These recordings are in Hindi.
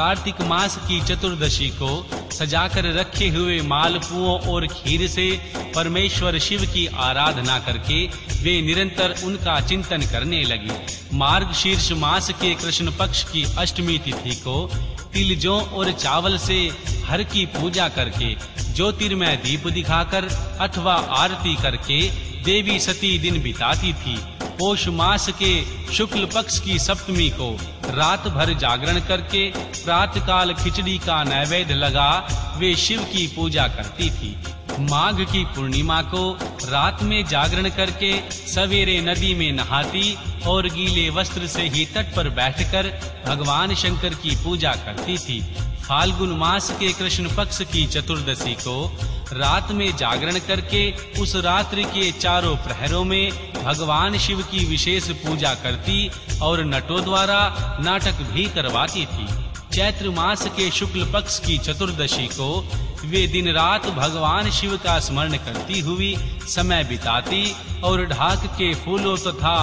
कार्तिक मास की चतुर्दशी को सजाकर रखे हुए मालपुओं और खीर से परमेश्वर शिव की आराधना करके वे निरंतर उनका चिंतन करने लगी। मार्गशीर्ष मास के कृष्ण पक्ष की अष्टमी तिथि को तिलजों और चावल से हर की पूजा करके ज्योतिर्मय दीप दिखाकर अथवा आरती करके देवी सती दिन बिताती थी। पौष मास के शुक्ल पक्ष की सप्तमी को रात भर जागरण करके प्रातःकाल खिचड़ी का नैवेद्य लगा वे शिव की पूजा करती थी। माघ की पूर्णिमा को रात में जागरण करके सवेरे नदी में नहाती और गीले वस्त्र से ही तट पर बैठकर भगवान शंकर की पूजा करती थी। फाल्गुन मास के कृष्ण पक्ष की चतुर्दशी को रात में जागरण करके उस रात्रि के चारों प्रहरों में भगवान शिव की विशेष पूजा करती और नटों द्वारा नाटक भी करवाती थी। चैत्र मास के शुक्ल पक्ष की चतुर्दशी को वे दिन रात भगवान शिव का स्मरण करती हुई समय बिताती और ढाक के फूलों तथा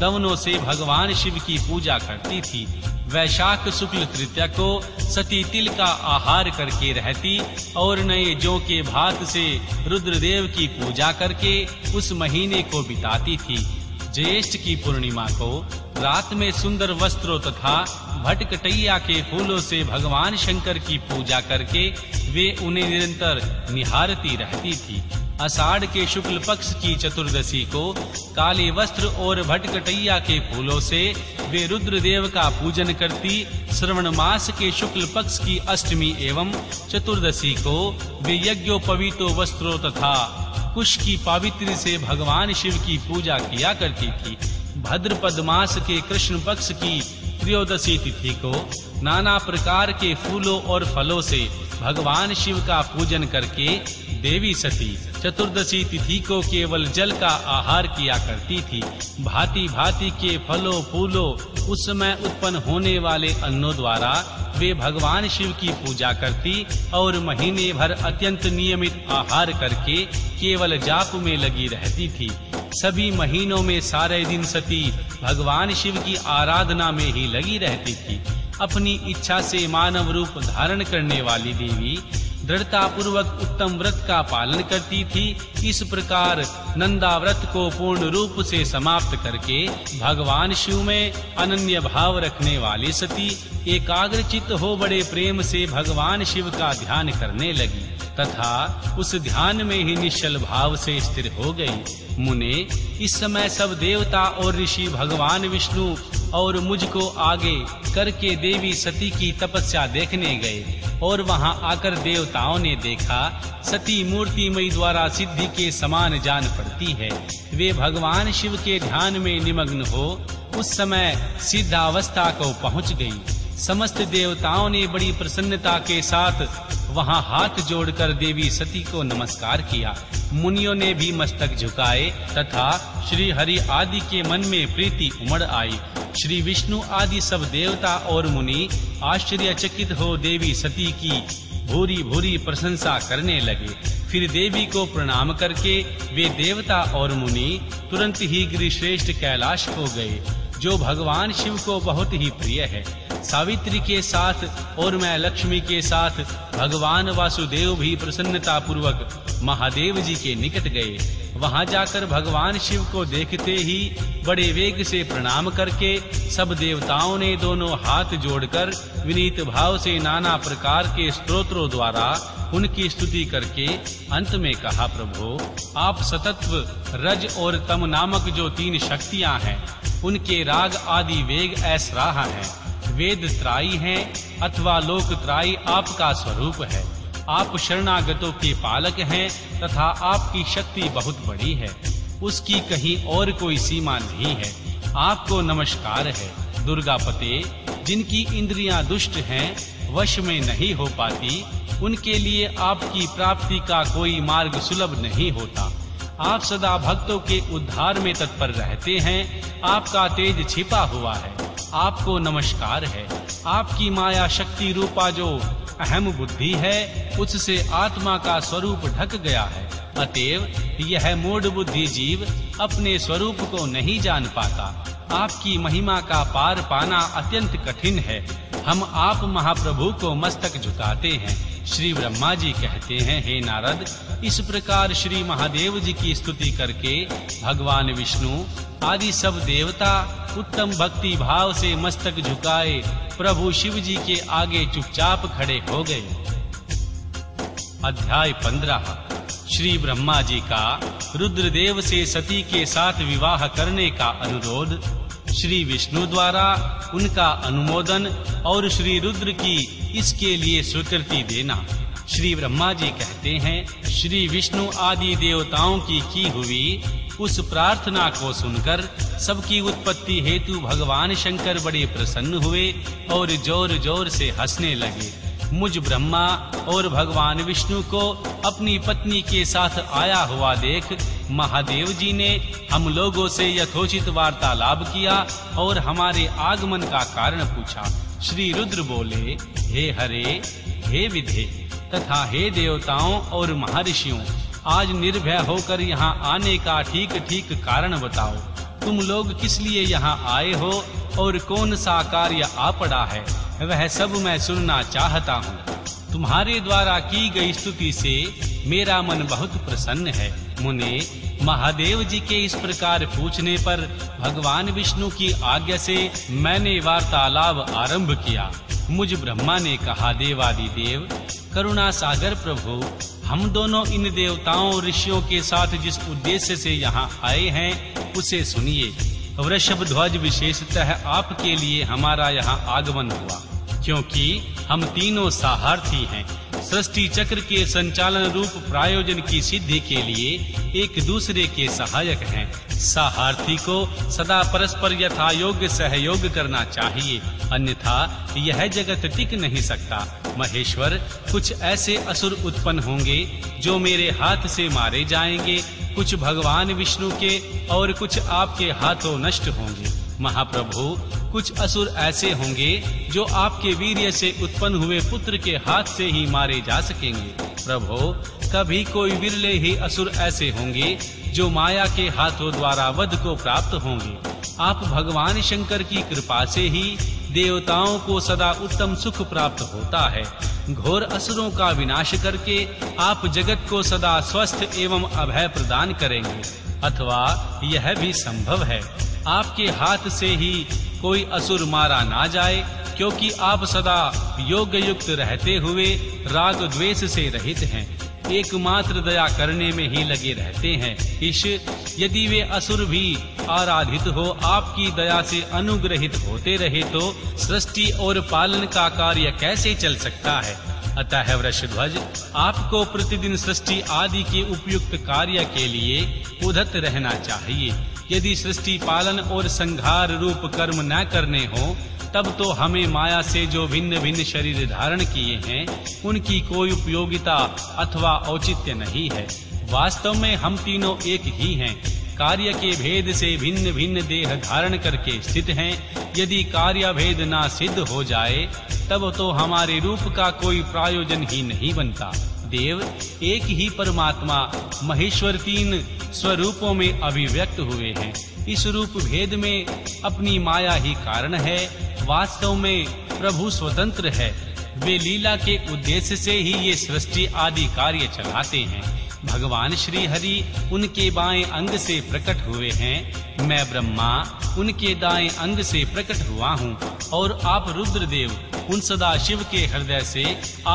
दवनों से भगवान शिव की पूजा करती थी। वैशाख शुक्ल तृतीया को सती तिल का आहार करके रहती और नए जौ के भात से रुद्रदेव की पूजा करके उस महीने को बिताती थी। ज्येष्ठ की पूर्णिमा को रात में सुंदर वस्त्रों तथा भटकटैया के फूलों से भगवान शंकर की पूजा करके वे उन्हें निरंतर निहारती रहती थी। आषाढ़ के शुक्ल पक्ष की चतुर्दशी को काले वस्त्र और भटकटैया के फूलों से वे रुद्रदेव का पूजन करती। श्रवण मास के शुक्ल पक्ष की अष्टमी एवं चतुर्दशी को वे यज्ञोपवीतो वस्त्रों तथा कुश की पावित्री से भगवान शिव की पूजा किया करती थी। भद्रपद मास के कृष्ण पक्ष की त्रयोदशी तिथि को नाना प्रकार के फूलों और फलों से भगवान शिव का पूजन करके देवी सती चतुर्दशी तिथि को केवल जल का आहार किया करती थी। भांति भांति के फलों फूलों उस समय उत्पन्न होने वाले अन्नों द्वारा वे भगवान शिव की पूजा करती और महीने भर अत्यंत नियमित आहार करके केवल जाप में लगी रहती थी। सभी महीनों में सारे दिन सती भगवान शिव की आराधना में ही लगी रहती थी। अपनी इच्छा से मानव रूप धारण करने वाली देवी दृढ़ता पूर्वक उत्तम व्रत का पालन करती थी। इस प्रकार नंदा व्रत को पूर्ण रूप से समाप्त करके भगवान शिव में अनन्य भाव रखने वाली सती एकाग्रचित हो बड़े प्रेम से भगवान शिव का ध्यान करने लगी तथा उस ध्यान में ही निश्चल भाव से स्थिर हो गई। मुने, इस समय सब देवता और ऋषि भगवान विष्णु और मुझको आगे करके देवी सती की तपस्या देखने गए और वहां आकर देवताओं ने देखा सती मूर्तिमयी द्वारा सिद्धि के समान जान पड़ती है। वे भगवान शिव के ध्यान में निमग्न हो उस समय सिद्धावस्था को पहुंच गई। समस्त देवताओं ने बड़ी प्रसन्नता के साथ वहां हाथ जोड़कर देवी सती को नमस्कार किया। मुनियों ने भी मस्तक झुकाए तथा श्री हरि आदि के मन में प्रीति उमड़ आई। श्री विष्णु आदि सब देवता और मुनि आश्चर्यचकित हो देवी सती की भूरी भूरी प्रशंसा करने लगे। फिर देवी को प्रणाम करके वे देवता और मुनि तुरंत ही गिरिश्रेष्ठ कैलाश हो गए, जो भगवान शिव को बहुत ही प्रिय है। सावित्री के साथ और मैं लक्ष्मी के साथ भगवान वासुदेव भी प्रसन्नता पूर्वक महादेव जी के निकट गए। वहां जाकर भगवान शिव को देखते ही बड़े वेग से प्रणाम करके सब देवताओं ने दोनों हाथ जोड़कर विनीत भाव से नाना प्रकार के स्तोत्रों द्वारा उनकी स्तुति करके अंत में कहा, प्रभो, आप सतत्व, रज और तम नामक जो तीन शक्तियां हैं उनके राग आदि वेग ऐसराहा है। वेद त्राई है अथवा लोक त्राई आपका स्वरूप है। आप शरणागतों के पालक हैं तथा आपकी शक्ति बहुत बड़ी है, उसकी कहीं और कोई सीमा नहीं है। आपको नमस्कार है। दुर्गापते, जिनकी इंद्रियां दुष्ट हैं, वश में नहीं हो पाती, उनके लिए आपकी प्राप्ति का कोई मार्ग सुलभ नहीं होता। आप सदा भक्तों के उद्धार में तत्पर रहते हैं। आपका तेज छिपा हुआ है। आपको नमस्कार है। आपकी माया शक्ति रूपा जो अहम बुद्धि है, उससे आत्मा का स्वरूप ढक गया है। अतएव यह मूढ़ बुद्धि जीव अपने स्वरूप को नहीं जान पाता। आपकी महिमा का पार पाना अत्यंत कठिन है। हम आप महाप्रभु को मस्तक झुकाते हैं। श्री ब्रह्मा जी कहते हैं, हे नारद, इस प्रकार श्री महादेव जी की स्तुति करके भगवान विष्णु आदि सब देवता उत्तम भक्ति भाव से मस्तक झुकाए प्रभु शिव जी के आगे चुपचाप खड़े हो गए। अध्याय 15। श्री ब्रह्मा जी का रुद्रदेव से सती के साथ विवाह करने का अनुरोध, श्री विष्णु द्वारा उनका अनुमोदन और श्री रुद्र की इसके लिए स्वीकृति देना। श्री ब्रह्मा जी कहते हैं, श्री विष्णु आदि देवताओं की हुई उस प्रार्थना को सुनकर सबकी उत्पत्ति हेतु भगवान शंकर बड़े प्रसन्न हुए और जोर जोर से हंसने लगे। मुझ ब्रह्मा और भगवान विष्णु को अपनी पत्नी के साथ आया हुआ देख महादेव जी ने हम लोगों से यथोचित वार्तालाप किया और हमारे आगमन का कारण पूछा। श्री रुद्र बोले, हे हरे, हे विधे तथा हे देवताओं और महर्षियों, आज निर्भय होकर यहाँ आने का ठीक ठीक कारण बताओ। तुम लोग किस लिए यहाँ आए हो और कौन सा कार्य आ पड़ा है, वह सब मैं सुनना चाहता हूँ। तुम्हारे द्वारा की गई स्तुति से मेरा मन बहुत प्रसन्न है। मुने, महादेव जी के इस प्रकार पूछने पर भगवान विष्णु की आज्ञा से मैंने वार्तालाप आरंभ किया। मुझ ब्रह्मा ने कहा, देवादिदेव करुणा सागर प्रभु, हम दोनों इन देवताओं ऋषियों के साथ जिस उद्देश्य से यहाँ आए हैं उसे सुनिए। वृषभध्वज, विशेषतः आपके लिए हमारा यहाँ आगमन हुआ क्योंकि हम तीनों साहार्थी हैं। सृष्टि चक्र के संचालन रूप प्रायोजन की सिद्धि के लिए एक दूसरे के सहायक हैं। साहार्थी को सदा परस्पर यथा योग्य सहयोग करना चाहिए, अन्यथा यह जगत टिक नहीं सकता। महेश्वर, कुछ ऐसे असुर उत्पन्न होंगे जो मेरे हाथ से मारे जाएंगे, कुछ भगवान विष्णु के और कुछ आपके हाथों नष्ट होंगे। महाप्रभु, कुछ असुर ऐसे होंगे जो आपके वीर्य से उत्पन्न हुए पुत्र के हाथ से ही मारे जा सकेंगे। प्रभो, कभी कोई विरले ही असुर ऐसे होंगे जो माया के हाथों द्वारा वध को प्राप्त होंगे। आप भगवान शंकर की कृपा से ही देवताओं को सदा उत्तम सुख प्राप्त होता है। घोर असुरों का विनाश करके आप जगत को सदा स्वस्थ एवं अभय प्रदान करेंगे, अथवा यह भी संभव है आपके हाथ से ही कोई असुर मारा ना जाए, क्योंकि आप सदा योग युक्त रहते हुए राग द्वेष से रहित हैं, एकमात्र दया करने में ही लगे रहते हैं। ईश, यदि वे असुर भी आराधित हो आपकी दया से अनुग्रहित होते रहे तो सृष्टि और पालन का कार्य कैसे चल सकता है। अतः वृषध्वज, आपको प्रतिदिन सृष्टि आदि के उपयुक्त कार्य के लिए उद्यत रहना चाहिए। यदि सृष्टि पालन और संहार रूप कर्म न करने हो तब तो हमें माया से जो भिन्न भिन्न शरीर धारण किए हैं उनकी कोई उपयोगिता अथवा औचित्य नहीं है। वास्तव में हम तीनों एक ही हैं, कार्य के भेद से भिन्न भिन्न देह धारण करके स्थित हैं। यदि कार्य भेद ना सिद्ध हो जाए तब तो हमारे रूप का कोई प्रयोजन ही नहीं बनता। देव, एक ही परमात्मा महेश्वर तीन स्वरूपों में अभिव्यक्त हुए हैं। इस रूप भेद में अपनी माया ही कारण है। वास्तव में प्रभु स्वतंत्र है, वे लीला के उद्देश्य से ही ये सृष्टि आदि कार्य चलाते हैं। भगवान श्री हरि उनके बाएं अंग से प्रकट हुए हैं, मैं ब्रह्मा उनके दाएं अंग से प्रकट हुआ हूँ और आप रुद्रदेव उन सदा शिव के हृदय से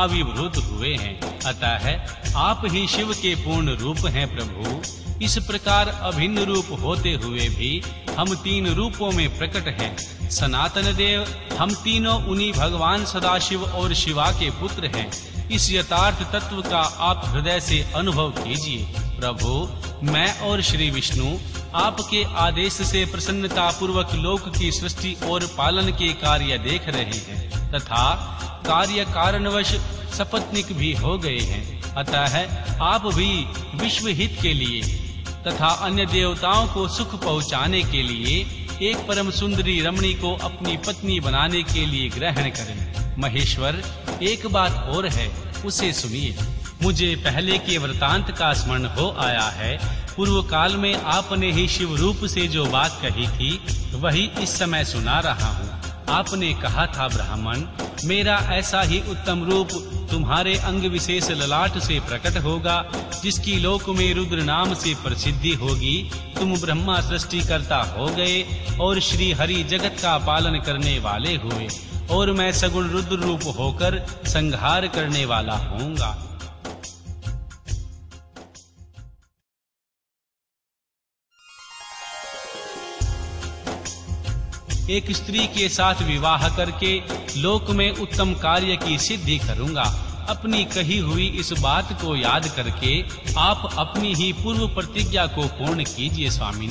आविर्भूत हुए हैं। अतः है, आप ही शिव के पूर्ण रूप हैं। प्रभु, इस प्रकार अभिन्न रूप होते हुए भी हम तीन रूपों में प्रकट हैं। सनातन देव, हम तीनों उन्हीं भगवान सदाशिव और शिवा के पुत्र हैं। इस यथार्थ तत्व का आप हृदय से अनुभव कीजिए। प्रभु, मैं और श्री विष्णु आपके आदेश से प्रसन्नता पूर्वक लोक की सृष्टि और पालन के कार्य देख रहे हैं तथा कार्य कारणवश सपत्निक भी हो गए हैं। अतः आप भी विश्व हित के लिए तथा अन्य देवताओं को सुख पहुंचाने के लिए एक परम सुंदरी रमणी को अपनी पत्नी बनाने के लिए ग्रहण करें। महेश्वर, एक बात और है, उसे सुनिए। मुझे पहले के वृतांत का स्मरण हो आया है। पूर्व काल में आपने ही शिव रूप से जो बात कही थी वही इस समय सुना रहा हूँ। आपने कहा था ब्राह्मण, मेरा ऐसा ही उत्तम रूप तुम्हारे अंग विशेष ललाट से प्रकट होगा, जिसकी लोक में रुद्र नाम से प्रसिद्धि होगी। तुम ब्रह्मा सृष्टिकर्ता हो गए और श्री हरि जगत का पालन करने वाले हुए, और मैं सगुण रुद्र रूप होकर संहार करने वाला होऊंगा। एक स्त्री के साथ विवाह करके लोक में उत्तम कार्य की सिद्धि करूंगा। अपनी कही हुई इस बात को याद करके आप अपनी ही पूर्व प्रतिज्ञा को पूर्ण कीजिए। स्वामिन,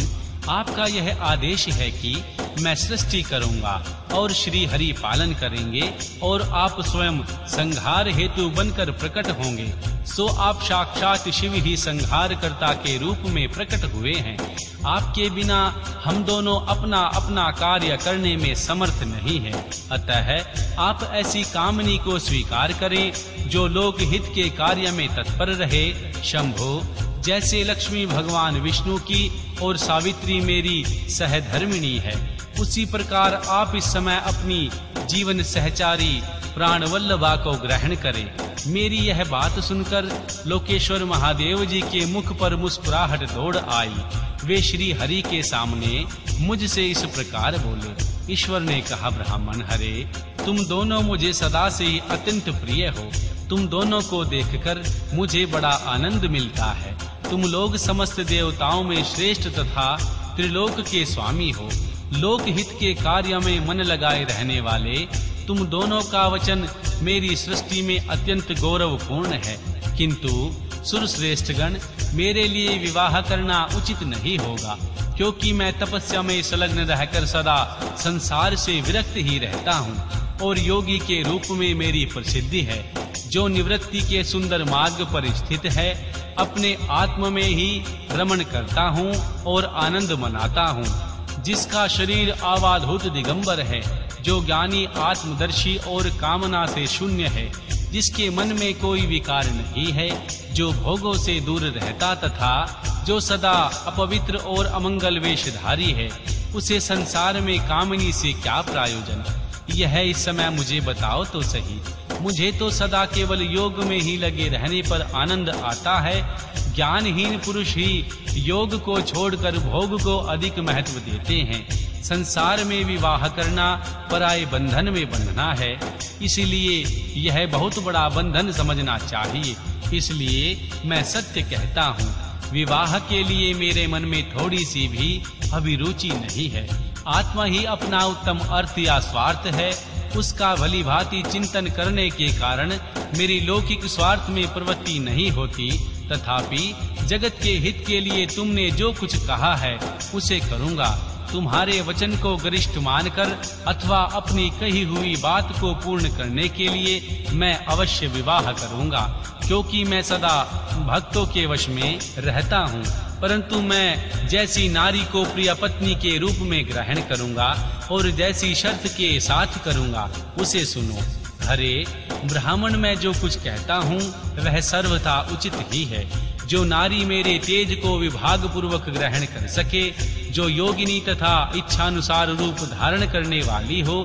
आपका यह आदेश है कि मैं सृष्टि करूंगा और श्री हरि पालन करेंगे और आप स्वयं संहार हेतु बनकर प्रकट होंगे। सो आप साक्षात शिव ही संहारकर्ता के रूप में प्रकट हुए हैं। आपके बिना हम दोनों अपना अपना कार्य करने में समर्थ नहीं है। अतः आप ऐसी कामनी को स्वीकार करें जो लोक हित के कार्य में तत्पर रहे। शंभो, जैसे लक्ष्मी भगवान विष्णु की और सावित्री मेरी सहधर्मिणी है, उसी प्रकार आप इस समय अपनी जीवन सहचारी प्राणवल्लभा को ग्रहण करें। मेरी यह बात सुनकर लोकेश्वर महादेव जी के मुख पर मुस्कुराहट दौड़ आई। वे श्री हरि के सामने मुझसे इस प्रकार बोले। ईश्वर ने कहा, ब्राह्मण हरे, तुम दोनों मुझे सदा से ही अत्यंत प्रिय हो। तुम दोनों को देखकर मुझे बड़ा आनंद मिलता है। तुम लोग समस्त देवताओं में श्रेष्ठ तथा त्रिलोक के स्वामी हो। लोक हित के कार्य में मन लगाए रहने वाले तुम दोनों का वचन मेरी सृष्टि में अत्यंत गौरवपूर्ण है। किंतु सुरश्रेष्ठगण, मेरे लिए विवाह करना उचित नहीं होगा, क्योंकि मैं तपस्या में संलग्न रहकर सदा संसार से विरक्त ही रहता हूँ और योगी के रूप में मेरी प्रसिद्धि है, जो निवृत्ति के सुंदर मार्ग पर स्थित है। अपने आत्म में ही रमण करता हूँ और आनंद मनाता हूँ, जिसका शरीर आवाधूत दिगंबर है, जो ज्ञानी आत्मदर्शी और कामना से शून्य है, जिसके मन में कोई विकार नहीं है, जो भोगों से दूर रहता तथा जो सदा अपवित्र और अमंगल वेशधारी है, उसे संसार में कामनी से क्या प्रयोजन? यह इस समय मुझे बताओ तो सही। मुझे तो सदा केवल योग में ही लगे रहने पर आनंद आता है। ज्ञानहीन पुरुष ही योग को छोड़कर भोग को अधिक महत्व देते हैं। संसार में विवाह करना पराये बंधन में बंधना है, इसलिए यह बहुत बड़ा बंधन समझना चाहिए। इसलिए मैं सत्य कहता हूँ, विवाह के लिए मेरे मन में थोड़ी सी भी अभिरुचि नहीं है। आत्मा ही अपना उत्तम अर्थ या स्वार्थ है, उसका भली भांति चिंतन करने के कारण मेरी लौकिक स्वार्थ में प्रवृत्ति नहीं होती। तथापि जगत के हित के लिए तुमने जो कुछ कहा है उसे करूंगा। तुम्हारे वचन को गरिष्ठ मानकर अथवा अपनी कही हुई बात को पूर्ण करने के लिए मैं अवश्य विवाह करूंगा, क्योंकि मैं सदा भक्तों के वश में रहता हूँ। परंतु मैं जैसी नारी को प्रिय पत्नी के रूप में ग्रहण करूंगा और जैसी शर्त के साथ करूंगा उसे सुनो। हरे ब्राह्मण, मैं जो कुछ कहता हूँ वह सर्वथा उचित ही है। जो नारी मेरे तेज को विभाग पूर्वक ग्रहण कर सके, जो योगिनी तथा इच्छानुसार रूप धारण करने वाली हो,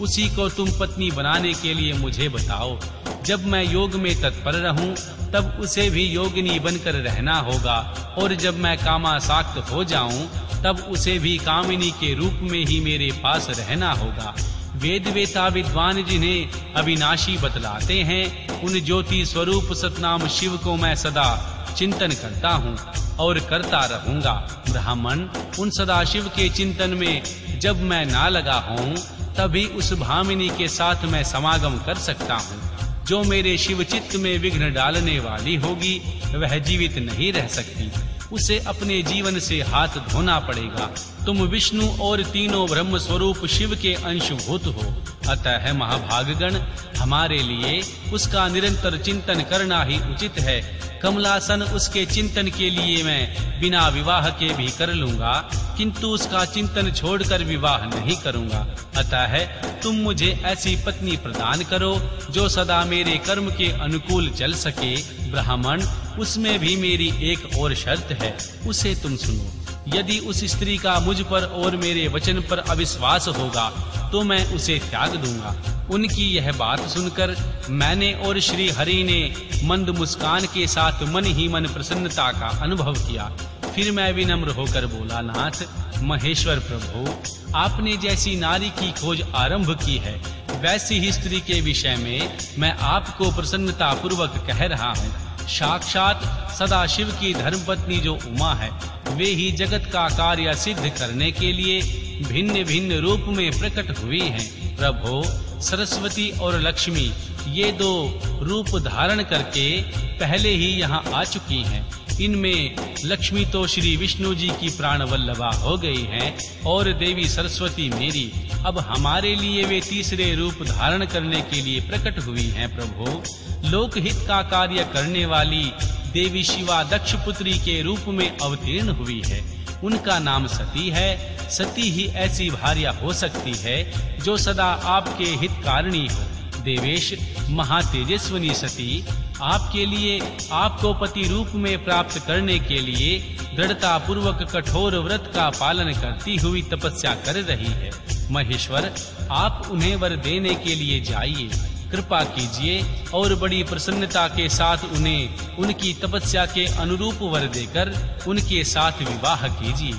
उसी को तुम पत्नी बनाने के लिए मुझे बताओ। जब मैं योग में तत्पर रहूं, तब उसे भी योगिनी बनकर रहना होगा, और जब मैं कामासक्त हो जाऊं, तब उसे भी कामिनी के रूप में ही मेरे पास रहना होगा। वेदवेता विद्वान जिन्हें अविनाशी बतलाते हैं, उन ज्योति स्वरूप सतनाम शिव को मैं सदा चिंतन करता हूँ और करता रहूंगा। ब्राह्मण, उन सदाशिव के चिंतन में जब मैं ना लगा हूँ, तभी उस भामिनी के साथ मैं समागम कर सकता हूँ। जो मेरे शिव चित्त में विघ्न डालने वाली होगी, वह जीवित नहीं रह सकती। उसे अपने जीवन से हाथ धोना पड़ेगा। तुम विष्णु और तीनों ब्रह्म स्वरूप शिव के अंशभूत हो, अतः महाभागगण, हमारे लिए उसका निरंतर चिंतन करना ही उचित है। कमलासन, उसके चिंतन के लिए मैं बिना विवाह के भी कर लूंगा, किंतु उसका चिंतन छोड़कर विवाह नहीं करूंगा। अतः तुम मुझे ऐसी पत्नी प्रदान करो जो सदा मेरे कर्म के अनुकूल चल सके। ब्राह्मण, उसमें भी मेरी एक और शर्त है, उसे तुम सुनो। यदि उस स्त्री का मुझ पर और मेरे वचन पर अविश्वास होगा, तो मैं उसे त्याग दूंगा। उनकी यह बात सुनकर मैंने और श्री हरि ने मंद मुस्कान के साथ मन ही मन प्रसन्नता का अनुभव किया। फिर मैं विनम्र होकर बोला, नाथ महेश्वर प्रभु, आपने जैसी नारी की खोज आरंभ की है वैसी ही स्त्री के विषय में मैं आपको प्रसन्नता पूर्वक कह रहा हूँ। साक्षात सदाशिव की धर्मपत्नी जो उमा है, वे ही जगत का कार्य सिद्ध करने के लिए भिन्न भिन्न रूप में प्रकट हुई हैं। प्रभो, सरस्वती और लक्ष्मी ये दो रूप धारण करके पहले ही यहाँ आ चुकी हैं। इनमें लक्ष्मी तो श्री विष्णु जी की प्राणवल्लभा हो गई हैं और देवी सरस्वती मेरी। अब हमारे लिए वे तीसरे रूप धारण करने के लिए प्रकट हुई हैं। प्रभो, लोकहित का कार्य करने वाली देवी शिवा दक्ष पुत्री के रूप में अवतीर्ण हुई है। उनका नाम सती है। सती ही ऐसी भार्या हो सकती है जो सदा आपके हितकारिणी हो। देवेश, महातेजस्विनी सती आपके लिए, आपको पति रूप में प्राप्त करने के लिए दृढ़ता पूर्वक कठोर व्रत का पालन करती हुई तपस्या कर रही है। महेश्वर, आप उन्हें वर देने के लिए जाइए, कृपा कीजिए और बड़ी प्रसन्नता के साथ उन्हें उनकी तपस्या के अनुरूप वर देकर उनके साथ विवाह कीजिए।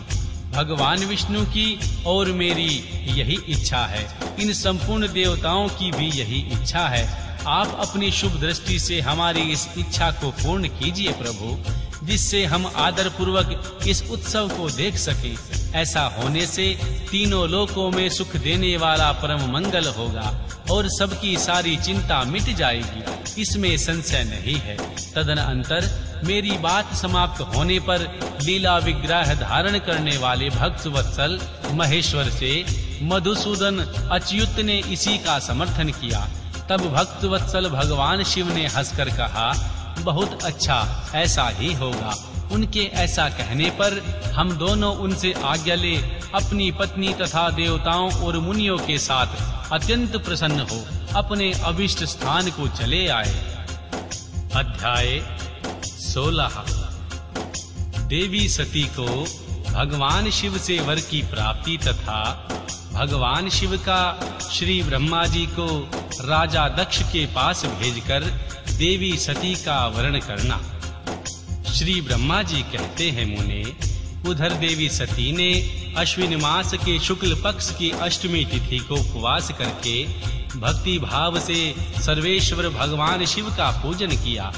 भगवान विष्णु की और मेरी यही इच्छा है, इन संपूर्ण देवताओं की भी यही इच्छा है। आप अपनी शुभ दृष्टि से हमारी इस इच्छा को पूर्ण कीजिए प्रभु, जिससे हम आदर पूर्वक इस उत्सव को देख सके। ऐसा होने से तीनों लोकों में सुख देने वाला परम मंगल होगा और सबकी सारी चिंता मिट जाएगी, इसमें संशय नहीं है। तदनंतर मेरी बात समाप्त होने पर लीला विग्रह धारण करने वाले भक्त वत्सल महेश्वर से मधुसूदन अच्युत ने इसी का समर्थन किया। तब भक्त वत्सल भगवान शिव ने हंसकर कहा, बहुत अच्छा, ऐसा ही होगा। उनके ऐसा कहने पर हम दोनों उनसे आज्ञा ले अपनी पत्नी तथा देवताओं और मुनियों के साथ अत्यंत प्रसन्न हो अपने अभिष्ट स्थान को चले आए। अध्याय 16। देवी सती को भगवान शिव से वर की प्राप्ति तथा भगवान शिव का श्री ब्रह्मा जी को राजा दक्ष के पास भेजकर देवी सती का वरण करना। श्री ब्रह्मा जी कहते हैं, मुने, उधर देवी सती ने अश्विन मास के शुक्ल पक्ष की अष्टमी तिथि को उपवास करके भक्ति भाव से सर्वेश्वर भगवान शिव का पूजन किया।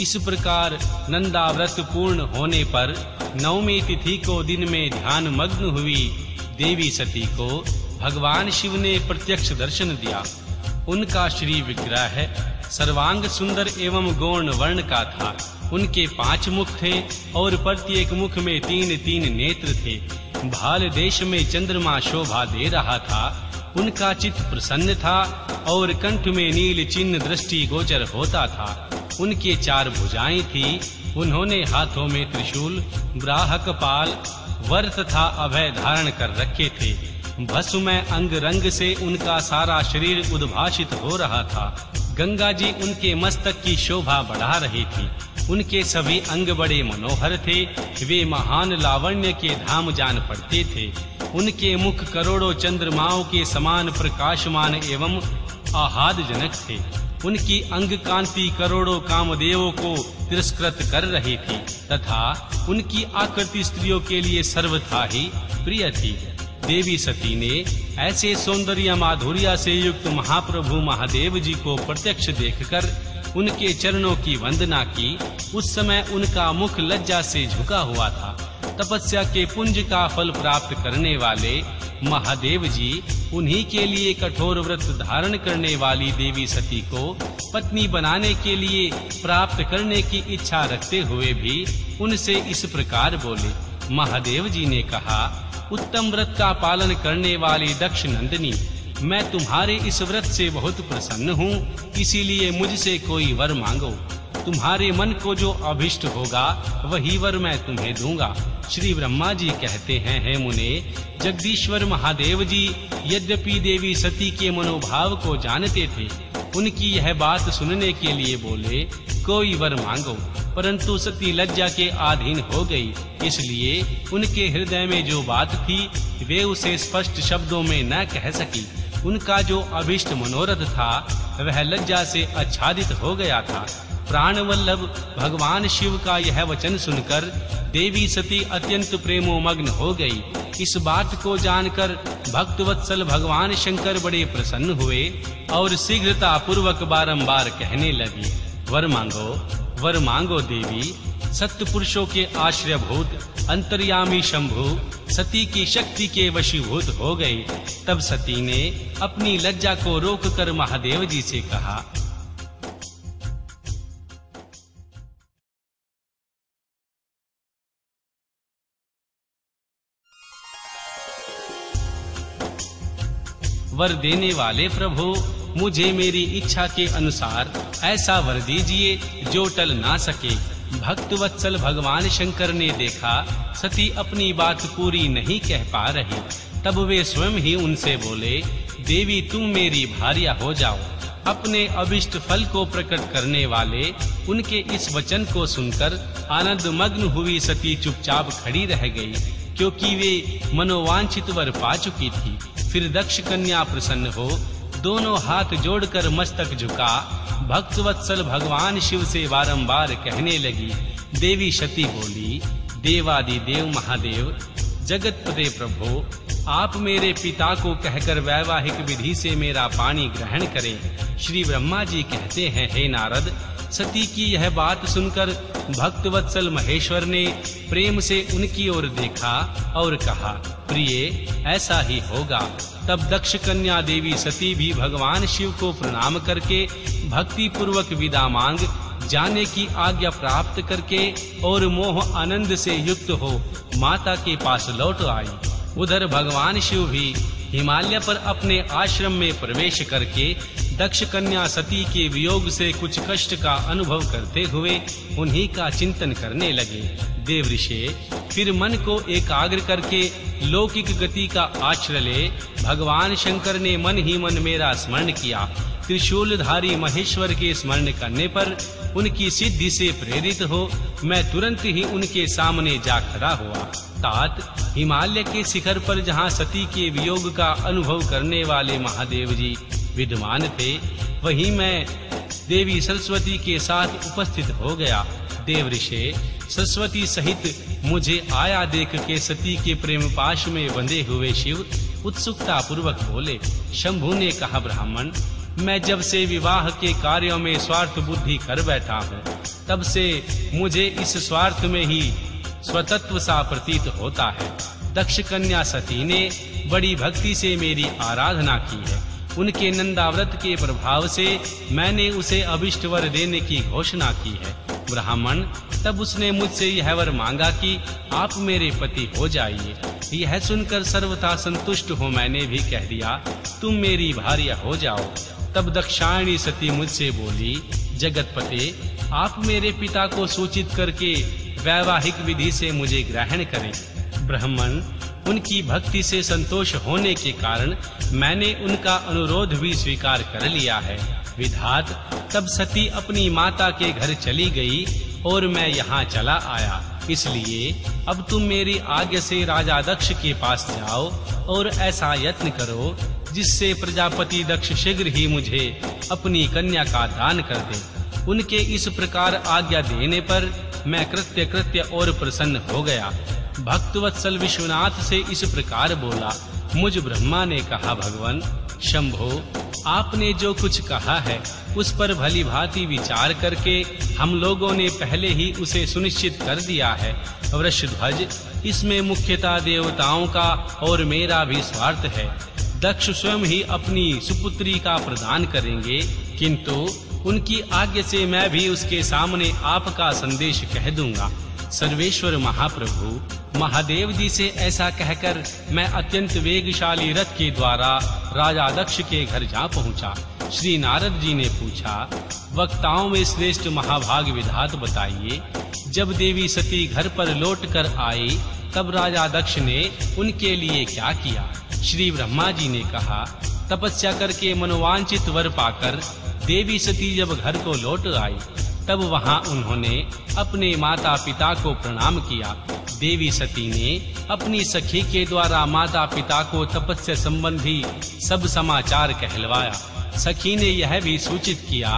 इस प्रकार नंदा व्रत पूर्ण होने पर नवमी तिथि को दिन में ध्यान मग्न हुई देवी सती को भगवान शिव ने प्रत्यक्ष दर्शन दिया। उनका श्री विग्रह सर्वांग सुंदर एवं गौण वर्ण का था। उनके 5 मुख थे और प्रत्येक मुख में 3-3 नेत्र थे। भाल देश में चंद्रमा शोभा दे रहा था। उनका चित्त प्रसन्न था और कंठ में नील चिन्ह दृष्टि गोचर होता था। उनके 4 भुजाएं थी। उन्होंने हाथों में त्रिशूल, ब्राह, कपाल, वर तथा अभय धारण कर रखे थे। भस्ममय अंग रंग से उनका सारा शरीर उद्भाषित हो रहा था। गंगा जी उनके मस्तक की शोभा बढ़ा रही थी। उनके सभी अंग बड़े मनोहर थे। वे महान लावण्य के धाम जान पड़ते थे। उनके मुख करोड़ों चंद्रमाओं के समान प्रकाशमान एवं आह्लाद जनक थे। उनकी अंग कांति करोड़ों कामदेवों को तिरस्कृत कर रही थी तथा उनकी आकृति स्त्रियों के लिए सर्वथा ही प्रिय थी। देवी सती ने ऐसे सौंदर्य माधुर्य से युक्त महाप्रभु महादेव जी को प्रत्यक्ष देखकर उनके चरणों की वंदना की। उस समय उनका मुख लज्जा से झुका हुआ था। तपस्या के पुंज का फल प्राप्त करने वाले महादेव जी उन्हीं के लिए कठोर व्रत धारण करने वाली देवी सती को पत्नी बनाने के लिए प्राप्त करने की इच्छा रखते हुए भी उनसे इस प्रकार बोले। महादेव जी ने कहा, उत्तम व्रत का पालन करने वाली दक्ष नंदिनी, मैं तुम्हारे इस व्रत से बहुत प्रसन्न हूँ, इसीलिए मुझसे कोई वर मांगो। तुम्हारे मन को जो अभिष्ट होगा वही वर मैं तुम्हें दूंगा। श्री ब्रह्मा जी कहते हैं, हे मुने, जगदीश्वर महादेव जी यद्यपि देवी सती के मनोभाव को जानते थे, उनकी यह बात सुनने के लिए बोले, कोई वर मांगो। परंतु सती लज्जा के अधीन हो गई, इसलिए उनके हृदय में जो बात थी वे उसे स्पष्ट शब्दों में न कह सकी। उनका जो अभिष्ट मनोरथ था वह लज्जा से आच्छादित हो गया था। प्राणवल्लभ भगवान शिव का यह वचन सुनकर देवी सती अत्यंत प्रेमोमग्न हो गई। इस बात को जानकर भक्तवत्सल भगवान शंकर बड़े प्रसन्न हुए और शीघ्रता पूर्वक बारंबार कहने लगी, वर मांगो देवी। सत्य पुरुषों के आश्रयभूत अंतर्यामी शंभु सती की शक्ति के वशीभूत हो गई। तब सती ने अपनी लज्जा को रोककर महादेव जी से कहा, वर देने वाले प्रभु, मुझे मेरी इच्छा के अनुसार ऐसा वर दीजिए जो टल ना सके। भक्तवत्सल भगवान शंकर ने देखा सती अपनी बात पूरी नहीं कह पा रही, तब वे स्वयं ही उनसे बोले, देवी तुम मेरी भार्या हो जाओ। अपने अभिष्ट फल को प्रकट करने वाले उनके इस वचन को सुनकर आनंद मग्न हुई सती चुपचाप खड़ी रह गई, क्योंकि वे मनोवांछित वर पा चुकी थी। फिर दक्ष कन्या प्रसन्न हो दोनों हाथ जोड़कर मस्तक झुका भक्तवत्सल भगवान शिव से बारंबार कहने लगी। देवी सती बोली, देवादिदेव महादेव जगतपते प्रभो, आप मेरे पिता को कहकर वैवाहिक विधि से मेरा पानी ग्रहण करें। श्री ब्रह्मा जी कहते हैं, हे नारद। सती की यह बात सुनकर भक्तवत्सल महेश्वर ने प्रेम से उनकी ओर देखा और कहा, प्रिय ऐसा ही होगा। तब दक्ष कन्या देवी सती भी भगवान शिव को प्रणाम करके भक्ति पूर्वक विदा मांग जाने की आज्ञा प्राप्त करके और मोह आनंद से युक्त हो माता के पास लौट आई। उधर भगवान शिव भी हिमालय पर अपने आश्रम में प्रवेश करके दक्ष कन्या सती के वियोग से कुछ कष्ट का अनुभव करते हुए उन्हीं का चिंतन करने लगे। देवऋषे, फिर मन को एकाग्र करके लौकिक गति का आश्रय ले भगवान शंकर ने मन ही मन मेरा स्मरण किया। त्रिशूलधारी महेश्वर के स्मरण करने पर उनकी सिद्धि से प्रेरित हो मैं तुरंत ही उनके सामने जा खड़ा हुआ। तात हिमालय के शिखर पर जहाँ सती के वियोग का अनुभव करने वाले महादेव जी विद्यमान थे, वहीं मैं देवी सरस्वती के साथ उपस्थित हो गया। देवऋषे, सरस्वती सहित मुझे आया देख के सती के प्रेम पाश में बंधे हुए शिव उत्सुकता पूर्वक बोले। शंभु ने कहा, ब्राह्मण, मैं जब से विवाह के कार्यों में स्वार्थ बुद्धि कर बैठा हूँ तब से मुझे इस स्वार्थ में ही स्वतत्व सा प्रतीत होता है। दक्ष कन्या सती ने बड़ी भक्ति से मेरी आराधना की है। उनके नंदाव्रत के प्रभाव से मैंने उसे अभिष्ट वर देने की घोषणा की है। ब्राह्मण, तब उसने मुझसे यह वर मांगा कि आप मेरे पति हो जाइए। यह सुनकर सर्वथा संतुष्ट हो मैंने भी कह दिया, तुम मेरी भार्या हो जाओ। तब दक्षायणी सती मुझसे बोली, जगतपते, आप मेरे पिता को सूचित करके वैवाहिक विधि से मुझे ग्रहण करें। ब्राह्मण, उनकी भक्ति से संतोष होने के कारण मैंने उनका अनुरोध भी स्वीकार कर लिया है। विधात, तब सती अपनी माता के घर चली गई और मैं यहाँ चला आया। इसलिए अब तुम मेरी आज्ञा से राजा दक्ष के पास जाओ और ऐसा यत्न करो जिससे प्रजापति दक्ष शीघ्र ही मुझे अपनी कन्या का दान कर दे। उनके इस प्रकार आज्ञा देने पर मैं कृत्य कृत्य और प्रसन्न हो गया। भक्तवत्सल विश्वनाथ से इस प्रकार बोला। मुझ ब्रह्मा ने कहा, भगवान शंभो, आपने जो कुछ कहा है उस पर भली भांति विचार करके हम लोगों ने पहले ही उसे सुनिश्चित कर दिया है। वृषध्वज, इसमें मुख्यतः देवताओं का और मेरा भी स्वार्थ है। दक्ष स्वयं ही अपनी सुपुत्री का प्रदान करेंगे, किंतु उनकी आज्ञा से मैं भी उसके सामने आपका संदेश कह दूंगा। सर्वेश्वर महाप्रभु, महादेव जी से ऐसा कहकर मैं अत्यंत वेगशाली रथ के द्वारा राजा दक्ष के घर जा पहुंचा। श्री नारद जी ने पूछा, वक्ताओं में श्रेष्ठ महाभाग विधात बताइए, जब देवी सती घर पर लौटकर आई तब राजा दक्ष ने उनके लिए क्या किया? श्री ब्रह्मा जी ने कहा, तपस्या करके मनोवांछित वर पाकर देवी सती जब घर को लौट आई तब वहां उन्होंने अपने माता पिता को प्रणाम किया। देवी सती ने अपनी सखी के द्वारा माता पिता को तपस्या संबंधी सब समाचार कहलवाया। सखी ने यह भी सूचित किया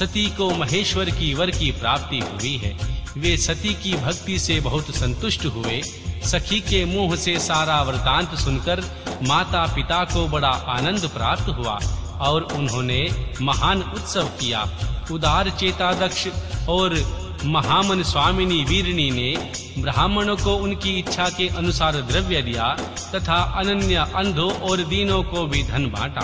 सती को महेश्वर की वर की प्राप्ति हुई है। वे सती की भक्ति से बहुत संतुष्ट हुए। सखी के मुंह से सारा वृतांत सुनकर माता पिता को बड़ा आनंद प्राप्त हुआ और उन्होंने महान उत्सव किया। उदार चेता दक्ष और महामन स्वामिनी वीरनी ने ब्राह्मणों को उनकी इच्छा के अनुसार द्रव्य दिया तथा अनन्या अंधों और दीनों को भी धन बांटा।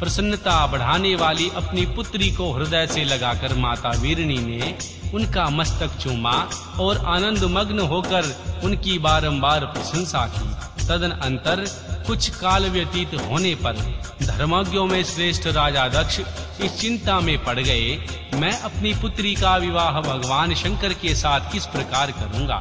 प्रसन्नता बढ़ाने वाली अपनी पुत्री को हृदय से लगाकर माता वीरनी ने उनका मस्तक चूमा और आनंद मग्न होकर उनकी बारंबार प्रशंसा की। तदनंतर कुछ काल व्यतीत होने पर धर्मज्ञों में श्रेष्ठ राजा दक्ष इस चिंता में पड़ गए, मैं अपनी पुत्री का विवाह भगवान शंकर के साथ किस प्रकार करूंगा।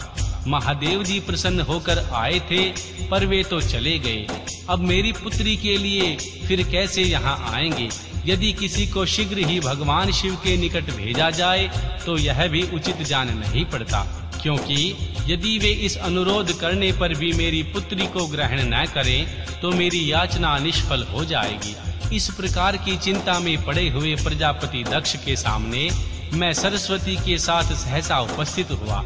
महादेव जी प्रसन्न होकर आए थे पर वे तो चले गए, अब मेरी पुत्री के लिए फिर कैसे यहाँ आएंगे। यदि किसी को शीघ्र ही भगवान शिव के निकट भेजा जाए तो यह भी उचित जान नहीं पड़ता, क्योंकि यदि वे इस अनुरोध करने पर भी मेरी पुत्री को ग्रहण न करें तो मेरी याचना निष्फल हो जाएगी। इस प्रकार की चिंता में पड़े हुए प्रजापति दक्ष के सामने मैं सरस्वती के साथ सहसा उपस्थित हुआ।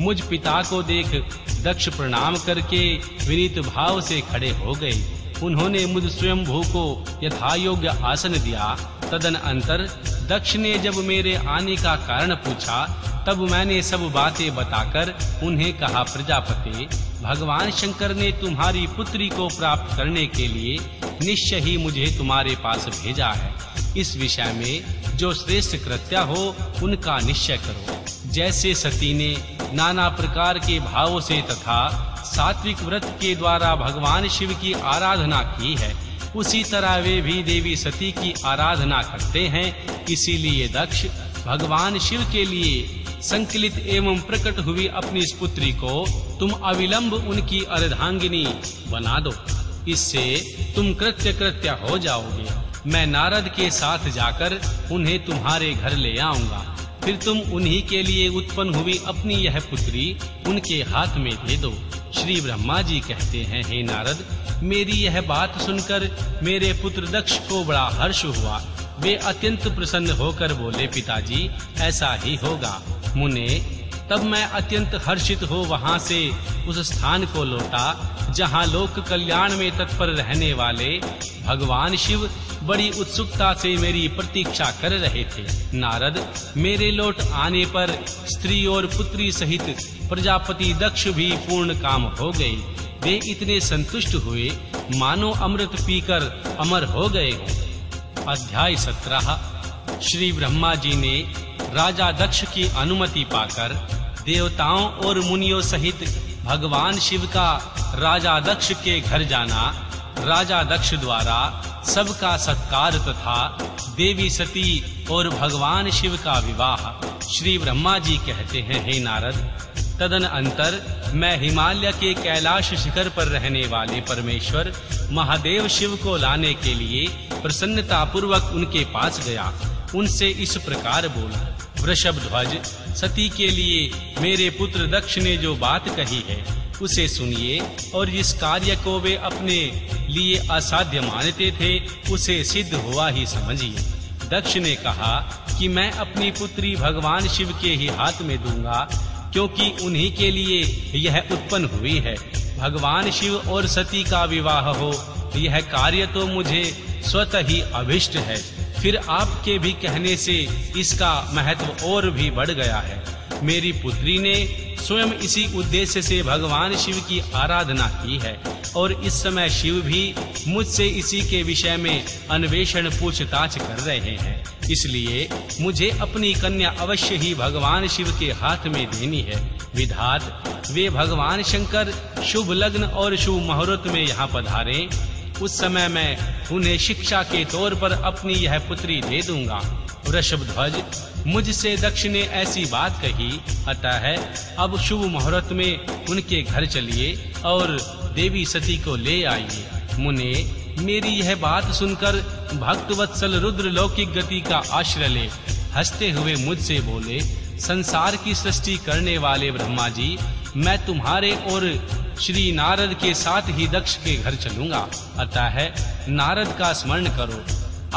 मुझ पिता को देख दक्ष प्रणाम करके विनीत भाव से खड़े हो गए। उन्होंने मुझ स्वयंभू को यथायोग्य आसन दिया। तदनंतर दक्ष ने जब मेरे आने का कारण पूछा तब मैंने सब बातें बताकर उन्हें कहा, प्रजापति भगवान शंकर ने तुम्हारी पुत्री को प्राप्त करने के लिए निश्चय ही मुझे तुम्हारे पास भेजा है। इस विषय में जो श्रेष्ठ कृत्य हो उनका निश्चय करो। जैसे सती ने नाना प्रकार के भावों से तथा सात्विक व्रत के द्वारा भगवान शिव की आराधना की है, उसी तरह वे भी देवी सती की आराधना करते हैं। इसीलिए दक्ष भगवान शिव के लिए संकलित एवं प्रकट हुई अपनी इस पुत्री को तुम अविलंब उनकी अर्धांगिनी बना दो, इससे तुम कृत्य कृत्य हो जाओगे। मैं नारद के साथ जाकर उन्हें तुम्हारे घर ले आऊंगा, फिर तुम उन्हीं के लिए उत्पन्न हुई अपनी यह पुत्री उनके हाथ में दे दो। श्री ब्रह्मा जी कहते हैं, हे नारद मेरी यह बात सुनकर मेरे पुत्र दक्ष को बड़ा हर्ष हुआ। वे अत्यंत प्रसन्न होकर बोले, पिताजी ऐसा ही होगा। मुने तब मैं अत्यंत हर्षित हो वहां से उस स्थान को लौटा जहां लोक कल्याण में तत्पर रहने वाले भगवान शिव बड़ी उत्सुकता से मेरी प्रतीक्षा कर रहे थे। नारद मेरे लौट आने पर स्त्री और पुत्री सहित प्रजापति दक्ष भी पूर्ण काम हो गए। वे इतने संतुष्ट हुए मानो अमृत पीकर अमर हो गए। अध्याय 17। श्री ब्रह्मा जी ने राजा दक्ष की अनुमति पाकर देवताओं और मुनियों सहित भगवान शिव का राजा दक्ष के घर जाना, राजा दक्ष द्वारा सबका सत्कार तथा देवी सती और भगवान शिव का विवाह। श्री ब्रह्मा जी कहते हैं, हे नारद तदनंतर मैं हिमालय के कैलाश शिखर पर रहने वाले परमेश्वर महादेव शिव को लाने के लिए प्रसन्नता पूर्वक उनके पास गया। उनसे इस प्रकार बोला, वृषभध्वज सती के लिए मेरे पुत्र दक्ष ने जो बात कही है उसे सुनिए और जिस कार्य को वे अपने लिए असाध्य मानते थे उसे सिद्ध हुआ ही समझिए। दक्ष ने कहा कि मैं अपनी पुत्री भगवान शिव के ही हाथ में दूंगा, क्योंकि उन्हीं के लिए यह उत्पन्न हुई है। भगवान शिव और सती का विवाह हो यह कार्य तो मुझे स्वतः ही अभिष्ट है, फिर आपके भी कहने से इसका महत्व और भी बढ़ गया है। मेरी पुत्री ने स्वयं इसी उद्देश्य से भगवान शिव की आराधना की है और इस समय शिव भी मुझसे इसी के विषय में अन्वेषण पूछताछ कर रहे हैं, इसलिए मुझे अपनी कन्या अवश्य ही भगवान शिव के हाथ में देनी है। विधात वे भगवान शंकर शुभ लग्न और शुभ मुहूर्त में यहाँ पधारे, उस समय मैं उन्हें शिक्षा के तौर पर अपनी यह पुत्री दे दूंगा। वृषभध्वज मुझसे दक्ष ने ऐसी बात कही, अतः अब शुभ मुहूर्त में उनके घर चलिए और देवी सती को ले आइए। मुने मेरी यह बात सुनकर भक्तवत्सल रुद्र लौकिक गति का आश्रय ले हंसते हुए मुझसे बोले, संसार की सृष्टि करने वाले ब्रह्मा जी मैं तुम्हारे और श्री नारद के साथ ही दक्ष के घर चलूंगा। अतः नारद का स्मरण करो,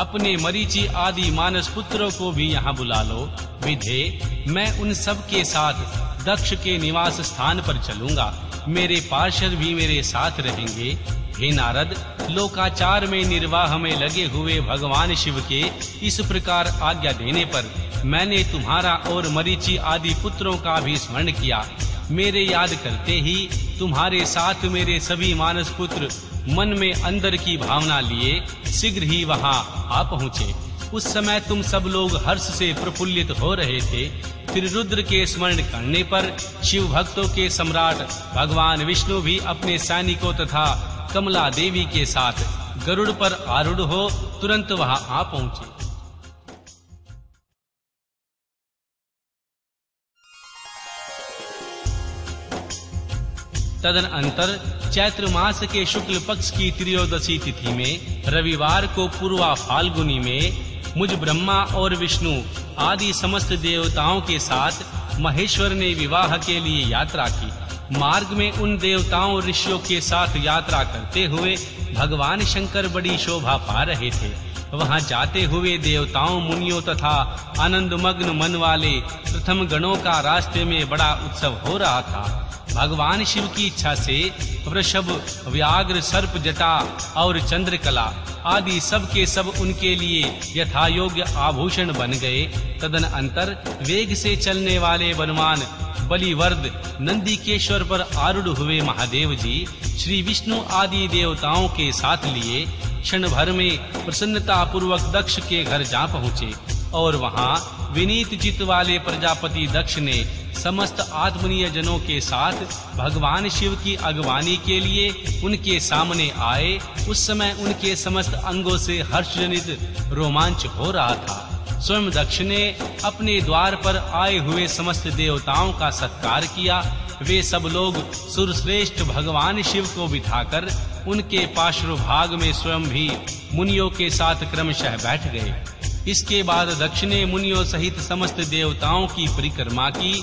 अपने मरीचि आदि मानस पुत्रों को भी यहाँ बुला लो। विधे मैं उन सब के साथ दक्ष के निवास स्थान पर चलूंगा, मेरे पार्षद भी मेरे साथ रहेंगे। हे नारद, लोकाचार में निर्वाह में लगे हुए भगवान शिव के इस प्रकार आज्ञा देने पर मैंने तुम्हारा और मरीचि आदि पुत्रों का भी स्मरण किया। मेरे याद करते ही तुम्हारे साथ मेरे सभी मानस पुत्र मन में अंदर की भावना लिए शीघ्र ही वहाँ आ पहुँचे। उस समय तुम सब लोग हर्ष से प्रफुल्लित हो रहे थे। त्रिरुद्र के स्मरण करने पर शिव भक्तों के सम्राट भगवान विष्णु भी अपने सैनिकों तथा कमला देवी के साथ गरुड़ पर आरूढ़ हो तुरंत वहाँ आ पहुँचे। तदनंतर चैत्र मास के शुक्ल पक्ष की त्रयोदशी तिथि में रविवार को पूर्वा फाल्गुनी में मुझ ब्रह्मा और विष्णु आदि समस्त देवताओं के साथ महेश्वर ने विवाह के लिए यात्रा की। मार्ग में उन देवताओं ऋषियों के साथ यात्रा करते हुए भगवान शंकर बड़ी शोभा पा रहे थे। वहां जाते हुए देवताओं मुनियों तथा आनंदमग्न मन वाले प्रथम गणों का रास्ते में बड़ा उत्सव हो रहा था। भगवान शिव की इच्छा से वृषभ, व्याघ्र, सर्प, जटा और चंद्रकला आदि सब के सब उनके लिए यथायोग्य आभूषण बन गए। तदनंतर वेग से चलने वाले बनवान बलिवर्द नंदीकेश्वर पर आरूढ़ हुए महादेव जी श्री विष्णु आदि देवताओं के साथ लिए क्षण भर में प्रसन्नता पूर्वक दक्ष के घर जा पहुँचे और वहाँ विनीत चित्त वाले प्रजापति दक्ष ने समस्त आत्मनीय जनों के साथ भगवान शिव की अगवानी के लिए उनके सामने आए। उस समय उनके समस्त अंगों से हर्षजनित रोमांच हो रहा था। स्वयं दक्ष ने अपने द्वार पर आए हुए समस्त देवताओं का सत्कार किया। वे सब लोग सुरश्रेष्ठ भगवान शिव को बिठाकर उनके पार्श्वभाग में स्वयं भी मुनियों के साथ क्रमशः बैठ गए। इसके बाद दक्ष ने मुनियों सहित समस्त देवताओं की परिक्रमा की।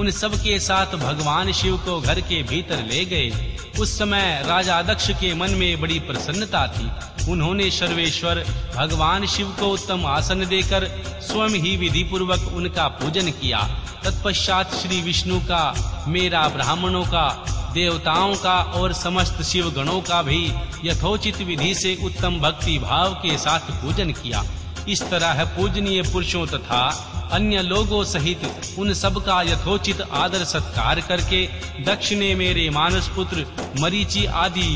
उन सब के साथ भगवान शिव को घर के भीतर ले गए। उस समय राजा दक्ष के मन में बड़ी प्रसन्नता थी। उन्होंने सर्वेश्वर भगवान शिव को उत्तम आसन देकर स्वयं ही विधि पूर्वक उनका पूजन किया। तत्पश्चात श्री विष्णु का, मेरा, ब्राह्मणों का, देवताओं का और समस्त शिव गणों का भी यथोचित विधि से उत्तम भक्ति भाव के साथ पूजन किया। इस तरह पूजनीय पुरुषों तथा अन्य लोगों सहित उन सब का यथोचित आदर सत्कार करके दक्ष ने मेरे मानस पुत्र मरीचि आदि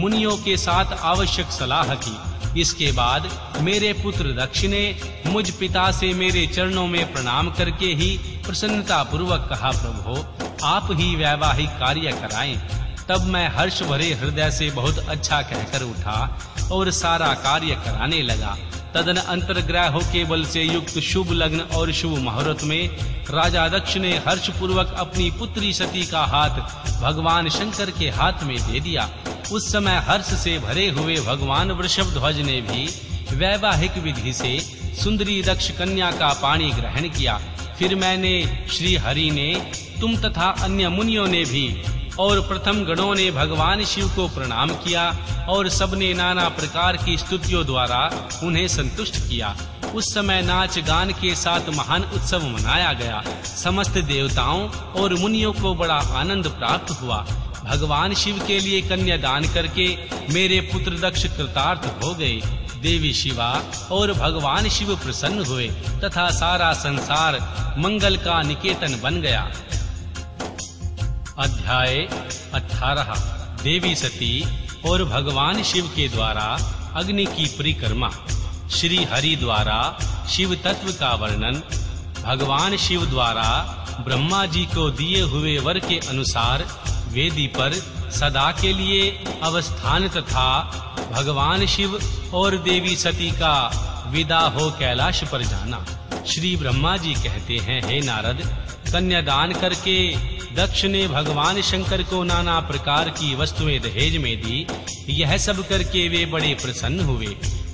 मुनियों के साथ आवश्यक सलाह की। इसके बाद मेरे पुत्र दक्ष ने मुझ पिता से मेरे चरणों में प्रणाम करके ही प्रसन्नता पूर्वक कहा, प्रभु आप ही वैवाहिक कार्य कराएं। तब मैं हर्ष भरे हृदय से बहुत अच्छा कहकर उठा और सारा कार्य कराने लगा। तदन अंतर ग्रहों के बल से युक्त शुभ लग्न और शुभ मुहूर्त में राजा दक्ष ने हर्ष पूर्वक अपनी पुत्री सती का हाथ भगवान शंकर के हाथ में दे दिया। उस समय हर्ष से भरे हुए भगवान वृषभध्वज ने भी वैवाहिक विधि से सुंदरी दक्ष कन्या का पाणी ग्रहण किया। फिर मैंने, श्री हरि ने, तुम तथा अन्य मुनियों ने भी और प्रथम गणों ने भगवान शिव को प्रणाम किया और सबने नाना प्रकार की स्तुतियों द्वारा उन्हें संतुष्ट किया। उस समय नाच गान के साथ महान उत्सव मनाया गया। समस्त देवताओं और मुनियों को बड़ा आनंद प्राप्त हुआ। भगवान शिव के लिए कन्यादान करके मेरे पुत्र दक्ष कृतार्थ हो गए। देवी शिवा और भगवान शिव प्रसन्न हुए तथा सारा संसार मंगल का निकेतन बन गया। अध्याय 18 देवी सती और भगवान शिव के द्वारा अग्नि की परिक्रमा। श्री हरि द्वारा शिव तत्व का वर्णन। भगवान शिव द्वारा ब्रह्मा जी को दिए हुए वर के अनुसार वेदी पर सदा के लिए अवस्थान तथा भगवान शिव और देवी सती का विदा हो कैलाश पर जाना। श्री ब्रह्मा जी कहते हैं, हे नारद, कन्यादान करके दक्ष ने भगवान शंकर को नाना प्रकार की वस्तुएं दहेज में दी। यह सब करके वे बड़े प्रसन्न हुए।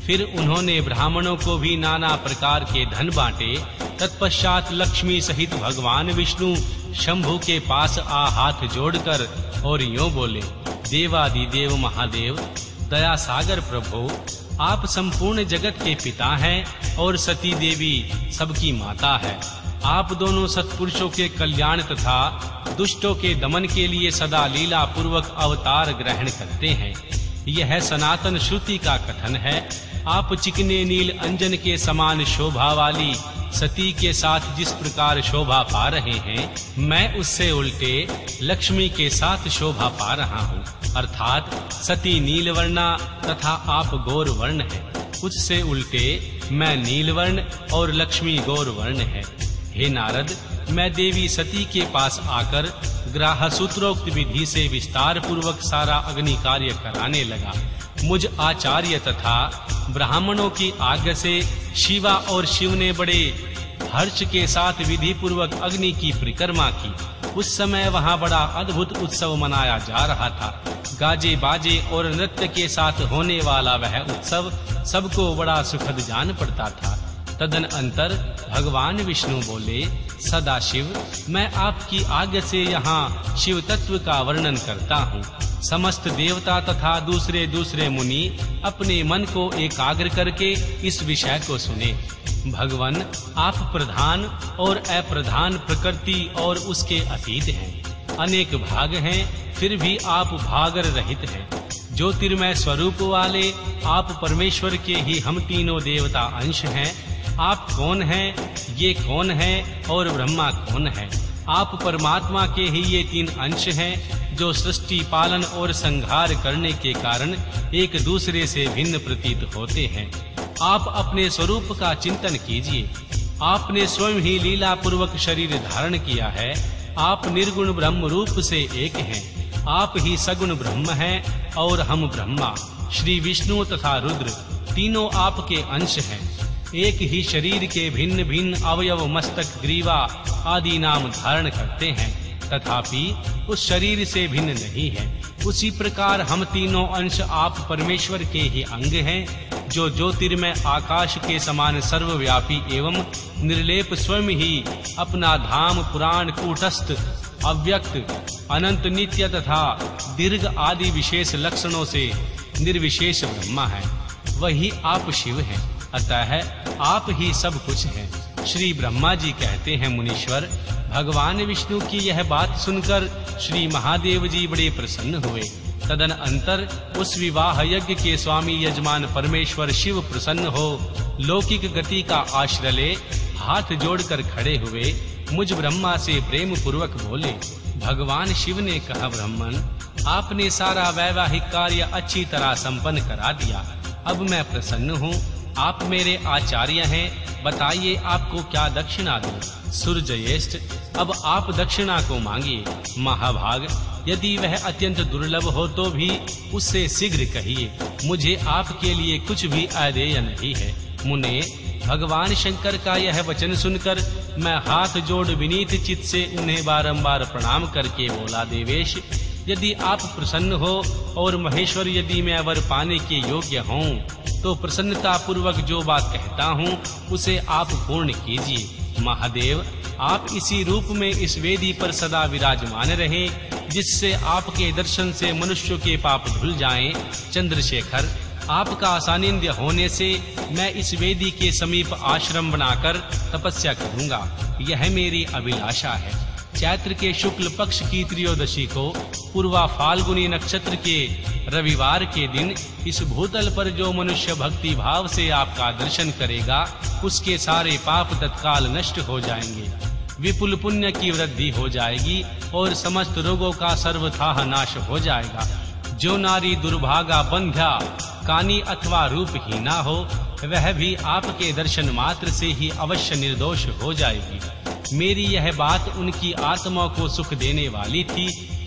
फिर उन्होंने ब्राह्मणों को भी नाना प्रकार के धन बांटे। तत्पश्चात लक्ष्मी सहित भगवान विष्णु शंभू के पास आ हाथ जोड़कर और यों बोले, देवादिदेव महादेव दया सागर प्रभो, आप संपूर्ण जगत के पिता हैं और सती देवी सबकी माता है। आप दोनों सत्पुरुषों के कल्याण तथा दुष्टों के दमन के लिए सदा लीला पूर्वक अवतार ग्रहण करते हैं। यह सनातन श्रुति का कथन है। आप चिकने नील अंजन के समान शोभा वाली सती के साथ जिस प्रकार शोभा पा रहे हैं, मैं उससे उल्टे लक्ष्मी के साथ शोभा पा रहा हूँ। अर्थात सती नीलवर्णा तथा आप गौरवर्ण है। उससे उल्टे मैं नीलवर्ण और लक्ष्मी गौरवर्ण है। हे नारद, मैं देवी सती के पास आकर ग्राह सूत्रोक्त विधि से विस्तार पूर्वक सारा अग्नि कार्य कराने लगा। मुझ आचार्य तथा ब्राह्मणों की आज्ञा से शिवा और शिव ने बड़े हर्ष के साथ विधि पूर्वक अग्नि की परिक्रमा की। उस समय वहाँ बड़ा अद्भुत उत्सव मनाया जा रहा था। गाजे बाजे और नृत्य के साथ होने वाला वह उत्सव सबको बड़ा सुखद जान पड़ता था। तदन अंतर भगवान विष्णु बोले, सदाशिव, मैं आपकी आज्ञा से यहाँ शिव तत्व का वर्णन करता हूँ। समस्त देवता तथा दूसरे दूसरे मुनि अपने मन को एकाग्र करके इस विषय को सुने। भगवान, आप प्रधान और अप्रधान, प्रकृति और उसके अतीत हैं। अनेक भाग हैं, फिर भी आप भागर रहित हैं। ज्योतिर्मय स्वरूप वाले आप परमेश्वर के ही हम तीनों देवता अंश हैं। आप कौन हैं, ये कौन है और ब्रह्मा कौन है? आप परमात्मा के ही ये तीन अंश हैं जो सृष्टि पालन और संहार करने के कारण एक दूसरे से भिन्न प्रतीत होते हैं। आप अपने स्वरूप का चिंतन कीजिए। आपने स्वयं ही लीला पूर्वक शरीर धारण किया है। आप निर्गुण ब्रह्म रूप से एक हैं। आप ही सगुण ब्रह्म हैं और हम ब्रह्मा, श्री विष्णु तथा रुद्र तीनों आपके अंश हैं। एक ही शरीर के भिन्न भिन्न अवयव मस्तक, ग्रीवा आदि नाम धारण करते हैं, तथापि उस शरीर से भिन्न नहीं है। उसी प्रकार हम तीनों अंश आप परमेश्वर के ही अंग हैं, जो ज्योतिर्मय आकाश के समान सर्वव्यापी एवं निर्लेप स्वयं ही अपना धाम, पुराण, कूटस्थ, अव्यक्त, अनंत, नित्य तथा दीर्घ आदि विशेष लक्षणों से निर्विशेष ब्रह्मा है। वही आप शिव हैं। अतः आप ही सब कुछ हैं। श्री ब्रह्मा जी कहते हैं, मुनीश्वर, भगवान विष्णु की यह बात सुनकर श्री महादेव जी बड़े प्रसन्न हुए। तदन अंतर उस विवाह यज्ञ के स्वामी यजमान परमेश्वर शिव प्रसन्न हो लौकिक गति का आश्रय ले हाथ जोड़कर खड़े हुए, मुझ ब्रह्मा से प्रेम पूर्वक बोले। भगवान शिव ने कहा, ब्रह्मन, आपने सारा वैवाहिक कार्य अच्छी तरह संपन्न करा दिया। अब मैं प्रसन्न हूँ। आप मेरे आचार्य हैं। बताइए आपको क्या दक्षिणा दूं? सुरजयेष्ठ, अब आप दक्षिणा को मांगिए। महाभाग, यदि वह अत्यंत दुर्लभ हो तो भी उससे शीघ्र कहिए। मुझे आपके लिए कुछ भी आदेय नहीं है। मुने, भगवान शंकर का यह वचन सुनकर मैं हाथ जोड़ विनीत चित्त से उन्हें बारंबार प्रणाम करके बोला, देवेश, यदि आप प्रसन्न हो और महेश्वर, यदि मैं वर पाने के योग्य हूँ तो प्रसन्नता पूर्वक जो बात कहता हूँ उसे आप पूर्ण कीजिए। महादेव, आप इसी रूप में इस वेदी पर सदा विराजमान रहे, जिससे आपके दर्शन से मनुष्य के पाप धुल जाएं। चंद्रशेखर, आपका सानिध्य होने से मैं इस वेदी के समीप आश्रम बनाकर तपस्या करूँगा। यह मेरी अभिलाषा है। चैत्र के शुक्ल पक्ष की त्रयोदशी को पूर्वा फाल्गुनी नक्षत्र के रविवार के दिन इस भूतल पर जो मनुष्य भक्ति भाव से आपका दर्शन करेगा उसके सारे पाप तत्काल नष्ट हो जाएंगे। विपुल पुण्य की वृद्धि हो जाएगी और समस्त रोगों का सर्वथा नाश हो जाएगा। जो नारी दुर्भागा, बंध्या, कानी अथवा रूपहीना हो, वह भी आपके दर्शन मात्र से ही अवश्य निर्दोष हो जाएगी। मेरी यह बात उनकी आत्मा को सुख देने वाली थी।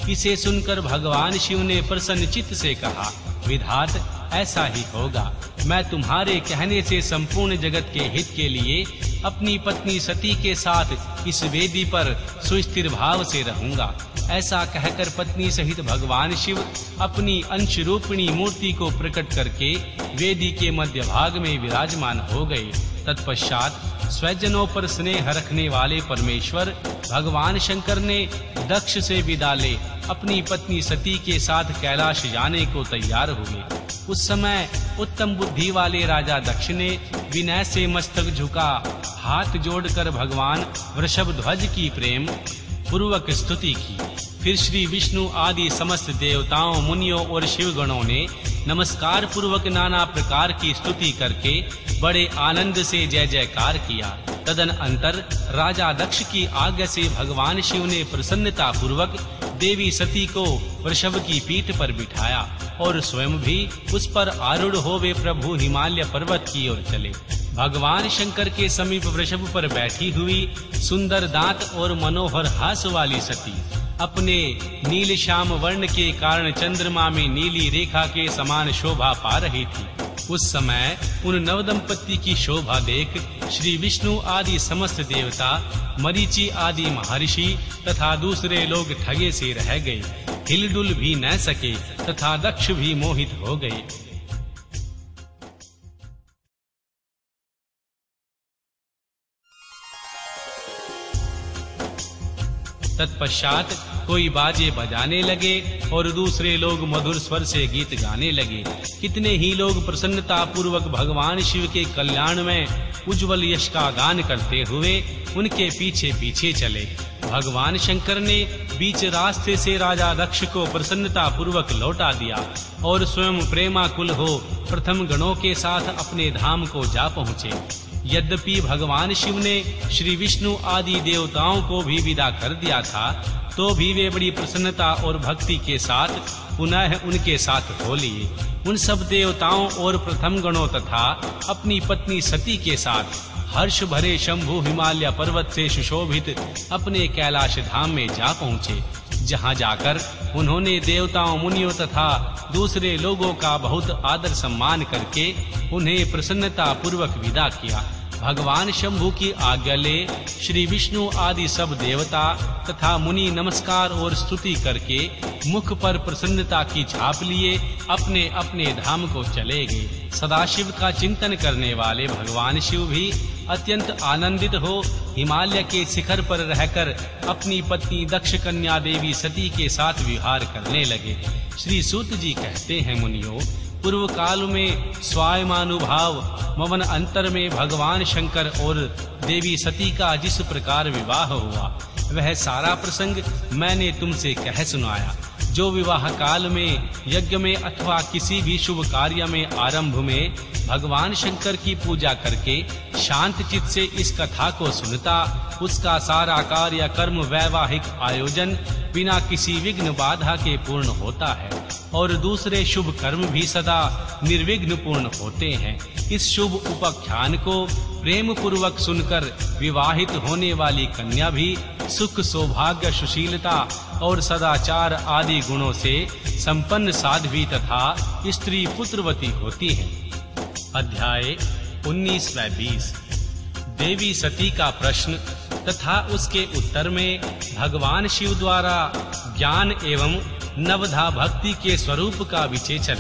इसे सुनकर भगवान शिव ने प्रसन्न चित्त से कहा, विधात, ऐसा ही होगा। मैं तुम्हारे कहने से संपूर्ण जगत के हित के लिए अपनी पत्नी सती के साथ इस वेदी पर सुस्थिर भाव से रहूंगा। ऐसा कहकर पत्नी सहित भगवान शिव अपनी अंश रूपिणी मूर्ति को प्रकट करके वेदी के मध्य भाग में विराजमान हो गए। तत्पश्चात स्वजनों पर स्नेह रखने वाले परमेश्वर भगवान शंकर ने दक्ष से विदा ले अपनी पत्नी सती के साथ कैलाश जाने को तैयार हुए। उस समय उत्तम बुद्धि वाले राजा दक्ष ने विनय से मस्तक झुका हाथ जोड़कर भगवान वृषभध्वज की प्रेम पूर्वक स्तुति की। फिर श्री विष्णु आदि समस्त देवताओं, मुनियों और शिवगणों ने नमस्कार पूर्वक नाना प्रकार की स्तुति करके बड़े आनंद से जय जयकार किया। तदनंतर राजा दक्ष की आज्ञा से भगवान शिव ने प्रसन्नता पूर्वक देवी सती को वृषभ की पीठ पर बिठाया और स्वयं भी उस पर आरूढ़ हो वे प्रभु हिमालय पर्वत की ओर चले। भगवान शंकर के समीप वृषभ पर बैठी हुई सुंदर दांत और मनोहर हास वाली सती अपने नील श्याम वर्ण के कारण चंद्रमा में नीली रेखा के समान शोभा पा रही थी। उस समय उन नवदंपति की शोभा देख श्री विष्णु आदि समस्त देवता, मरीचि आदि महर्षि तथा दूसरे लोग ठगे से रह गए, हिलडुल भी न सके तथा दक्ष भी मोहित हो गए। तत्पश्चात कोई बाजे बजाने लगे और दूसरे लोग मधुर स्वर से गीत गाने लगे। कितने ही लोग प्रसन्नता पूर्वक भगवान शिव के कल्याण में उज्जवल यश का गान करते हुए उनके पीछे पीछे चले। भगवान शंकर ने बीच रास्ते से राजा दक्ष को प्रसन्नता पूर्वक लौटा दिया और स्वयं प्रेमाकुल हो प्रथम गणों के साथ अपने धाम को जा पहुँचे। यद्यपि भगवान शिव ने श्री विष्णु आदि देवताओं को भी विदा कर दिया था, तो भी वे बड़ी प्रसन्नता और भक्ति के साथ पुनः उनके साथ हो लिए। उन सब देवताओं और प्रथम गणों तथा अपनी पत्नी सती के साथ हर्ष भरे शंभु हिमालय पर्वत से सुशोभित अपने कैलाश धाम में जा पहुँचे, जहाँ जाकर उन्होंने देवताओं, मुनियों तथा दूसरे लोगों का बहुत आदर सम्मान करके उन्हें प्रसन्नता पूर्वक विदा किया। भगवान शंभु की आज्ञा ले श्री विष्णु आदि सब देवता तथा मुनि नमस्कार और स्तुति करके मुख पर प्रसन्नता की छाप लिए अपने अपने धाम को चले गए। सदाशिव का चिंतन करने वाले भगवान शिव भी अत्यंत आनंदित हो हिमालय के शिखर पर रहकर अपनी पत्नी दक्ष कन्या देवी सती के साथ विहार करने लगे। श्री सूत जी कहते हैं, मुनियों, पूर्व काल में स्वायमानुभाव मवन अंतर में भगवान शंकर और देवी सती का जिस प्रकार विवाह हुआ, वह सारा प्रसंग मैंने तुमसे कह सुनाया। जो विवाह काल में, यज्ञ में अथवा किसी भी शुभ कार्य में आरंभ में भगवान शंकर की पूजा करके शांत चित्त से इस कथा को सुनता, उसका सारा कार्य कर्म वैवाहिक आयोजन बिना किसी विघ्न बाधा के पूर्ण होता है और दूसरे शुभ कर्म भी सदा निर्विघ्न पूर्ण होते हैं। इस शुभ उपाख्यान को प्रेम पूर्वक सुनकर विवाहित होने वाली कन्या भी सुख, सौभाग्य, सुशीलता और सदाचार आदि गुणों से संपन्न साध्वी तथा स्त्री पुत्रवती होती है। अध्याय 19-20। देवी सती का प्रश्न तथा उसके उत्तर में भगवान शिव द्वारा ज्ञान एवं नवधा भक्ति के स्वरूप का विचेचन।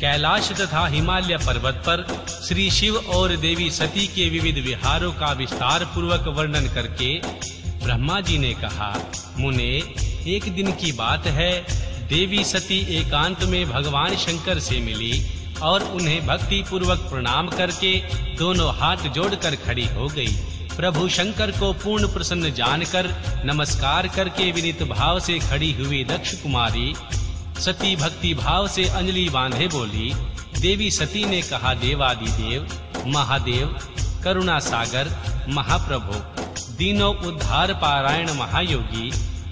कैलाश तथा हिमालय पर्वत पर श्री शिव और देवी सती के विविध विहारों का विस्तार पूर्वक वर्णन करके ब्रह्मा जी ने कहा, मुने, एक दिन की बात है, देवी सती एकांत में भगवान शंकर से मिली और उन्हें भक्ति पूर्वक प्रणाम करके दोनों हाथ जोड़कर खड़ी हो गई। प्रभु शंकर को पूर्ण प्रसन्न जानकर नमस्कार करके विनीत भाव से खड़ी हुई दक्ष कुमारी सती भक्ति भाव से अंजलि बांधे बोली। देवी सती ने कहा, देवादिदेव, महादेव, करुणा सागर, महाप्रभु, दीनों उद्धार पारायण महायोगी,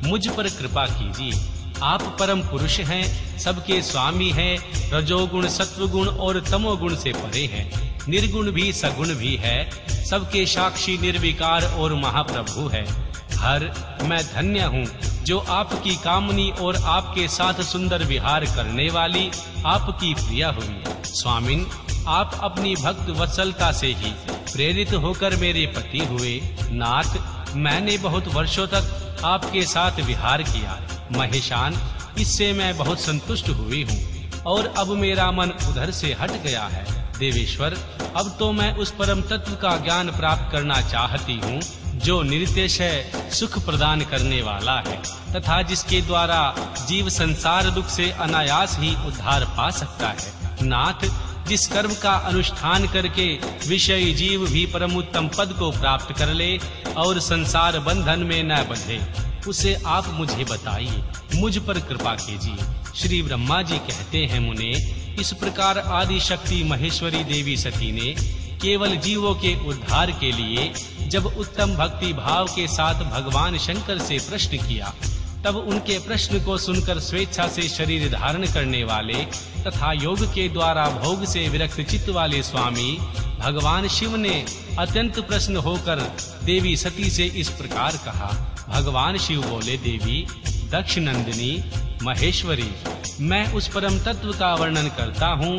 मुझ पर कृपा कीजिए। आप परम पुरुष हैं, सबके स्वामी हैं, रजोगुण, सत्वगुण और तमोगुण से परे हैं, निर्गुण भी सगुण भी है, सबके साक्षी निर्विकार और महाप्रभु है। हर मैं धन्य हूँ जो आपकी कामनी और आपके साथ सुंदर विहार करने वाली आपकी प्रिया हुई। स्वामिन, आप अपनी भक्त वत्सलता से ही प्रेरित होकर मेरे पति हुए। नाथ, मैंने बहुत वर्षों तक आपके साथ विहार किया, महेशान, इससे मैं बहुत संतुष्ट हुई हूँ और अब मेरा मन उधर से हट गया है। देवेश्वर, अब तो मैं उस परम तत्व का ज्ञान प्राप्त करना चाहती हूँ जो निरतिशय सुख प्रदान करने वाला है तथा जिसके द्वारा जीव संसार दुख से अनायास ही उद्धार पा सकता है। नाथ, जिस कर्म का अनुष्ठान करके विषयी जीव भी परम उत्तम पद को प्राप्त कर ले और संसार बंधन में न बंधे, उसे आप मुझे बताइए, मुझ पर कृपा कीजिए। श्री ब्रह्मा जी कहते हैं, मुने, इस प्रकार आदि शक्ति महेश्वरी देवी सती ने केवल जीवों के उद्धार के लिए जब उत्तम भक्ति भाव के साथ भगवान शंकर से प्रश्न किया, तब उनके प्रश्न को सुनकर स्वेच्छा से शरीर धारण करने वाले तथा योग के द्वारा भोग से विरक्त चित्त वाले स्वामी भगवान शिव ने अत्यंत प्रसन्न होकर देवी सती से इस प्रकार कहा। भगवान शिव बोले, देवी दक्ष नंदिनी महेश्वरी, मैं उस परम तत्व का वर्णन करता हूँ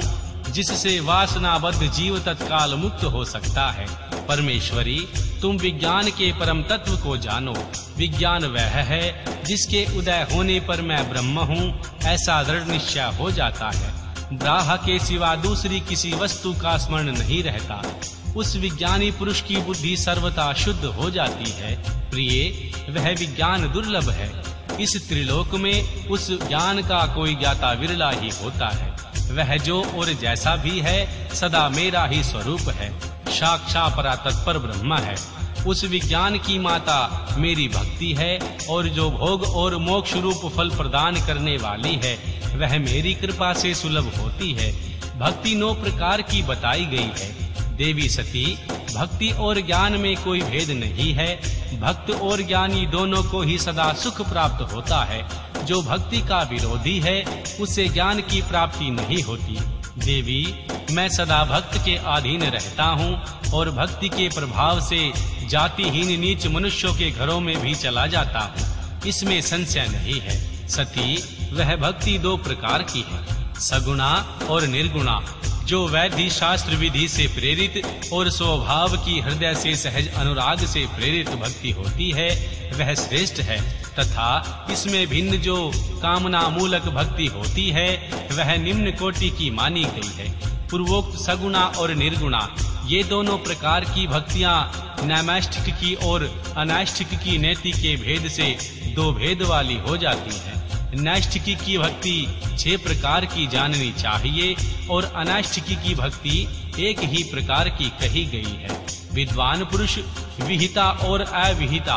जिससे वासनाबद्ध जीव तत्काल मुक्त हो सकता है। परमेश्वरी, तुम विज्ञान के परम तत्व को जानो। विज्ञान वह है जिसके उदय होने पर मैं ब्रह्म हूँ ऐसा दृढ़ निश्चय हो जाता है। ब्राह्म के सिवा दूसरी किसी वस्तु का स्मरण नहीं रहता। उस विज्ञानी पुरुष की बुद्धि सर्वथा शुद्ध हो जाती है। प्रिय, वह विज्ञान दुर्लभ है। इस त्रिलोक में उस ज्ञान का कोई ज्ञाता विरला ही होता है। वह जो और जैसा भी है सदा मेरा ही स्वरूप है, साक्षात परात्पर ब्रह्म है। उस विज्ञान की माता मेरी भक्ति है और जो भोग और मोक्ष रूप फल प्रदान करने वाली है वह मेरी कृपा से सुलभ होती है। भक्ति 9 प्रकार की बताई गई है। देवी सती, भक्ति और ज्ञान में कोई भेद नहीं है। भक्त और ज्ञानी दोनों को ही सदा सुख प्राप्त होता है। जो भक्ति का विरोधी है उसे ज्ञान की प्राप्ति नहीं होती। देवी, मैं सदा भक्त के अधीन रहता हूँ और भक्ति के प्रभाव से जातिहीन नीच मनुष्यों के घरों में भी चला जाता हूँ, इसमें संशय नहीं है। सती, वह भक्ति 2 प्रकार की है, सगुणा और निर्गुणा, जो वैधि शास्त्र विधि से प्रेरित और स्वभाव की हृदय से सहज अनुराग से प्रेरित भक्ति होती है वह श्रेष्ठ है, तथा इसमें भिन्न जो कामना मूलक भक्ति होती है वह निम्न कोटि की मानी गई है। पूर्वोक्त सगुणा और निर्गुणा ये दोनों प्रकार की भक्तियाँ नैमिष्ठिक की और अनैष्ठिक की नेति के भेद से 2 भेद वाली हो जाती है। नैष्ठिकी की भक्ति 6 प्रकार की जाननी चाहिए और अनैष्ठिकी की भक्ति 1 ही प्रकार की कही गई है। विद्वान पुरुष विहिता और अविहिता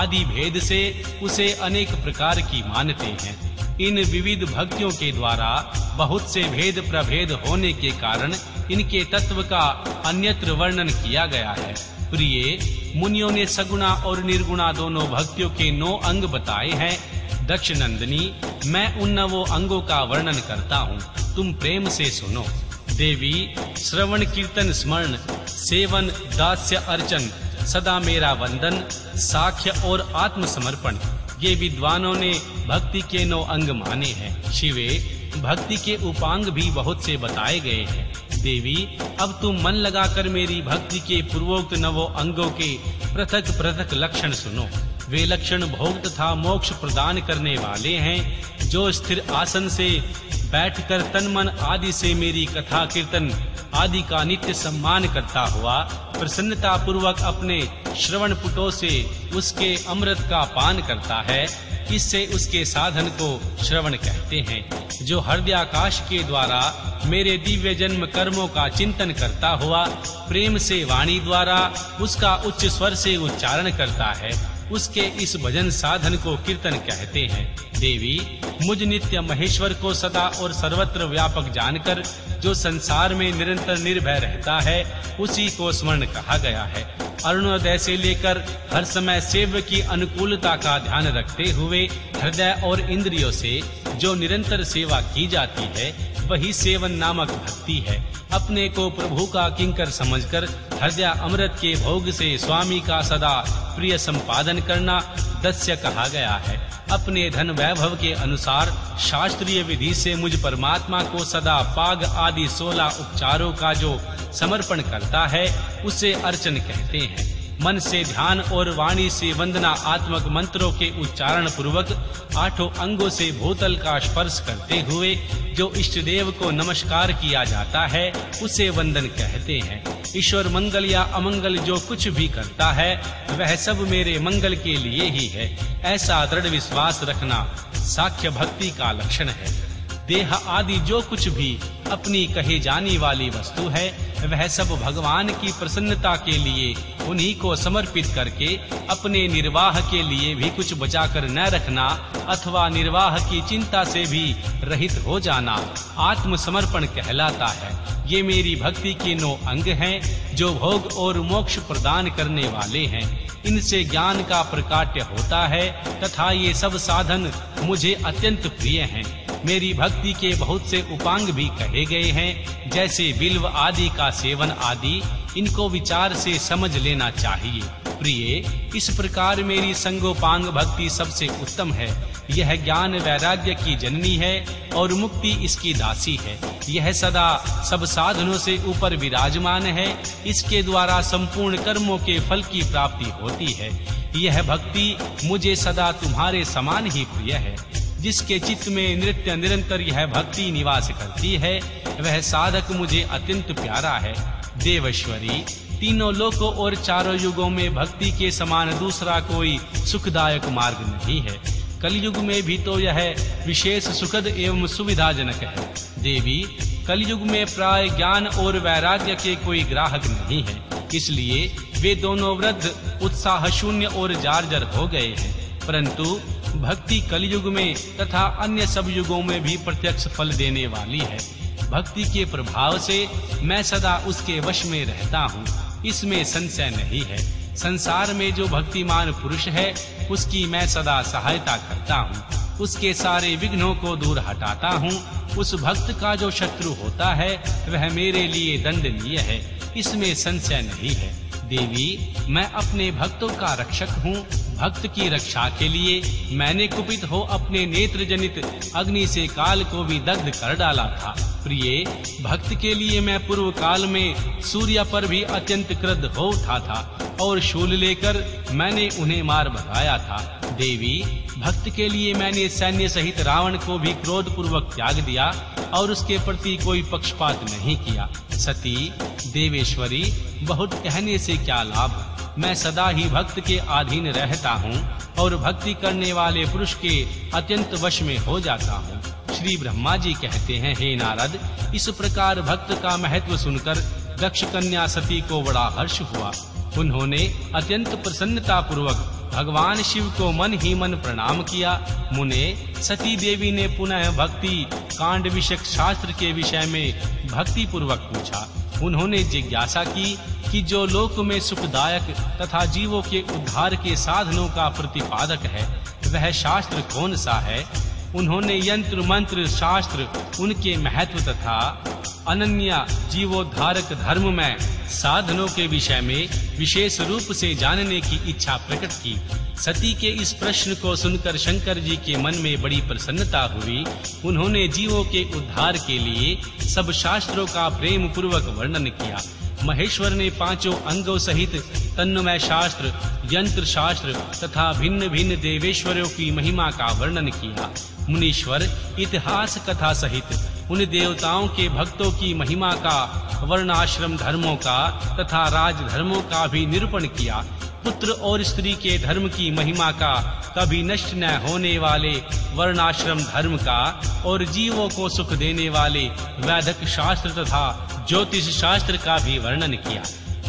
आदि भेद से उसे अनेक प्रकार की मानते हैं। इन विविध भक्तियों के द्वारा बहुत से भेद प्रभेद होने के कारण इनके तत्व का अन्यत्र वर्णन किया गया है। प्रिय, मुनियों ने सगुणा और निर्गुणा दोनों भक्तियों के 9 अंग बताए हैं। दक्ष नंदिनी, मैं उन 9 अंगों का वर्णन करता हूँ, तुम प्रेम से सुनो। देवी, श्रवण कीर्तन स्मरण सेवन दास्य अर्चन सदा मेरा वंदन साक्ष्य और आत्मसमर्पण ये विद्वानों ने भक्ति के 9 अंग माने हैं। शिवे, भक्ति के उपांग भी बहुत से बताए गए हैं। देवी, अब तुम मन लगाकर मेरी भक्ति के पूर्वोक्त 9 अंगों के पृथक पृथक लक्षण सुनो। वे लक्षण भोग तथा मोक्ष प्रदान करने वाले हैं। जो स्थिर आसन से बैठकर तन मन आदि से मेरी कथा कीर्तन आदि का नित्य सम्मान करता हुआ प्रसन्नता पूर्वक अपने श्रवण पुटों से उसके अमृत का पान करता है, इससे उसके साधन को श्रवण कहते हैं। जो हृदयाकाश के द्वारा मेरे दिव्य जन्म कर्मों का चिंतन करता हुआ प्रेम से वाणी द्वारा उसका उच्च स्वर से उच्चारण करता है, उसके इस भजन साधन को कीर्तन कहते हैं। देवी, मुझ नित्य महेश्वर को सदा और सर्वत्र व्यापक जानकर जो संसार में निरंतर निर्भय रहता है उसी को स्मरण कहा गया है। अरुणोदय से लेकर हर समय सेव्य की अनुकूलता का ध्यान रखते हुए हृदय और इंद्रियों से जो निरंतर सेवा की जाती है वही सेवन नामक भक्ति है। अपने को प्रभु का किंकर समझकर हृदय अमृत के भोग से स्वामी का सदा प्रिय संपादन करना दस्य कहा गया है। अपने धन वैभव के अनुसार शास्त्रीय विधि से मुझ परमात्मा को सदा पाग आदि 16 उपचारों का जो समर्पण करता है उसे अर्चन कहते हैं। मन से ध्यान और वाणी से वंदना आत्मक मंत्रों के उच्चारण पूर्वक आठों अंगों से भूतल का स्पर्श करते हुए जो इष्ट देव को नमस्कार किया जाता है उसे वंदन कहते हैं। ईश्वर मंगल या अमंगल जो कुछ भी करता है वह सब मेरे मंगल के लिए ही है, ऐसा दृढ़ विश्वास रखना साख्य भक्ति का लक्षण है। देह आदि जो कुछ भी अपनी कहे जाने वाली वस्तु है वह सब भगवान की प्रसन्नता के लिए उन्हीं को समर्पित करके अपने निर्वाह के लिए भी कुछ बचाकर न रखना अथवा निर्वाह की चिंता से भी रहित हो जाना आत्मसमर्पण कहलाता है। ये मेरी भक्ति के 9 अंग हैं जो भोग और मोक्ष प्रदान करने वाले हैं। इनसे ज्ञान का प्रकाट्य होता है तथा ये सब साधन मुझे अत्यंत प्रिय हैं। मेरी भक्ति के बहुत से उपांग भी कहे गए हैं, जैसे बिल्व आदि का सेवन आदि। इनको विचार से समझ लेना चाहिए। प्रिय, इस प्रकार मेरी संगोपांग भक्ति सबसे उत्तम है। यह ज्ञान वैराग्य की जननी है और मुक्ति इसकी दासी है। यह सदा सब साधनों से ऊपर विराजमान है। इसके द्वारा संपूर्ण कर्मों के फल की प्राप्ति होती है। यह भक्ति मुझे सदा तुम्हारे समान ही प्रिय है। जिसके चित्त में नृत्य निरंतर यह भक्ति निवास करती है वह साधक मुझे अत्यंत प्यारा है। देवेश्वरी, तीनों लोकों और चारों युगों में भक्ति के समान दूसरा कोई सुखदायक मार्ग नहीं है। कलयुग में भी तो यह विशेष सुखद एवं सुविधाजनक है। देवी, कलयुग में प्राय ज्ञान और वैराग्य के कोई ग्राहक नहीं है, इसलिए वे दोनों वृद्ध, उत्साह शून्य और जार्जर हो गए हैं। परंतु भक्ति कलयुग में तथा अन्य सब युगों में भी प्रत्यक्ष फल देने वाली है। भक्ति के प्रभाव से मैं सदा उसके वश में रहता हूँ, इसमें संशय नहीं है। संसार में जो भक्तिमान पुरुष है उसकी मैं सदा सहायता करता हूँ, उसके सारे विघ्नों को दूर हटाता हूँ। उस भक्त का जो शत्रु होता है वह मेरे लिए दंडनीय है, इसमें संशय नहीं है। देवी, मैं अपने भक्तों का रक्षक हूँ। भक्त की रक्षा के लिए मैंने कुपित हो अपने नेत्र जनित अग्नि से काल को भी दग्ध कर डाला था। प्रिय, भक्त के लिए मैं पूर्व काल में सूर्य पर भी अत्यंत क्रुद्ध हो उठा था और शूल लेकर मैंने उन्हें मार भगाया था। देवी, भक्त के लिए मैंने सैन्य सहित रावण को भी क्रोध पूर्वक त्याग दिया और उसके प्रति कोई पक्षपात नहीं किया। सती, देवेश्वरी, बहुत कहने से क्या लाभ, मैं सदा ही भक्त के अधीन रहता हूँ और भक्ति करने वाले पुरुष के अत्यंत वश में हो जाता हूँ। श्री ब्रह्मा जी कहते हैं, हे नारद, इस प्रकार भक्त का महत्व सुनकर दक्ष कन्या सती को बड़ा हर्ष हुआ। उन्होंने अत्यंत प्रसन्नता पूर्वक भगवान शिव को मन ही मन प्रणाम किया। मुने, सती देवी ने पुनः भक्ति कांड विषयक शास्त्र के विषय में भक्ति पूर्वक पूछा। उन्होंने जिज्ञासा की कि जो लोक में सुखदायक तथा जीवों के उद्धार के साधनों का प्रतिपादक है वह शास्त्र कौन सा है। उन्होंने यंत्र मंत्र शास्त्र, उनके महत्व तथा अनन्य जीवोद्धारक धर्म में साधनों के विषय में विशेष रूप से जानने की इच्छा प्रकट की। सती के इस प्रश्न को सुनकर शंकर जी के मन में बड़ी प्रसन्नता हुई। उन्होंने जीवों के उद्धार के लिए सब शास्त्रों का प्रेम पूर्वक वर्णन किया। महेश्वर ने 5 अंगों सहित तन्मय शास्त्र, यंत्र शास्त्र तथा भिन्न भिन्न देवेश्वरों की महिमा का वर्णन किया। मुनीश्वर, इतिहास कथा सहित उन देवताओं के भक्तों की महिमा का, वर्णाश्रम धर्मों का तथा राज धर्मों का भी निरूपण किया। पुत्र और स्त्री के धर्म की महिमा का, कभी नष्ट न होने वाले वर्णाश्रम धर्म का और जीवों को सुख देने वाले वैदक शास्त्र तथा ज्योतिष शास्त्र का भी वर्णन किया।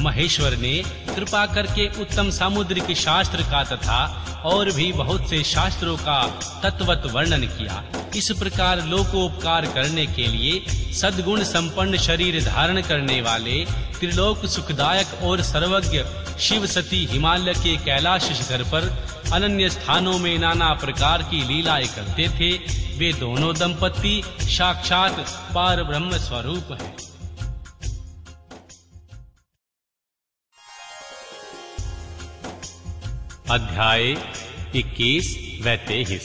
महेश्वर ने कृपा करके उत्तम सामुद्रिक शास्त्र का तथा और भी बहुत से शास्त्रों का तत्वत वर्णन किया। इस प्रकार लोकोपकार करने के लिए सद्गुण संपन्न शरीर धारण करने वाले त्रिलोक सुखदायक और सर्वज्ञ शिव सती हिमालय के कैलाश शिखर पर अनन्य स्थानों में नाना प्रकार की लीलाएं करते थे। वे दोनों दंपति साक्षात परब्रह्म स्वरूप हैं। अध्याय 21-23।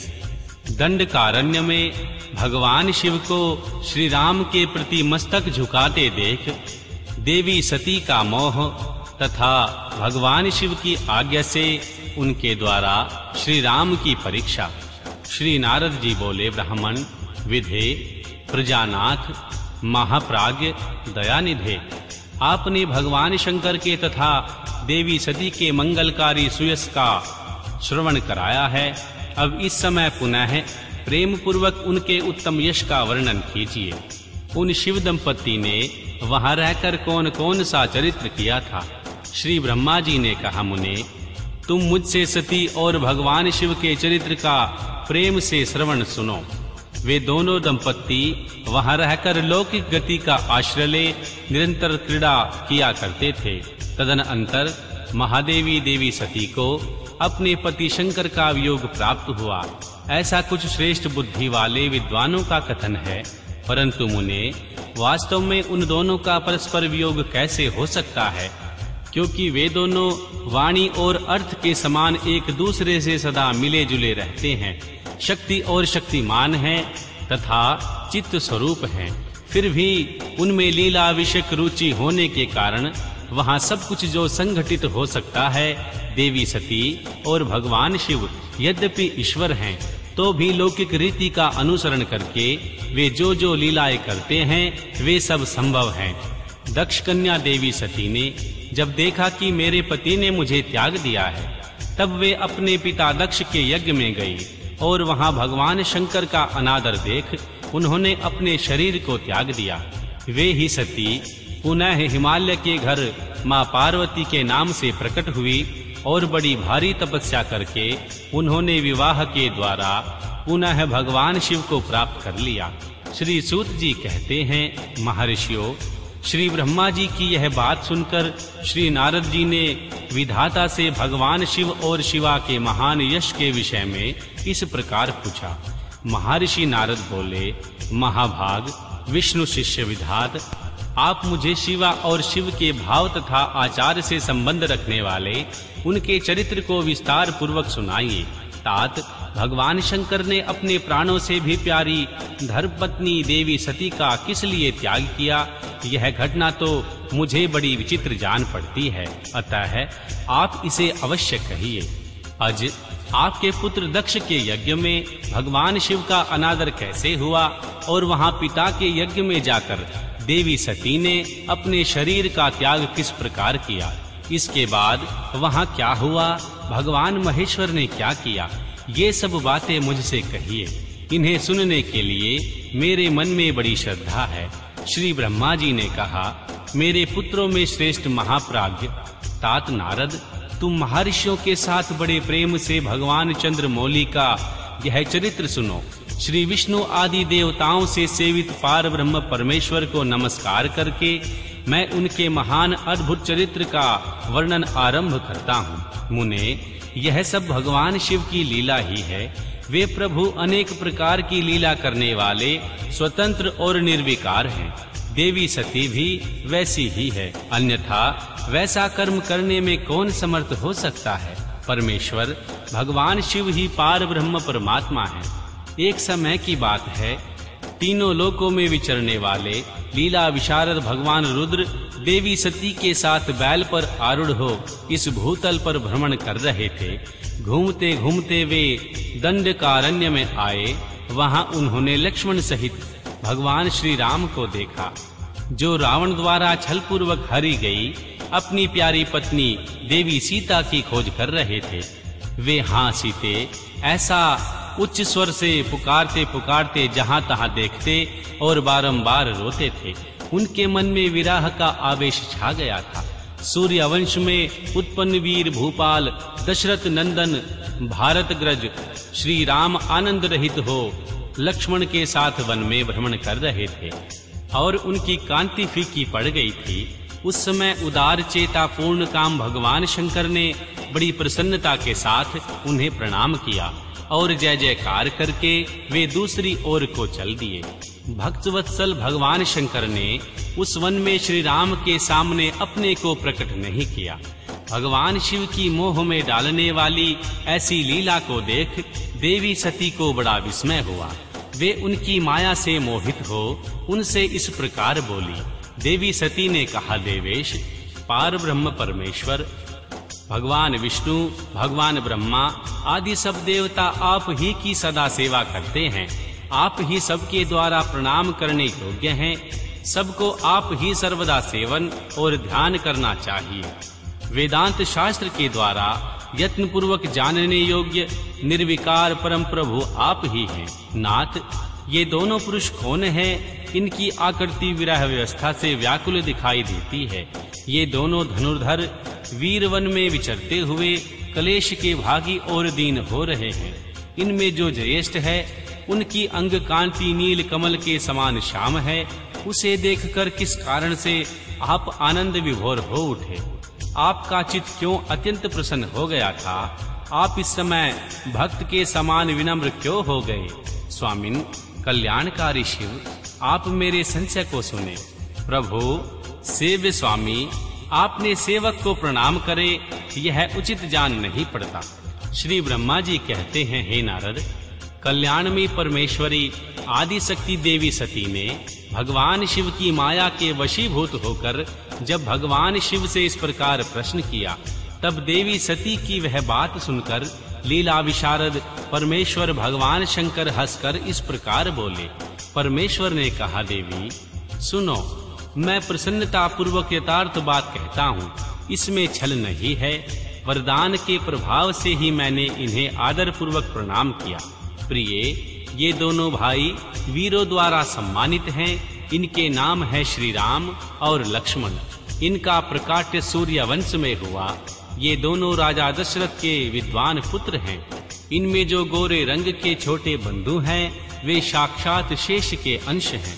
दंडकारण्य में भगवान शिव को श्री राम के प्रति मस्तक झुकाते देख देवी सती का मोह तथा भगवान शिव की आज्ञा से उनके द्वारा श्री राम की परीक्षा। श्री नारद जी बोले, ब्राह्मण विधे प्रजानाथ महाप्राज्य दयानिधे, आपने भगवान शंकर के तथा देवी सती के मंगलकारी सुयश का श्रवण कराया है। अब इस समय पुनः प्रेम पूर्वक उनके उत्तम यश का वर्णन कीजिए। उन शिव दंपति ने वहां रहकर कौन कौन सा चरित्र किया था। श्री ब्रह्मा जी ने कहा, मुने तुम मुझसे सती और भगवान शिव के चरित्र का प्रेम से श्रवण सुनो। वे दोनों दंपति वहां रहकर लौकिक गति का आश्रय ले निरंतर क्रीड़ा किया करते थे। तदनंतर महादेवी देवी सती को अपने पति शंकर का वियोग प्राप्त हुआ। ऐसा कुछ श्रेष्ठ बुद्धि वाले विद्वानों का कथन है, परंतु मुने वास्तव में उन दोनों का परस्पर वियोग कैसे हो सकता है, क्योंकि वे दोनों वाणी और अर्थ के समान एक दूसरे से सदा मिले जुले रहते हैं, शक्ति और शक्तिमान हैं तथा चित्त स्वरूप हैं। फिर भी उनमें लीला विषयक रुचि होने के कारण वहां सब कुछ जो संगठित हो सकता है, देवी सती और भगवान शिव यद्यपि ईश्वर हैं तो भी लौकिक रीति का अनुसरण करके वे जो जो लीलाएं करते हैं वे सब संभव हैं। दक्ष कन्या देवी सती ने जब देखा कि मेरे पति ने मुझे त्याग दिया है, तब वे अपने पिता दक्ष के यज्ञ में गई और वहां भगवान शंकर का अनादर देख उन्होंने अपने शरीर को त्याग दिया। वे ही सती पुनः हिमालय के घर मां पार्वती के नाम से प्रकट हुई और बड़ी भारी तपस्या करके उन्होंने विवाह के द्वारा पुनः भगवान शिव को प्राप्त कर लिया। श्री सूत जी कहते हैं, महर्षियों, श्री ब्रह्मा जी की यह बात सुनकर श्री नारद जी ने विधाता से भगवान शिव और शिवा के महान यश के विषय में इस प्रकार पूछा। महर्षि नारद बोले, महाभाग विष्णु शिष्य विधात, आप मुझे शिवा और शिव के भाव तथा आचार से संबंध रखने वाले उनके चरित्र को विस्तार पूर्वक सुनाइए। तात भगवान शंकर ने अपने प्राणों से भी प्यारी धर्मपत्नी देवी सती का किस लिए त्याग किया, यह घटना तो मुझे बड़ी विचित्र जान पड़ती है, अतः आप इसे अवश्य कहिए। अज आपके पुत्र दक्ष के यज्ञ में भगवान शिव का अनादर कैसे हुआ और वहां पिता के यज्ञ में जाकर देवी सती ने अपने शरीर का त्याग किस प्रकार किया, इसके बाद वहां क्या हुआ, भगवान महेश्वर ने क्या किया, ये सब बातें मुझसे कहिए। इन्हें सुनने के लिए मेरे मन में बड़ी श्रद्धा है। श्री ब्रह्मा जी ने कहा, मेरे पुत्रों में श्रेष्ठ महाप्राज्ञ तात नारद, तुम महर्षियों के साथ बड़े प्रेम से भगवान चंद्रमौली का यह चरित्र सुनो। श्री विष्णु आदि देवताओं से सेवित पार ब्रह्म परमेश्वर को नमस्कार करके मैं उनके महान अद्भुत चरित्र का वर्णन आरंभ करता हूँ। मुने, यह सब भगवान शिव की लीला ही है। वे प्रभु अनेक प्रकार की लीला करने वाले स्वतंत्र और निर्विकार हैं। देवी सती भी वैसी ही है, अन्यथा वैसा कर्म करने में कौन समर्थ हो सकता है। परमेश्वर भगवान शिव ही पार ब्रह्म परमात्मा है। एक समय की बात है, तीनों लोकों में विचरने वाले लीला विशारद भगवान रुद्र देवी सती के साथ बैल पर आरूढ़ हो इस भूतल पर भ्रमण कर रहे थे। घूमते घूमते वे दंडकारण्य में आए। वहां उन्होंने लक्ष्मण सहित भगवान श्री राम को देखा, जो रावण द्वारा छलपूर्वक हरी गई अपनी प्यारी पत्नी देवी सीता की खोज कर रहे थे। वे हाँ सीते ऐसा उच्च स्वर से पुकारते पुकारते जहां तहां देखते और बारंबार रोते थे। उनके मन में विराह का आवेश छा गया था। सूर्यवंश में उत्पन्न वीर भूपाल दशरथ नंदन भारतग्रज श्री राम आनंद रहित हो लक्ष्मण के साथ वन में भ्रमण कर रहे थे और उनकी कांति फीकी पड़ गई थी। उस समय उदार चेता पूर्ण काम भगवान शंकर ने बड़ी प्रसन्नता के साथ उन्हें प्रणाम किया और जय जयकार करके वे दूसरी ओर को चल दिए। भक्तवत्सल भगवान शंकर ने उस वन में श्री राम के सामने अपने को प्रकट नहीं किया। भगवान शिव की मोह में डालने वाली ऐसी लीला को देख देवी सती को बड़ा विस्मय हुआ। वे उनकी माया से मोहित हो उनसे इस प्रकार बोली। देवी सती ने कहा, देवेश, पारब्रह्म परमेश्वर, भगवान विष्णु, भगवान ब्रह्मा आदि सब देवता आप ही की सदा सेवा करते हैं। आप ही सबके द्वारा प्रणाम करने योग्य हैं। सबको आप ही सर्वदा सेवन और ध्यान करना चाहिए। वेदांत शास्त्र के द्वारा यत्न पूर्वक जानने योग्य निर्विकार परम प्रभु आप ही हैं। नाथ, ये दोनों पुरुष कौन हैं? इनकी आकृति विरह व्यवस्था से व्याकुल दिखाई देती है। ये दोनों धनुर्धर वीर वन में विचरते हुए कलेश के भागी और दीन हो रहे हैं। इनमें जो ज्येष्ठ है उनकी अंग कांति नील कमल के समान श्याम है। उसे देखकर किस कारण से आप आनंद विभोर हो उठे? आपका चित्त क्यों अत्यंत प्रसन्न हो गया था? आप इस समय भक्त के समान विनम्र क्यों हो गए? स्वामिन, कल्याणकारी शिव, आप मेरे संशय को सुने। प्रभु सेव्य स्वामी, आपने सेवक को प्रणाम करे, यह उचित जान नहीं पड़ता। श्री ब्रह्मा जी कहते हैं, हे नारद, कल्याणमयी परमेश्वरी आदि शक्ति देवी सती ने भगवान शिव की माया के वशीभूत होकर जब भगवान शिव से इस प्रकार प्रश्न किया, तब देवी सती की वह बात सुनकर लीला विशारद परमेश्वर भगवान शंकर हंसकर इस प्रकार बोले। परमेश्वर ने कहा, देवी सुनो, मैं प्रसन्नता पूर्वक यथार्थ बात कहता हूँ, इसमें छल नहीं है। वरदान के प्रभाव से ही मैंने इन्हें आदर पूर्वक प्रणाम किया। प्रिय, ये दोनों भाई वीरों द्वारा सम्मानित हैं। इनके नाम है श्री राम और लक्ष्मण। इनका प्रकाट्य सूर्य वंश में हुआ। ये दोनों राजा दशरथ के विद्वान पुत्र हैं। इनमें जो गोरे रंग के छोटे बंधु हैं वे साक्षात शेष के अंश हैं।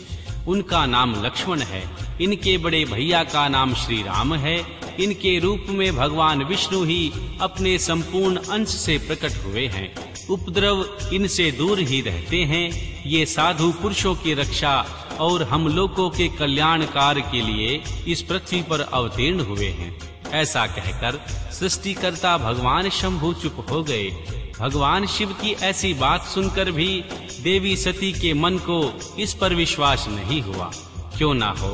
उनका नाम लक्ष्मण है। इनके बड़े भैया का नाम श्री राम है। इनके रूप में भगवान विष्णु ही अपने संपूर्ण अंश से प्रकट हुए हैं। उपद्रव इनसे दूर ही रहते हैं। ये साधु पुरुषों की रक्षा और हम लोगों के कल्याण कार्य के लिए इस पृथ्वी पर अवतीर्ण हुए हैं। ऐसा कहकर सृष्टिकर्ता भगवान शंभु चुप हो गए। भगवान शिव की ऐसी बात सुनकर भी देवी सती के मन को इस पर विश्वास नहीं हुआ। क्यों ना हो,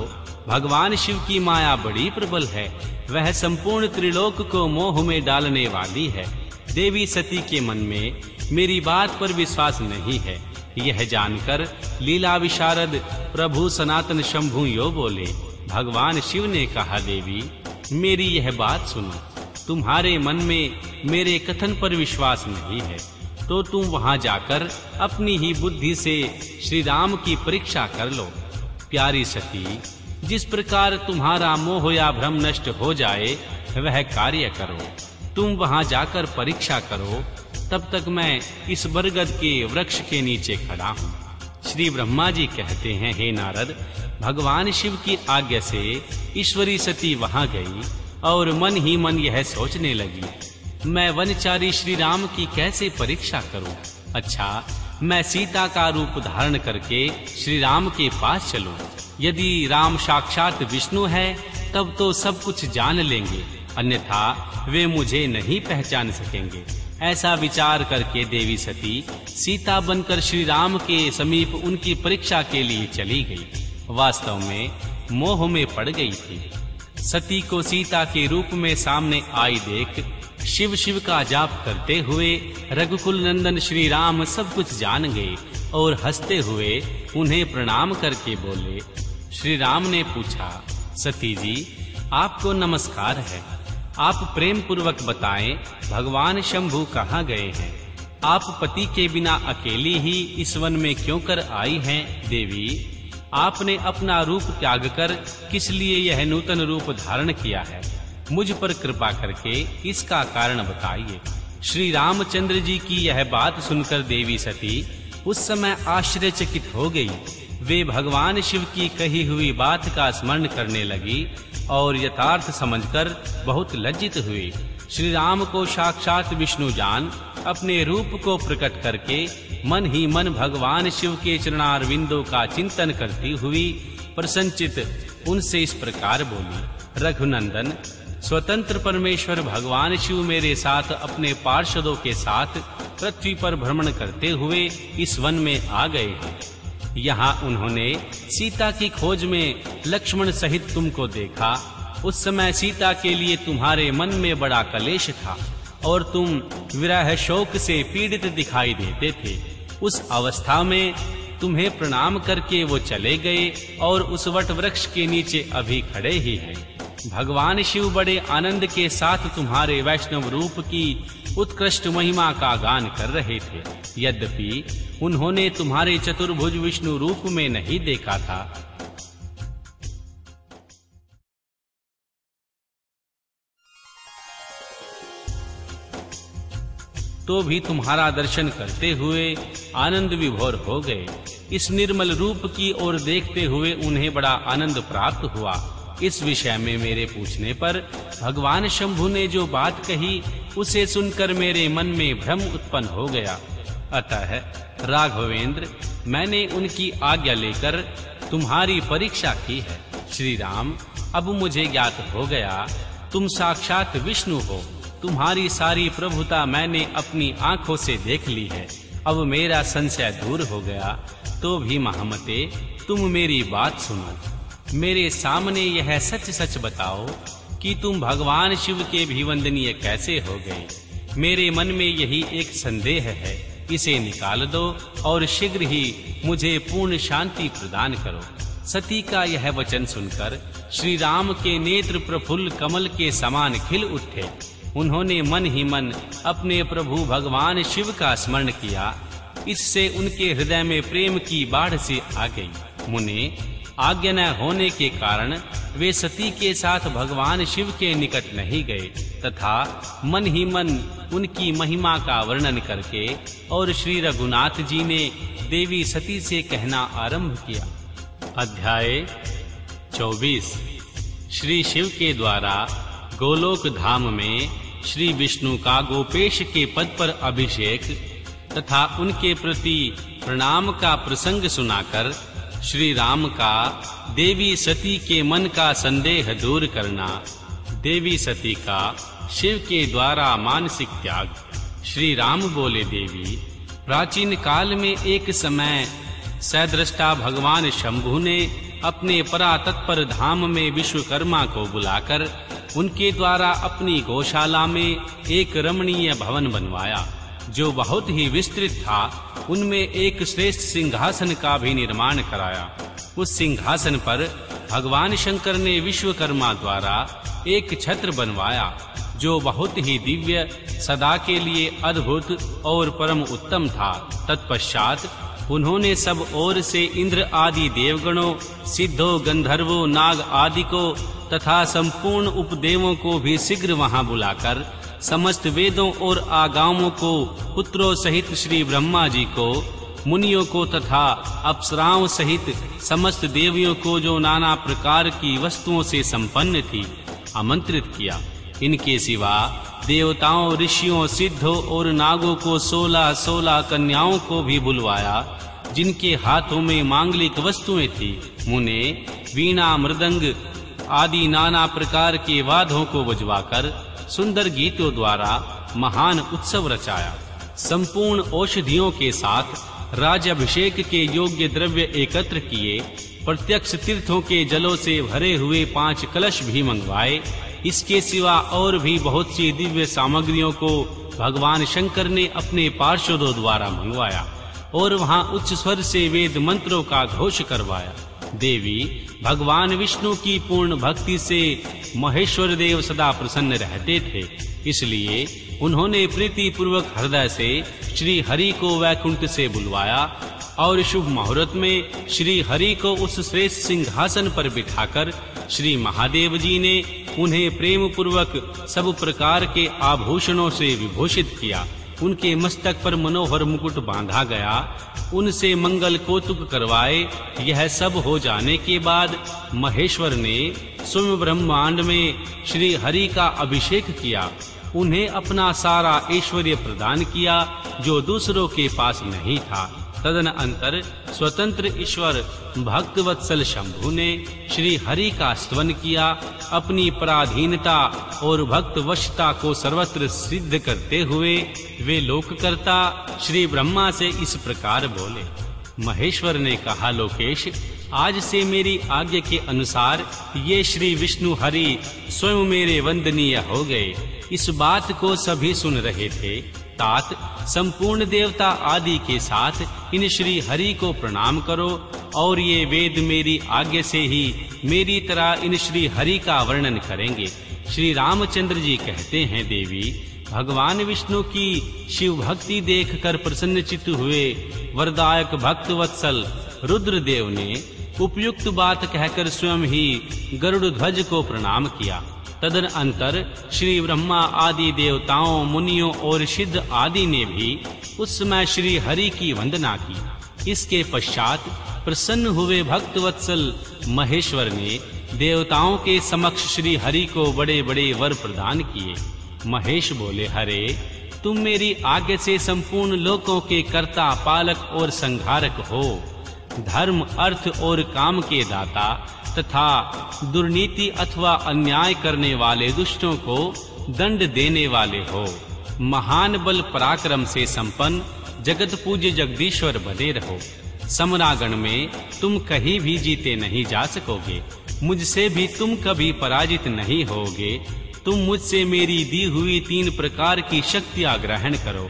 भगवान शिव की माया बड़ी प्रबल है। वह संपूर्ण त्रिलोक को मोह में डालने वाली है। देवी सती के मन में मेरी बात पर विश्वास नहीं है। यह जानकर लीला विशारद प्रभु सनातन शंभु यो बोले। भगवान शिव ने कहा, देवी मेरी यह बात सुनो, तुम्हारे मन में मेरे कथन पर विश्वास नहीं है तो तुम वहां जाकर अपनी ही बुद्धि से श्री राम की परीक्षा कर लो। प्यारी सती, जिस प्रकार तुम्हारा मोह या भ्रम नष्ट हो जाए वह कार्य करो। तुम वहां जाकर परीक्षा करो, तब तक मैं इस बरगद के वृक्ष के नीचे खड़ा हूँ। श्री ब्रह्मा जी कहते हैं, हे नारद, भगवान शिव की आज्ञा से ईश्वरी सती वहां गई और मन ही मन यह सोचने लगी, मैं वनचारी श्री राम की कैसे परीक्षा करूं? अच्छा, मैं सीता का रूप धारण करके श्री राम के पास चलूं। यदि राम साक्षात विष्णु है तब तो सब कुछ जान लेंगे, अन्यथा वे मुझे नहीं पहचान सकेंगे। ऐसा विचार करके देवी सती सीता बनकर श्री राम के समीप उनकी परीक्षा के लिए चली गई। वास्तव में मोह में पड़ गई थी। सती को सीता के रूप में सामने आई देख शिव शिव का जाप करते हुए रघुकुल नंदन श्री राम सब कुछ जान गए और हंसते हुए उन्हें प्रणाम करके बोले। श्री राम ने पूछा, सती जी आपको नमस्कार है। आप प्रेम पूर्वक बताएं, भगवान शंभु कहाँ गए हैं? आप पति के बिना अकेली ही इस वन में क्यों कर आई हैं? देवी, आपने अपना रूप त्याग कर किस लिए यह नूतन रूप धारण किया है? मुझ पर कृपा करके इसका कारण बताइए। श्री रामचंद्र जी की यह बात सुनकर देवी सती उस समय आश्चर्यचकित हो गई। वे भगवान शिव की कही हुई बात का स्मरण करने लगी और यथार्थ समझकर बहुत लज्जित हुई। श्री राम को साक्षात विष्णु जान अपने रूप को प्रकट करके मन ही मन भगवान शिव के चरणारविंदों का चिंतन करती हुई प्रसन्नचित उनसे इस प्रकार बोली। रघुनंदन, स्वतंत्र परमेश्वर भगवान शिव मेरे साथ अपने पार्षदों के साथ पृथ्वी पर भ्रमण करते हुए इस वन में आ गए हैं। यहाँ उन्होंने सीता की खोज में लक्ष्मण सहित तुमको देखा। उस समय सीता के लिए तुम्हारे मन में बड़ा कलेश था और तुम विरह शोक से पीड़ित दिखाई देते थे। उस अवस्था में तुम्हें प्रणाम करके वो चले गए और उस वट वृक्ष के नीचे अभी खड़े ही हैं। भगवान शिव बड़े आनंद के साथ तुम्हारे वैष्णव रूप की उत्कृष्ट महिमा का गान कर रहे थे। यद्यपि उन्होंने तुम्हारे चतुर्भुज विष्णु रूप में नहीं देखा था। तो भी तुम्हारा दर्शन करते हुए आनंद विभोर हो गए। इस निर्मल रूप की ओर देखते हुए उन्हें बड़ा आनंद प्राप्त हुआ। इस विषय में मेरे पूछने पर भगवान शंभु ने जो बात कही उसे सुनकर मेरे मन में भ्रम उत्पन्न हो गया। अतः राघवेंद्र, मैंने उनकी आज्ञा लेकर तुम्हारी परीक्षा की है। श्री राम, अब मुझे ज्ञात हो गया तुम साक्षात विष्णु हो। तुम्हारी सारी प्रभुता मैंने अपनी आंखों से देख ली है। अब मेरा संशय दूर हो गया। तो भी महामते, तुम मेरी बात सुनो। मेरे सामने यह सच सच बताओ कि तुम भगवान शिव के भी वंदनीय कैसे हो गए। मेरे मन में यही एक संदेह है, इसे निकाल दो और शीघ्र ही मुझे पूर्ण शांति प्रदान करो। सती का यह वचन सुनकर श्री राम के नेत्र प्रफुल्ल कमल के समान खिल उठे। उन्होंने मन ही मन अपने प्रभु भगवान शिव का स्मरण किया। इससे उनके हृदय में प्रेम की बाढ़ से आ गई। मुने, आज्ञा न होने के कारण वे सती के साथ भगवान शिव के निकट नहीं गए तथा मन ही मन उनकी महिमा का वर्णन करके और श्री रघुनाथ जी ने देवी सती से कहना आरंभ किया। अध्याय 24। श्री शिव के द्वारा गोलोक धाम में श्री विष्णु का गोपेश के पद पर अभिषेक तथा उनके प्रति प्रणाम का प्रसंग सुनाकर श्री राम का देवी सती के मन का संदेह दूर करना, देवी सती का शिव के द्वारा मानसिक त्याग। श्री राम बोले, देवी, प्राचीन काल में एक समय सद्रष्टा भगवान शंभु ने अपने परातत्पर धाम में विश्वकर्मा को बुलाकर उनके द्वारा अपनी गौशाला में एक रमणीय भवन बनवाया जो बहुत ही विस्तृत था। उनमें एक श्रेष्ठ सिंहासन का भी निर्माण कराया। उस सिंहासन पर भगवान शंकर ने विश्वकर्मा द्वारा एक छत्र बनवाया जो बहुत ही दिव्य, सदा के लिए अद्भुत और परम उत्तम था। तत्पश्चात उन्होंने सब ओर से इंद्र आदि देवगणों, सिद्धों, गंधर्वों, नाग आदि को तथा संपूर्ण उपदेवों को भी शीघ्र वहां बुलाकर समस्त वेदों और आगमों को, पुत्रों सहित श्री ब्रह्मा जी को, मुनियों को तथा अप्सराओं सहित समस्त देवियों को जो नाना प्रकार की वस्तुओं से संपन्न थी, आमंत्रित किया। इनके सिवा देवताओं, ऋषियों, सिद्धों और नागों को 16-16 कन्याओं को भी बुलवाया जिनके हाथों में मांगलिक वस्तुएं थी। मुने, वीणा, मृदंग आदि नाना प्रकार के वाद्यों को बजवाकर सुंदर गीतों द्वारा महान उत्सव रचाया। संपूर्ण औषधियों के साथ राजाभिषेक के योग्य द्रव्य एकत्र किए। प्रत्यक्ष तीर्थों के जलों से भरे हुए 5 कलश भी मंगवाए। इसके सिवा और भी बहुत सी दिव्य सामग्रियों को भगवान शंकर ने अपने पार्षदों द्वारा मंगवाया और वहां उच्च स्वर से वेद मंत्रों का घोष करवाया। देवी, भगवान विष्णु की पूर्ण भक्ति से महेश्वर देव सदा प्रसन्न रहते थे, इसलिए उन्होंने प्रीति पूर्वक हृदय से श्री हरि को वैकुंठ से बुलवाया और शुभ मुहूर्त में श्री हरि को उस श्रेष्ठ सिंहासन पर बिठाकर श्री महादेव जी ने उन्हें प्रेम पूर्वक सब प्रकार के आभूषणों से विभूषित किया। उनके मस्तक पर मनोहर मुकुट बांधा गया, उनसे मंगल कौतुक करवाए। यह सब हो जाने के बाद महेश्वर ने स्वयं ब्रह्मांड में श्री हरि का अभिषेक किया। उन्हें अपना सारा ऐश्वर्य प्रदान किया जो दूसरों के पास नहीं था। तदनंतर स्वतंत्र ईश्वर भक्तवत्सल शंभु ने श्री हरि का स्तवन किया। अपनी पराधीनता और भक्तवशता को सर्वत्र सिद्ध करते हुए वे लोककर्ता श्री ब्रह्मा से इस प्रकार बोले। महेश्वर ने कहा, लोकेश, आज से मेरी आज्ञा के अनुसार ये श्री विष्णु हरि स्वयं मेरे वंदनीय हो गए। इस बात को सभी सुन रहे थे। तात संपूर्ण देवता आदि के साथ इन श्री हरि को प्रणाम करो और ये वेद मेरी आज्ञा से ही मेरी तरह इन श्री हरि का वर्णन करेंगे। श्री रामचंद्र जी कहते हैं, देवी भगवान विष्णु की शिव भक्ति देखकर प्रसन्नचित्त हुए वरदायक भक्त वत्सल रुद्रदेव ने उपयुक्त बात कहकर स्वयं ही गरुड़ ध्वज को प्रणाम किया। तदनंतर श्री ब्रह्मा आदि देवताओं, मुनियों और सिद्ध आदि ने भी उस समय श्री हरि की वंदना की। इसके पश्चात प्रसन्न हुए भक्त वत्सल महेश्वर ने देवताओं के समक्ष श्री हरि को बड़े बड़े वर प्रदान किए। महेश बोले, हरे तुम मेरी आज्ञा से संपूर्ण लोकों के कर्ता, पालक और संहारक हो। धर्म, अर्थ और काम के दाता तथा दुर्नीति अथवा अन्याय करने वाले दुष्टों को दंड देने वाले हो। महान बल पराक्रम से संपन्न जगत पूज्य जगदीश्वर बने रहो। समरागण में तुम कहीं भी जीते नहीं जा सकोगे, मुझसे भी तुम कभी पराजित नहीं होगे। तुम मुझसे मेरी दी हुई 3 प्रकार की शक्तियां ग्रहण करो।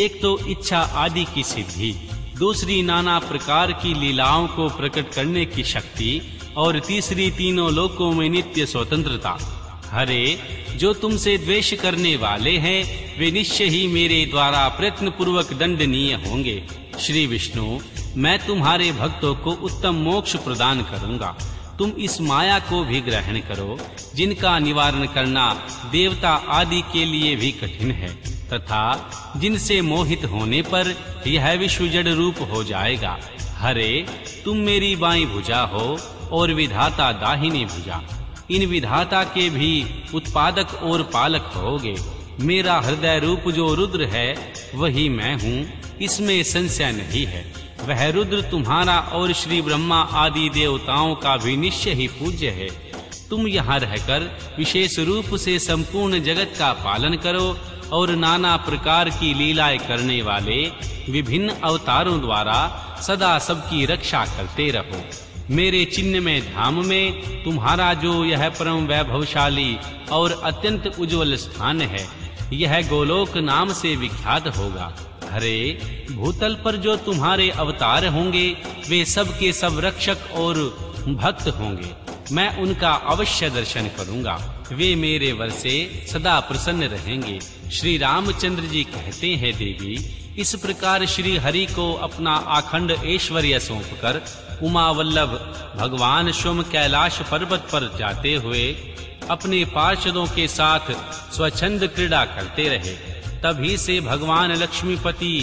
एक तो इच्छा आदि की सिद्धि, दूसरी नाना प्रकार की लीलाओं को प्रकट करने की शक्ति और तीसरी तीनों लोकों में नित्य स्वतंत्रता। हरे, जो तुमसे द्वेष करने वाले हैं वे निश्चय ही मेरे द्वारा प्रयत्न पूर्वक दंडनीय होंगे। श्री विष्णु, मैं तुम्हारे भक्तों को उत्तम मोक्ष प्रदान करूंगा। तुम इस माया को भी ग्रहण करो जिनका निवारण करना देवता आदि के लिए भी कठिन है तथा जिनसे मोहित होने पर यह विश्व जड़ रूप हो जाएगा। हरे, तुम मेरी बाई भुजा हो और विधाता दाहिनी भुजा। इन विधाता के भी उत्पादक और पालक होगे। मेरा हृदय रूप जो रुद्र है वही मैं हूँ, इसमें संशय नहीं है। वह रुद्र तुम्हारा और श्री ब्रह्मा आदि देवताओं का भी निश्चय ही पूज्य है। तुम यहाँ रहकर विशेष रूप से संपूर्ण जगत का पालन करो और नाना प्रकार की लीलाएं करने वाले विभिन्न अवतारों द्वारा सदा सबकी रक्षा करते रहो। मेरे चिन्ह में धाम में तुम्हारा जो यह परम वैभवशाली और अत्यंत उज्जवल स्थान है, यह गोलोक नाम से विख्यात होगा। हरे, भूतल पर जो तुम्हारे अवतार होंगे वे सब के सब रक्षक और भक्त होंगे। मैं उनका अवश्य दर्शन करूंगा। वे मेरे वर से सदा प्रसन्न रहेंगे। श्री रामचंद्र जी कहते हैं, देवी इस प्रकार श्री हरि को अपना अखंड ऐश्वर्य सौंपकर उमा वल्लभ भगवान स्वयं कैलाश पर्वत पर जाते हुए अपने पार्षदों के साथ स्वच्छंद क्रीड़ा करते रहे। तभी से भगवान लक्ष्मीपति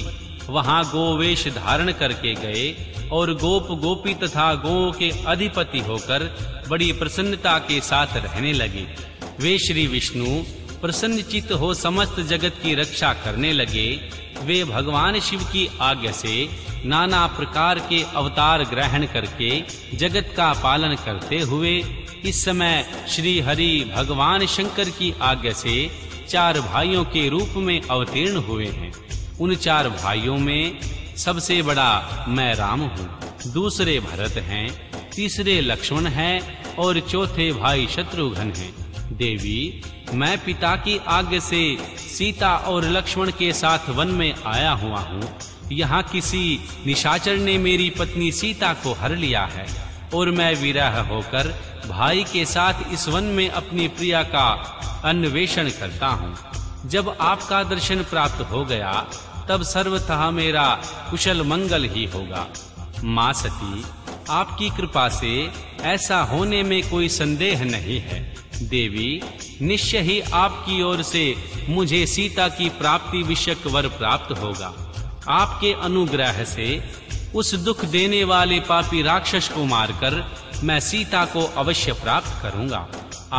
वहां गोवेश धारण करके गए और गोप गोपी तथा गो के अधिपति होकर बड़ी प्रसन्नता के साथ रहने लगे। वे श्री विष्णु प्रसन्नचित्त हो समस्त जगत की रक्षा करने लगे। वे भगवान शिव की आज्ञा से नाना प्रकार के अवतार ग्रहण करके जगत का पालन करते हुए इस समय श्री हरि भगवान शंकर की आज्ञा से 4 भाइयों के रूप में अवतीर्ण हुए हैं। उन 4 भाइयों में सबसे बड़ा मैं राम हूँ, दूसरे भरत हैं, तीसरे लक्ष्मण हैं और चौथे भाई शत्रुघ्न हैं। देवी, मैं पिता की आज्ञा से सीता और लक्ष्मण के साथ वन में आया हुआ हूँ। यहाँ किसी निशाचर ने मेरी पत्नी सीता को हर लिया है और मैं विरह होकर भाई के साथ इस वन में अपनी प्रिया का अन्वेषण करता हूँ। जब आपका दर्शन प्राप्त हो गया तब सर्वथा मेरा कुशल मंगल ही होगा। माँ सती, आपकी कृपा से ऐसा होने में कोई संदेह नहीं है। देवी, निश्चय ही आपकी ओर से मुझे सीता की प्राप्ति विषयक वर प्राप्त होगा। आपके अनुग्रह से उस दुख देने वाले पापी राक्षस को मारकर मैं सीता को अवश्य प्राप्त करूंगा।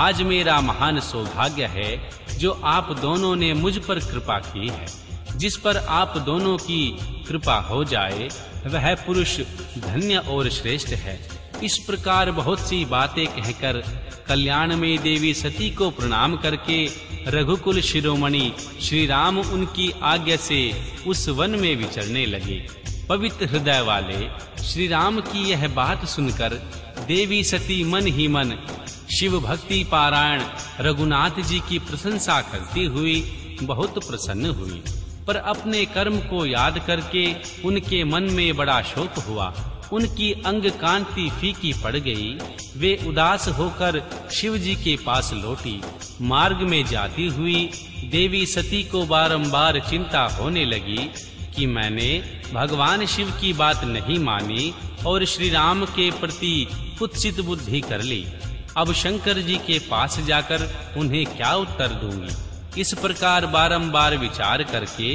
आज मेरा महान सौभाग्य है जो आप दोनों ने मुझ पर कृपा की है। जिस पर आप दोनों की कृपा हो जाए वह पुरुष धन्य और श्रेष्ठ है। इस प्रकार बहुत सी बातें कहकर कल्याण में देवी सती को प्रणाम करके रघुकुल शिरोमणि श्री राम उनकी आज्ञा से उस वन में विचरने लगे। पवित्र हृदय वाले श्री राम की यह बात सुनकर देवी सती मन ही मन शिव भक्ति पारायण रघुनाथ जी की प्रशंसा करती हुई बहुत प्रसन्न हुई, पर अपने कर्म को याद करके उनके मन में बड़ा शोक हुआ। उनकी अंग कांति फीकी पड़ गई। वे उदास होकर शिव जी के पास लौटी। मार्ग में जाती हुई देवी सती को बारंबार चिंता होने लगी कि मैंने भगवान शिव की बात नहीं मानी और श्री राम के प्रति कुत्सित बुद्धि कर ली। अब शंकर जी के पास जाकर उन्हें क्या उत्तर दूंगी। इस प्रकार बारंबार विचार करके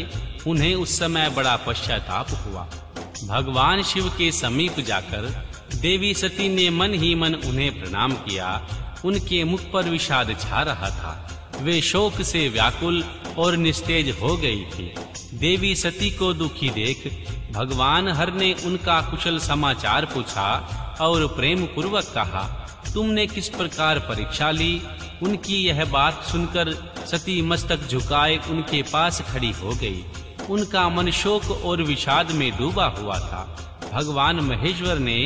उन्हें उस समय बड़ा पश्चाताप हुआ। भगवान शिव के समीप जाकर देवी सती ने मन ही मन उन्हें प्रणाम किया। उनके मुख पर विषाद छा रहा था। वे शोक से व्याकुल और निस्तेज हो गई थी। देवी सती को दुखी देख भगवान हर ने उनका कुशल समाचार पूछा और प्रेम पूर्वक कहा, तुमने किस प्रकार परीक्षा ली। उनकी यह बात सुनकर सती मस्तक झुकाए उनके पास खड़ी हो गई। उनका मन शोक और विषाद में डूबा हुआ था। भगवान महेश्वर ने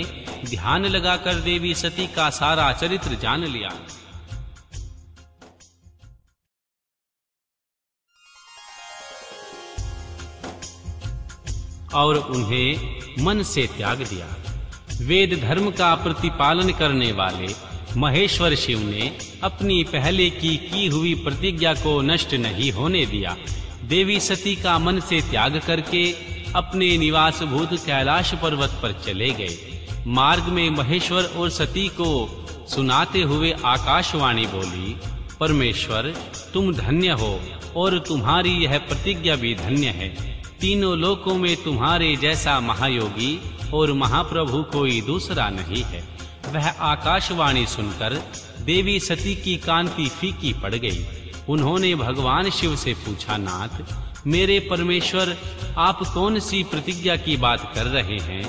ध्यान लगाकर देवी सती का सारा चरित्र जान लिया। और उन्हें मन से त्याग दिया। वेद धर्म का प्रतिपालन करने वाले महेश्वर शिव ने अपनी पहले की हुई प्रतिज्ञा को नष्ट नहीं होने दिया। देवी सती का मन से त्याग करके अपने निवास भूत कैलाश पर्वत पर चले गए। मार्ग में महेश्वर और सती को सुनाते हुए आकाशवाणी बोली, परमेश्वर तुम धन्य हो और तुम्हारी यह प्रतिज्ञा भी धन्य है। तीनों लोकों में तुम्हारे जैसा महायोगी और महाप्रभु कोई दूसरा नहीं है। वह आकाशवाणी सुनकर देवी सती की कांति फीकी पड़ गई। उन्होंने भगवान शिव से पूछा, नाथ मेरे परमेश्वर आप कौन सी प्रतिज्ञा की बात कर रहे हैं,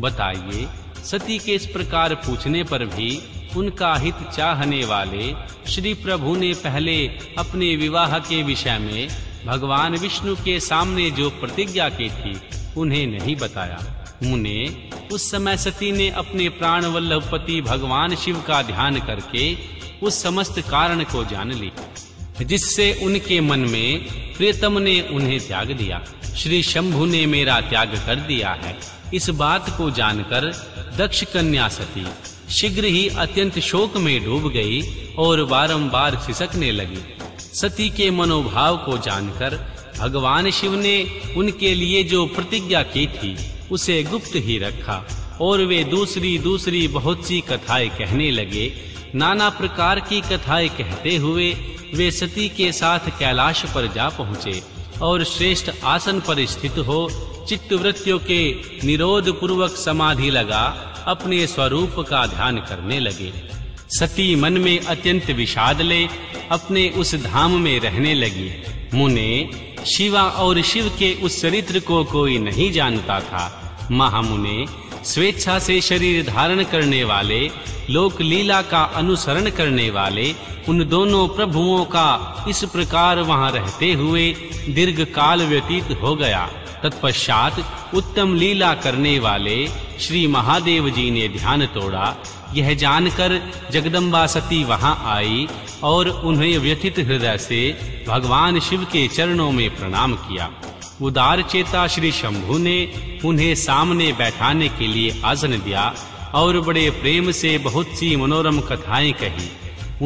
बताइए। सती के इस प्रकार पूछने पर भी उनका हित चाहने वाले श्री प्रभु ने पहले अपने विवाह के विषय में भगवान विष्णु के सामने जो प्रतिज्ञा की थी उन्हें नहीं बताया। मुने, उस समय सती ने अपने प्राण वल्लभ पति भगवान शिव का ध्यान करके उस समस्त कारण को जान ली जिससे उनके मन में प्रियतम ने उन्हें त्याग दिया। श्री शंभु ने मेरा त्याग कर दिया है। इस बात को जानकर दक्ष कन्या सती शीघ्र ही अत्यंत शोक में डूब गई और बारंबार सिसकने लगी। सती के मनोभाव को जानकर भगवान शिव ने उनके लिए जो प्रतिज्ञा की थी उसे गुप्त ही रखा और वे दूसरी दूसरी बहुत सी कथाएं कहने लगे। नाना प्रकार की कथाएं कहते हुए वे सती के साथ कैलाश पर जा पहुँचे और श्रेष्ठ आसन पर स्थित हो चित्तवृत्तियों के निरोध पूर्वक समाधि लगा अपने स्वरूप का ध्यान करने लगे। सती मन में अत्यंत विषाद ले अपने उस धाम में रहने लगी। मुने, शिवा और शिव के उस चरित्र को कोई नहीं जानता था। महामुने, स्वेच्छा से शरीर धारण करने वाले, लोक लीला का अनुसरण करने वाले उन दोनों प्रभुओं का इस प्रकार वहां रहते हुए दीर्घ काल व्यतीत हो गया। तत्पश्चात उत्तम लीला करने वाले श्री महादेव जी ने ध्यान तोड़ा। यह जानकर जगदम्बा सती वहां आई और उन्हें व्यथित हृदय से भगवान शिव के चरणों में प्रणाम किया। उदार चेता श्री शंभु ने उन्हें सामने बैठाने के लिए आसन दिया और बड़े प्रेम से बहुत सी मनोरम कथाएं कही।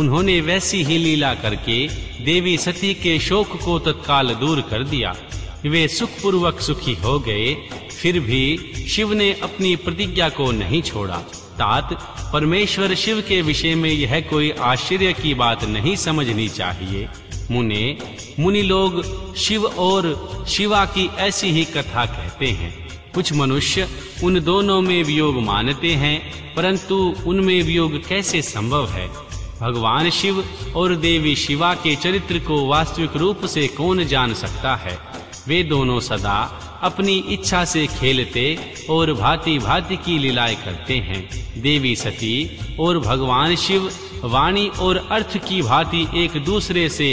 उन्होंने वैसी ही लीला करके देवी सती के शोक को तत्काल दूर कर दिया। वे सुखपूर्वक सुखी हो गए। फिर भी शिव ने अपनी प्रतिज्ञा को नहीं छोड़ा। तात परमेश्वर शिव के विषय में यह कोई आश्चर्य की बात नहीं समझनी चाहिए। मुनि लोग शिव और शिवा की ऐसी ही कथा कहते हैं। कुछ मनुष्य उन दोनों में वियोग मानते हैं, परंतु उनमें वियोग कैसे संभव है। भगवान शिव और देवी शिवा के चरित्र को वास्तविक रूप से कौन जान सकता है। वे दोनों सदा अपनी इच्छा से खेलते और भांति भांति की लीलाएं करते हैं। देवी सती और भगवान शिव वाणी और अर्थ की भांति एक दूसरे से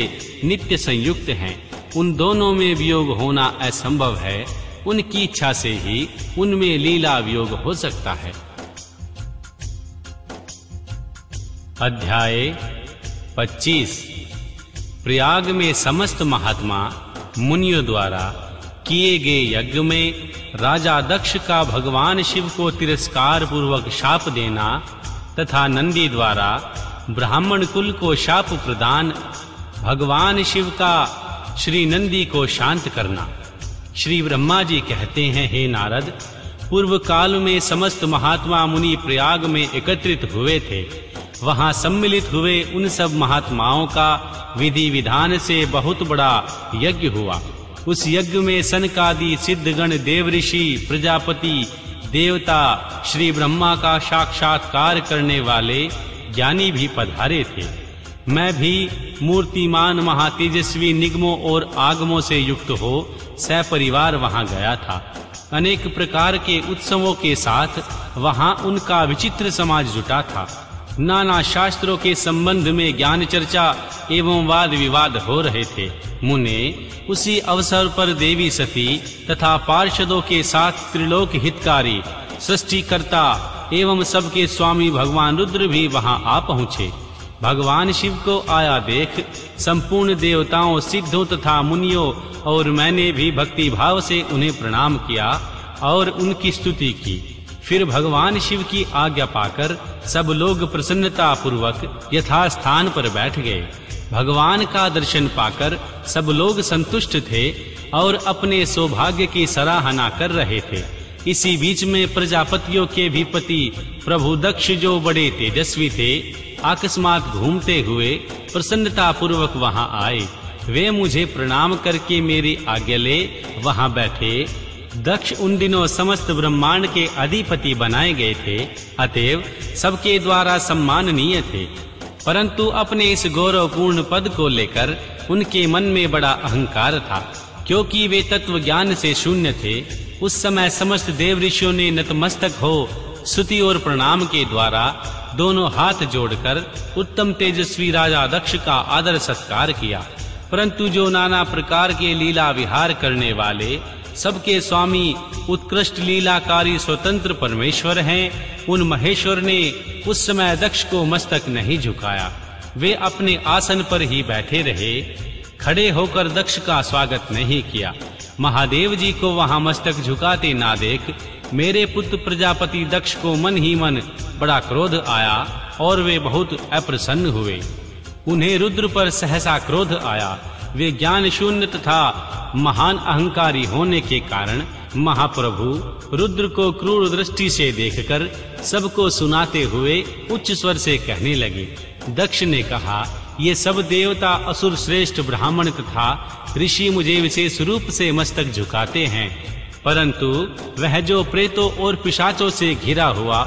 नित्य संयुक्त हैं। उन दोनों में वियोग होना असंभव है। उनकी इच्छा से ही उनमें लीला वियोग हो सकता है। अध्याय 25। प्रयाग में समस्त महात्मा मुनियों द्वारा किए गए यज्ञ में राजा दक्ष का भगवान शिव को तिरस्कार पूर्वक शाप देना तथा नंदी द्वारा ब्राह्मण कुल को शाप प्रदान, भगवान शिव का श्री नंदी को शांत करना। श्री ब्रह्मा जी कहते हैं, हे नारद, पूर्व काल में समस्त महात्मा मुनि प्रयाग में एकत्रित हुए थे। वहां सम्मिलित हुए उन सब महात्माओं का विधि विधान से बहुत बड़ा यज्ञ हुआ। उस यज्ञ में सनकादि सिद्धगण, देव ऋषि, प्रजापति, देवता, श्री ब्रह्मा का साक्षात्कार करने वाले ज्ञानी भी पधारे थे। मैं भी मूर्तिमान महातेजस्वी निगमों और आगमों से युक्त हो सपरिवार वहां गया था। अनेक प्रकार के उत्सवों के साथ वहां उनका विचित्र समाज जुटा था। नाना शास्त्रों के संबंध में ज्ञान चर्चा एवं वाद विवाद हो रहे थे। मुने उसी अवसर पर देवी सती तथा पार्षदों के साथ त्रिलोक हितकारी, सृष्टिकर्ता एवं सबके स्वामी भगवान रुद्र भी वहां आ पहुंचे। भगवान शिव को आया देख संपूर्ण देवताओं, सिद्धों तथा मुनियों और मैंने भी भक्ति भाव से उन्हें प्रणाम किया और उनकी स्तुति की। फिर भगवान शिव की आज्ञा पाकर सब लोग प्रसन्नता पूर्वक यथास्थान पर बैठ गए। भगवान का दर्शन पाकर सब लोग संतुष्ट थे और अपने सौभाग्य की सराहना कर रहे थे। इसी बीच में प्रजापतियों के भी पति प्रभु दक्ष, जो बड़े तेजस्वी थे, अकस्मात घूमते हुए प्रसन्नता पूर्वक वहां आए। वे मुझे प्रणाम करके मेरी आज्ञा ले वहां बैठे। दक्ष उन दिनों समस्त ब्रह्मांड के अधिपति बनाए गए थे, अतएव सबके द्वारा सम्माननीय थे। परंतु अपने इस गौरवपूर्ण पद को लेकर उनके मन में बड़ा अहंकार था, क्योंकि वे तत्व ज्ञान से शून्य थे। उस समय समस्त देव ऋषियों ने नतमस्तक हो स्तुति और प्रणाम के द्वारा दोनों हाथ जोड़कर उत्तम तेजस्वी राजा दक्ष का आदर सत्कार किया। परंतु जो नाना प्रकार के लीला विहार करने वाले, सबके स्वामी, उत्कृष्ट लीलाकारी स्वतंत्र परमेश्वर हैं, उन महेश्वर ने उस समय दक्ष को मस्तक नहीं झुकाया। वे अपने आसन पर ही बैठे रहे, खड़े होकर दक्ष का स्वागत नहीं किया। महादेव जी को वहां मस्तक झुकाते ना देख मेरे पुत्र प्रजापति दक्ष को मन ही मन बड़ा क्रोध आया और वे बहुत अप्रसन्न हुए। उन्हें रुद्र पर सहसा क्रोध आया। वे ज्ञान शून्य तथा महान अहंकारी होने के कारण महाप्रभु रुद्र को क्रूर दृष्टि से देखकर सबको सुनाते हुए उच्च स्वर से कहने लगे। दक्ष ने कहा, ये सब देवता, असुर श्रेष्ठ, ब्राह्मण तथा ऋषि मुझे विशेष रूप से मस्तक झुकाते हैं, परंतु वह जो प्रेतों और पिशाचों से घिरा हुआ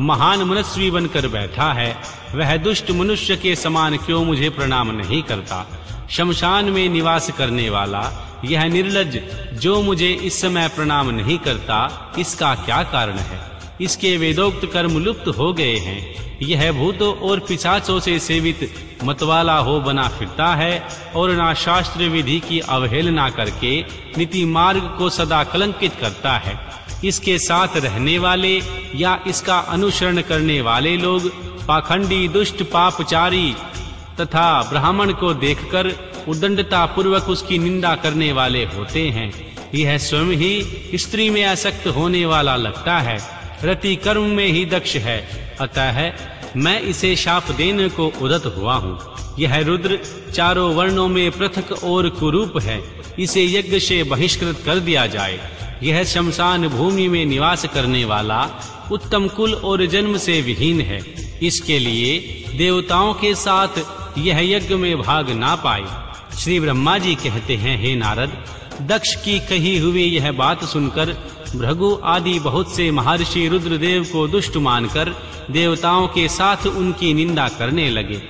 महान मनस्वी बनकर बैठा है, वह दुष्ट मनुष्य के समान क्यों मुझे प्रणाम नहीं करता? शमशान में निवास करने वाला यह निर्लज्ज जो मुझे इस समय प्रणाम नहीं करता, इसका क्या कारण है? इसके वेदोक्त कर्म लुप्त हो गए हैं। यह भूतों और पिशाचों से सेवित मतवाला हो बना फिरता है और ना शास्त्र विधि की अवहेलना करके नीति मार्ग को सदा कलंकित करता है। इसके साथ रहने वाले या इसका अनुसरण करने वाले लोग पाखंडी, दुष्ट, पापचारी तथा ब्राह्मण को देखकर उद्दंडता पूर्वक उसकी निंदा करने वाले होते हैं। यह स्वयं ही स्त्री में आसक्त होने वाला लगता है, रति कर्म में ही दक्ष है, अतः मैं इसे शाप देने को उद्यत हुआ हूँ। यह रुद्र चारों वर्णों में पृथक और कुरूप है, इसे यज्ञ से बहिष्कृत कर दिया जाए। यह शमशान भूमि में निवास करने वाला उत्तम कुल और जन्म से विहीन है, इसके लिए देवताओं के साथ यह यज्ञ में भाग ना पाए। श्री ब्रह्मा जी कहते हैं, हे नारद, दक्ष की कही हुई यह बात सुनकर भृगु आदि बहुत से महर्षि रुद्रदेव को दुष्ट मानकर देवताओं के साथ उनकी निंदा करने लगे।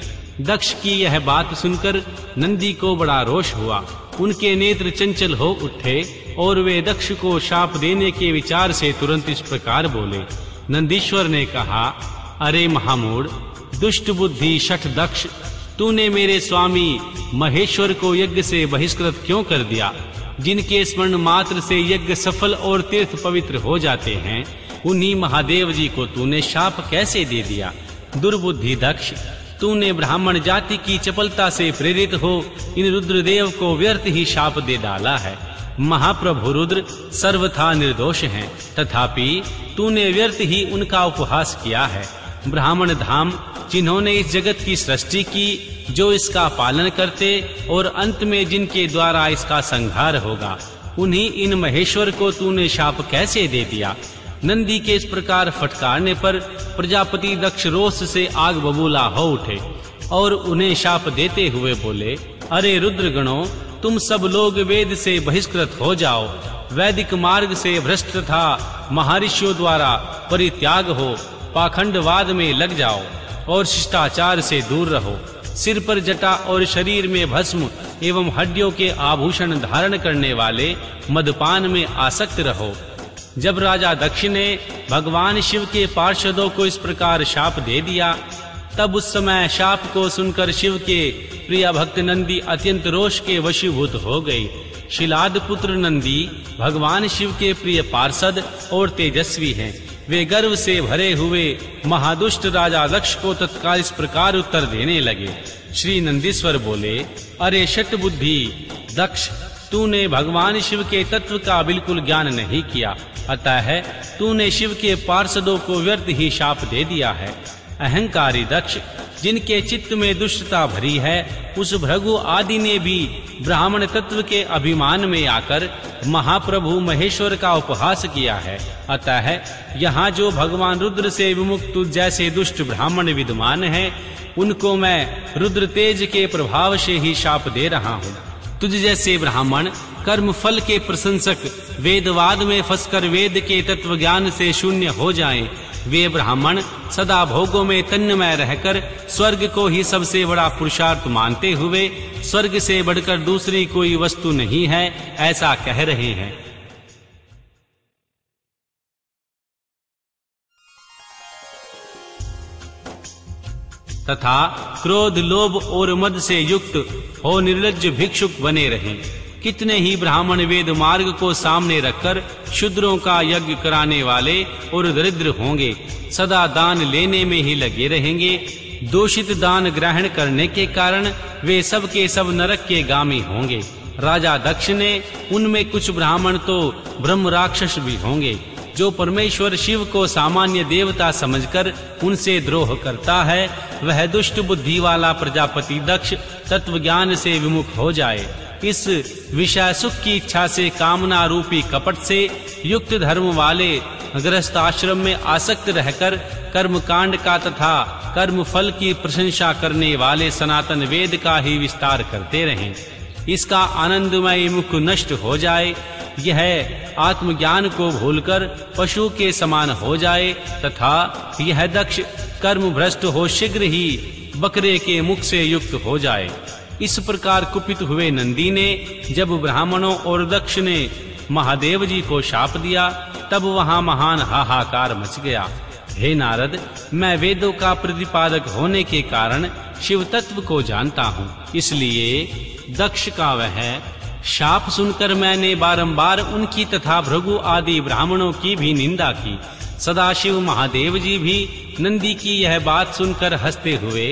दक्ष की यह बात सुनकर नंदी को बड़ा रोष हुआ। उनके नेत्र चंचल हो उठे और वे दक्ष को शाप देने के विचार से तुरंत इस प्रकार बोले। नंदीश्वर ने कहा, अरे महामूढ़, दुष्ट बुद्धि शठ दक्ष, तूने मेरे स्वामी महेश्वर को यज्ञ से बहिष्कृत क्यों कर दिया, जिनके स्मरण मात्र से यज्ञ सफल और तीर्थ पवित्र हो जाते हैं, उन्हीं महादेव जी को तूने शाप कैसे दे दिया। दुर्बुद्धि दक्ष, तूने ब्राह्मण जाति की चपलता से प्रेरित हो इन रुद्रदेव को व्यर्थ ही शाप दे डाला है। महाप्रभु रुद्र सर्वथा निर्दोष हैं, तथापि तूने व्यर्थ ही उनका उपहास किया है। ब्राह्मण धाम, जिन्होंने इस जगत की सृष्टि की, जो इसका पालन करते और अंत में जिनके द्वारा इसका संहार होगा, उन्हीं इन महेश्वर को तूने शाप कैसे दे दिया। नंदी के इस प्रकार फटकारने पर प्रजापति दक्ष रोष से आग बबूला हो उठे और उन्हें शाप देते हुए बोले, अरे रुद्रगणों, तुम सब लोग वेद से बहिष्कृत हो जाओ। वैदिक मार्ग से भ्रष्ट था महर्षियों द्वारा परित्याग हो, पाखंडवाद में लग जाओ और शिष्टाचार से दूर रहो। सिर पर जटा और शरीर में भस्म एवं हड्डियों के आभूषण धारण करने वाले मदपान में आसक्त रहो। जब राजा दक्ष ने भगवान शिव के पार्षदों को इस प्रकार शाप दे दिया, तब उस समय शाप को सुनकर शिव के प्रिय भक्त नंदी अत्यंत रोष के वशीभूत हो गई। शिलाद पुत्र नंदी भगवान शिव के प्रिय पार्षद और तेजस्वी हैं। वे गर्व से भरे हुए महादुष्ट राजा दक्ष को तत्काल इस प्रकार उत्तर देने लगे। श्री नंदीश्वर बोले, अरे शतबुद्धि दक्ष, तूने भगवान शिव के तत्व का बिल्कुल ज्ञान नहीं किया, अतः तूने शिव के पार्षदों को व्यर्थ ही शाप दे दिया है। अहंकारी दक्ष, जिनके चित्त में दुष्टता भरी है, उस भृगु आदि ने भी ब्राह्मण तत्व के अभिमान में आकर महाप्रभु महेश्वर का उपहास किया है, अतः यहाँ जो भगवान रुद्र से विमुक्त जैसे दुष्ट ब्राह्मण विद्यमान हैं, उनको मैं रुद्र तेज के प्रभाव से ही शाप दे रहा हूँ। तुझ जैसे ब्राह्मण कर्म फल के प्रशंसक वेदवाद में फंसकर वेद के तत्व ज्ञान से शून्य हो जाएं। वे ब्राह्मण सदा भोगों में तन्मय रहकर स्वर्ग को ही सबसे बड़ा पुरुषार्थ मानते हुए स्वर्ग से बढ़कर दूसरी कोई वस्तु नहीं है, ऐसा कह रहे हैं। तथा क्रोध, लोभ और मद से युक्त हो निर्लज्ज भिक्षुक बने रहें। कितने ही ब्राह्मण वेद मार्ग को सामने रखकर शूद्रों का यज्ञ कराने वाले और दरिद्र होंगे, सदा दान लेने में ही लगे रहेंगे। दूषित दान ग्रहण करने के कारण वे सब के सब नरक के गामी होंगे। राजा दक्ष ने उनमें कुछ ब्राह्मण तो ब्रह्म राक्षस भी होंगे, जो परमेश्वर शिव को सामान्य देवता समझकर उनसे द्रोह करता है, वह दुष्ट बुद्धि वाला प्रजापति दक्ष तत्वज्ञान से विमुख हो जाए। इस विषय सुख की इच्छा से कामना रूपी कपट से युक्त धर्म वाले गृहस्थ आश्रम में आसक्त रहकर कर्म कांड का तथा कर्म फल की प्रशंसा करने वाले सनातन वेद का ही विस्तार करते रहें। इसका आनंदमय मुख नष्ट हो जाए, यह आत्मज्ञान को भूलकर पशु के समान हो जाए, तथा यह दक्ष कर्म भ्रष्ट हो शीघ्र ही बकरे के मुख से युक्त हो जाए। इस प्रकार कुपित हुए नंदी ने जब ब्राह्मणों और दक्ष ने महादेव जी को शाप दिया, तब वहां महान हाहाकार मच गया। हे नारद, मैं वेदों का प्रतिपादक होने के कारण शिव तत्व को जानता हूँ, इसलिए दक्ष का वह शाप सुनकर मैंने बारंबार उनकी तथा भृगु आदि ब्राह्मणों की भी निंदा की। सदाशिव महादेव जी भी नंदी की यह बात सुनकर हंसते हुए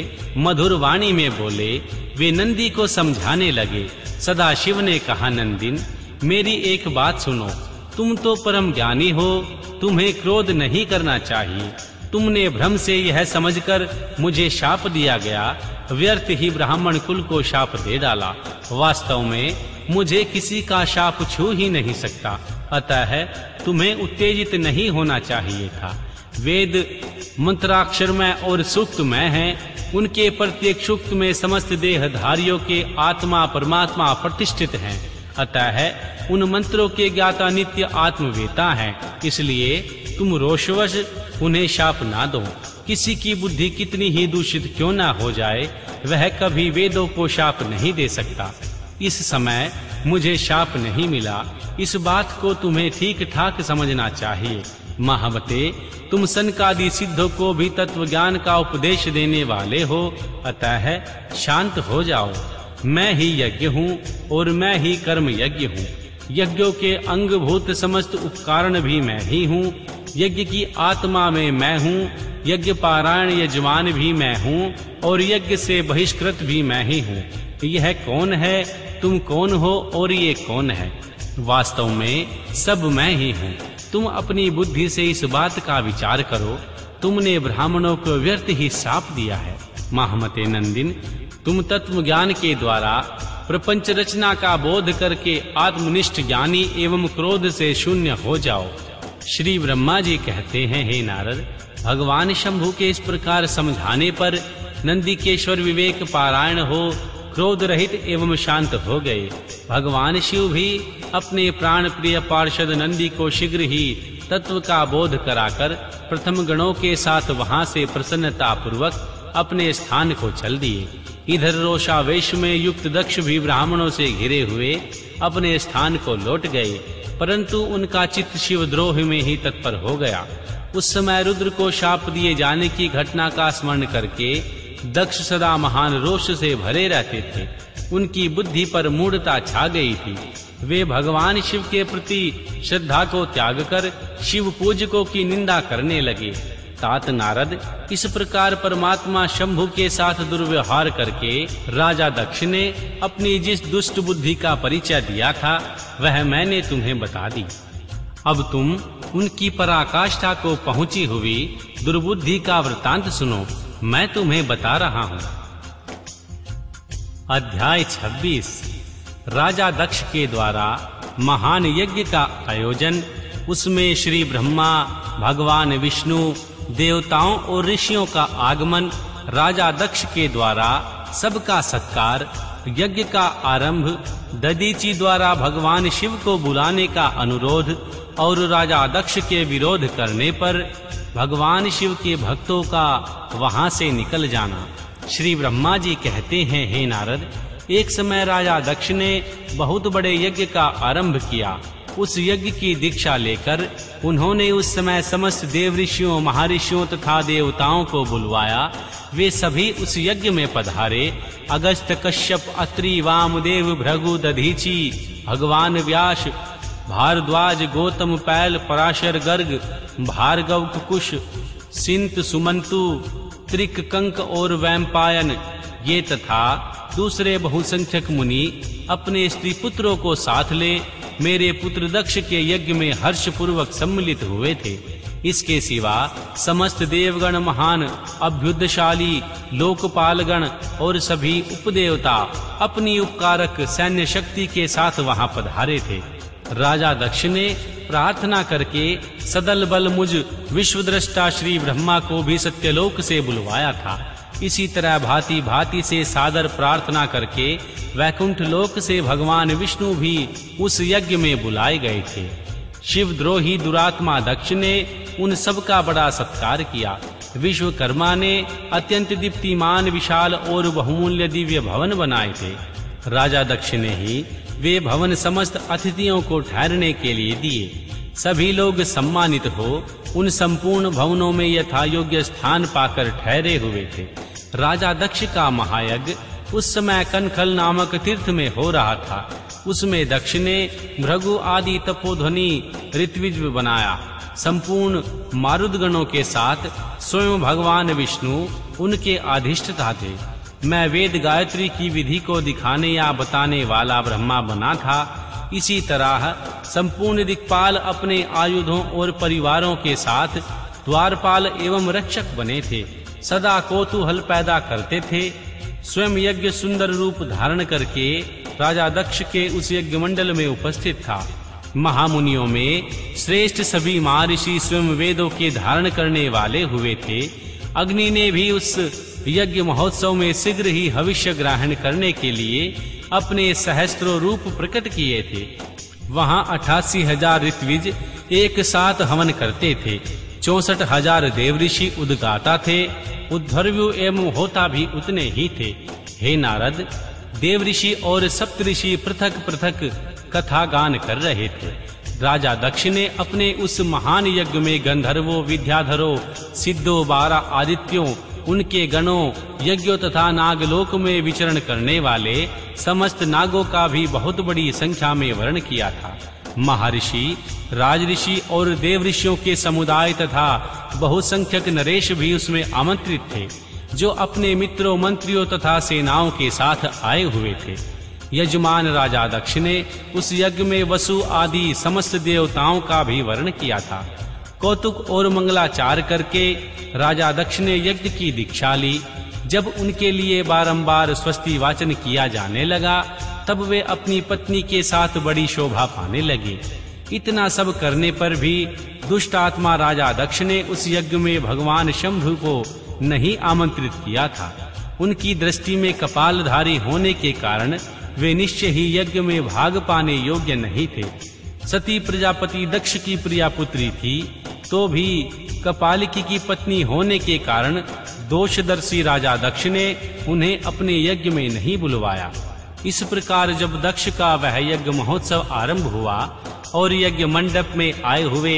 मधुर वाणी में बोले। वे नंदी को समझाने लगे। सदाशिव ने कहा, नंदिन, मेरी एक बात सुनो, तुम तो परम ज्ञानी हो, तुम्हें क्रोध नहीं करना चाहिए। तुमने भ्रम से यह समझकर मुझे शाप दिया गया, व्यर्थ ही ब्राह्मण कुल को शाप दे डाला। वास्तव में मुझे किसी का शाप छू ही नहीं सकता, अतः तुम्हें उत्तेजित नहीं होना चाहिए था। वेद मंत्राक्षरमय और सूक्तमय हैं, उनके प्रत्येक सूक्त में समस्त देहधारियों के आत्मा परमात्मा प्रतिष्ठित हैं, अतः उन मंत्रों के ज्ञाता नित्य आत्मवेता हैं, इसलिए तुम रोषवश उन्हें शाप ना दो। किसी की बुद्धि कितनी ही दूषित क्यों ना हो जाए, वह कभी वेदों को शाप नहीं दे सकता। इस समय मुझे शाप नहीं मिला, इस बात को तुम्हें ठीक ठाक समझना चाहिए। महावते, तुम सनकादि सिद्धों को भी तत्व ज्ञान का उपदेश देने वाले हो, अतः शांत हो जाओ। मैं ही यज्ञ हूँ और मैं ही कर्म यज्ञ हूँ। यज्ञों के अंगभूत समस्त उपकरण भी मैं ही हूँ। यज्ञ की आत्मा में मैं हूँ। यज्ञ पारायण यजमान भी मैं हूँ और यज्ञ से बहिष्कृत भी मैं ही हूँ। यह कौन है, तुम कौन हो और ये कौन है? वास्तव में सब मैं ही हूँ। तुम अपनी बुद्धि से इस बात का विचार करो। तुमने ब्राह्मणों को व्यर्थ ही शाप दिया है। महामते नंदिन, तुम तत्व ज्ञान के द्वारा प्रपंच रचना का बोध करके आत्मनिष्ठ ज्ञानी एवं क्रोध से शून्य हो जाओ। श्री ब्रह्मा जी कहते हैं, हे नारद, भगवान शंभु के इस प्रकार समझाने पर नंदिकेश्वर विवेक पारायण हो क्रोध रहित एवं शांत हो गए। भगवान शिव भी अपने प्राण प्रिय पार्षद नंदी को शीघ्र ही तत्व का बोध कराकर प्रथम गणों के साथ वहां से प्रसन्नता पूर्वक अपने स्थान को चल दिए। इधर रोषावेश में युक्त दक्ष भी ब्राह्मणों से घिरे हुए अपने स्थान को लौट गए, परंतु उनका चित्त शिवद्रोह में ही तत्पर हो गया। उस समय रुद्र को शाप दिए जाने की घटना का स्मरण करके दक्ष सदा महान रोष से भरे रहते थे। उनकी बुद्धि पर मूढ़ता छा गई थी। वे भगवान शिव के प्रति श्रद्धा को त्याग कर शिव पूजकों की निंदा करने लगे। तात नारद, इस प्रकार परमात्मा शंभु के साथ दुर्व्यवहार करके राजा दक्ष ने अपनी जिस दुष्ट बुद्धि का परिचय दिया था, वह मैंने तुम्हें बता दी। अब तुम उनकी पराकाष्ठा को पहुंची हुई दुर्बुद्धि का वृतांत सुनो, मैं तुम्हें बता रहा हूं। अध्याय 26। राजा दक्ष के द्वारा महान यज्ञ का आयोजन। उसमें श्री ब्रह्मा, भगवान विष्णु, देवताओं और ऋषियों का आगमन, राजा दक्ष के द्वारा सबका सत्कार, यज्ञ का आरंभ, ददीची द्वारा भगवान शिव को बुलाने का अनुरोध और राजा दक्ष के विरोध करने पर भगवान शिव के भक्तों का वहां से निकल जाना। श्री ब्रह्मा जी कहते हैं, हे नारद, एक समय राजा दक्ष ने बहुत बड़े यज्ञ का आरंभ किया। उस यज्ञ की दीक्षा लेकर उन्होंने उस समय समस्त देव ऋषियों, महर्षियों तथा देवताओं को बुलवाया। वे सभी उस यज्ञ में पधारे। अगस्त, कश्यप, अत्रि, वामदेव, भृगु, दधीची, भगवान व्यास, भारद्वाज, गौतम, पैल, पराशर, गर्ग, भार्गव, कुकुश, सिंत, सुमंतु, त्रिक, कंक और वैम्पायन ये तथा दूसरे बहुसंख्यक मुनि अपने स्त्री पुत्रों को साथ ले मेरे पुत्र दक्ष के यज्ञ में हर्ष पूर्वक सम्मिलित हुए थे। इसके सिवा समस्त देवगण, महान अभ्युदशाली लोकपालगण और सभी उपदेवता अपनी उपकारक सैन्य शक्ति के साथ वहां पधारे थे। राजा दक्ष ने प्रार्थना करके सदल बल मुझ विश्वद्रष्टा श्री ब्रह्मा को भी सत्यलोक से बुलवाया था। इसी तरह भांति भांति से सादर प्रार्थना करके वैकुंठ लोक से भगवान विष्णु भी उस यज्ञ में बुलाए गए थे। शिवद्रोही दुरात्मा दक्ष ने उन सब का बड़ा सत्कार किया। विश्वकर्मा ने अत्यंत दीप्तिमान, विशाल और बहुमूल्य दिव्य भवन बनाए थे। राजा दक्ष ने ही वे भवन समस्त अतिथियों को ठहरने के लिए दिए। सभी लोग सम्मानित हो उन संपूर्ण भवनों में यथा योग्य स्थान पाकर ठहरे हुए थे। राजा दक्ष का महायज्ञ उस समय कनखल नामक तीर्थ में हो रहा था। उसमें दक्ष ने भृगु आदि तपोधनी ऋत्विज बनाया। संपूर्ण मारुदगणों के साथ स्वयं भगवान विष्णु उनके अधिष्ठता थे। मैं वेद गायत्री की विधि को दिखाने या बताने वाला ब्रह्मा बना था। इसी तरह संपूर्ण दिक्पाल अपने आयुधों और परिवारों के साथ द्वारपाल एवं रक्षक बने थे। सदा कौतूहल पैदा करते थे। स्वयं यज्ञ सुंदर रूप धारण करके राजा दक्ष के उस यज्ञ मंडल में उपस्थित था। महामुनियों में श्रेष्ठ सभी महर्षि स्वयं वेदों के धारण करने वाले हुए थे। अग्नि ने भी उस यज्ञ महोत्सव में शीघ्र ही हविष्य ग्रहण करने के लिए अपने सहस्त्रों रूप प्रकट किए थे। वहां 88,000 ऋत्विज एक साथ हवन करते थे। 64,000 देवऋषि उद्गाता थे। उद्धर्व्यु एवं होता भी उतने ही थे। हे नारद, देवऋषि और सप्तऋषि पृथक पृथक कथा गान कर रहे थे। राजा दक्ष ने अपने उस महान यज्ञ में गंधर्वों, विद्याधरों, सिद्धों, 12 आदित्यों, उनके गणों, यज्ञों तथा नागलोक में विचरण करने वाले समस्त नागों का भी बहुत बड़ी संख्या में वर्ण किया था। महर्षि, राजऋषि और देवऋषियों के समुदाय तथा बहुसंख्यक नरेश भी उसमें आमंत्रित थे, जो अपने मित्रों, मंत्रियों तथा सेनाओं के साथ आए हुए थे। यजमान राजा दक्ष ने उस यज्ञ में वसु आदि समस्त देवताओं का भी वर्ण किया था। कौतुक और मंगलाचार करके राजा दक्ष ने यज्ञ की दीक्षा ली। जब उनके लिए बारंबार स्वस्ति वाचन किया जाने लगा, तब वे अपनी पत्नी के साथ बड़ी शोभा पाने लगे। इतना सब करने पर भी दुष्ट आत्मा राजा दक्ष ने उस यज्ञ में भगवान शंभु को नहीं आमंत्रित किया था। उनकी दृष्टि में कपालधारी होने के कारण वे निश्चय ही यज्ञ में भाग पाने योग्य नहीं थे। सती प्रजापति दक्ष की प्रिया पुत्री थी, तो भी कपालिकी की पत्नी होने के कारण दोषदर्शी राजा दक्ष ने उन्हें अपने यज्ञ में नहीं बुलवाया। इस प्रकार जब दक्ष का वह यज्ञ महोत्सव आरंभ हुआ और यज्ञ मंडप में आए हुए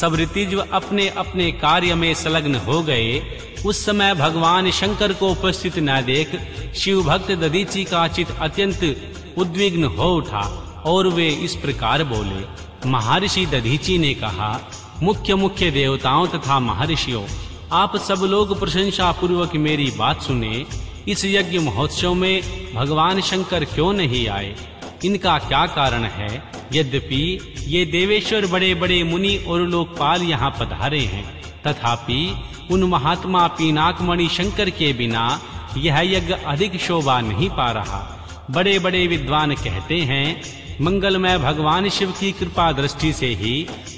सब ऋतिज अपने अपने कार्य में संलग्न हो गए, उस समय भगवान शंकर को उपस्थित न देख शिव भक्त दधीचि का चित अत्यंत उद्विग्न हो उठा और वे इस प्रकार बोले। महर्षि दधीचि ने कहा, मुख्य मुख्य देवताओं तथा महर्षियों, आप सब लोग प्रशंसा पूर्वक मेरी बात सुने। इस यज्ञ महोत्सव में भगवान शंकर क्यों नहीं आए? इनका क्या कारण है? यद्यपि ये देवेश्वर बड़े बड़े मुनि और लोकपाल यहाँ पधारे हैं, तथापि उन महात्मा पीनाकमणि शंकर के बिना यह यज्ञ अधिक शोभा नहीं पा रहा। बड़े बड़े विद्वान कहते हैं, मंगलमय भगवान शिव की कृपा दृष्टि से ही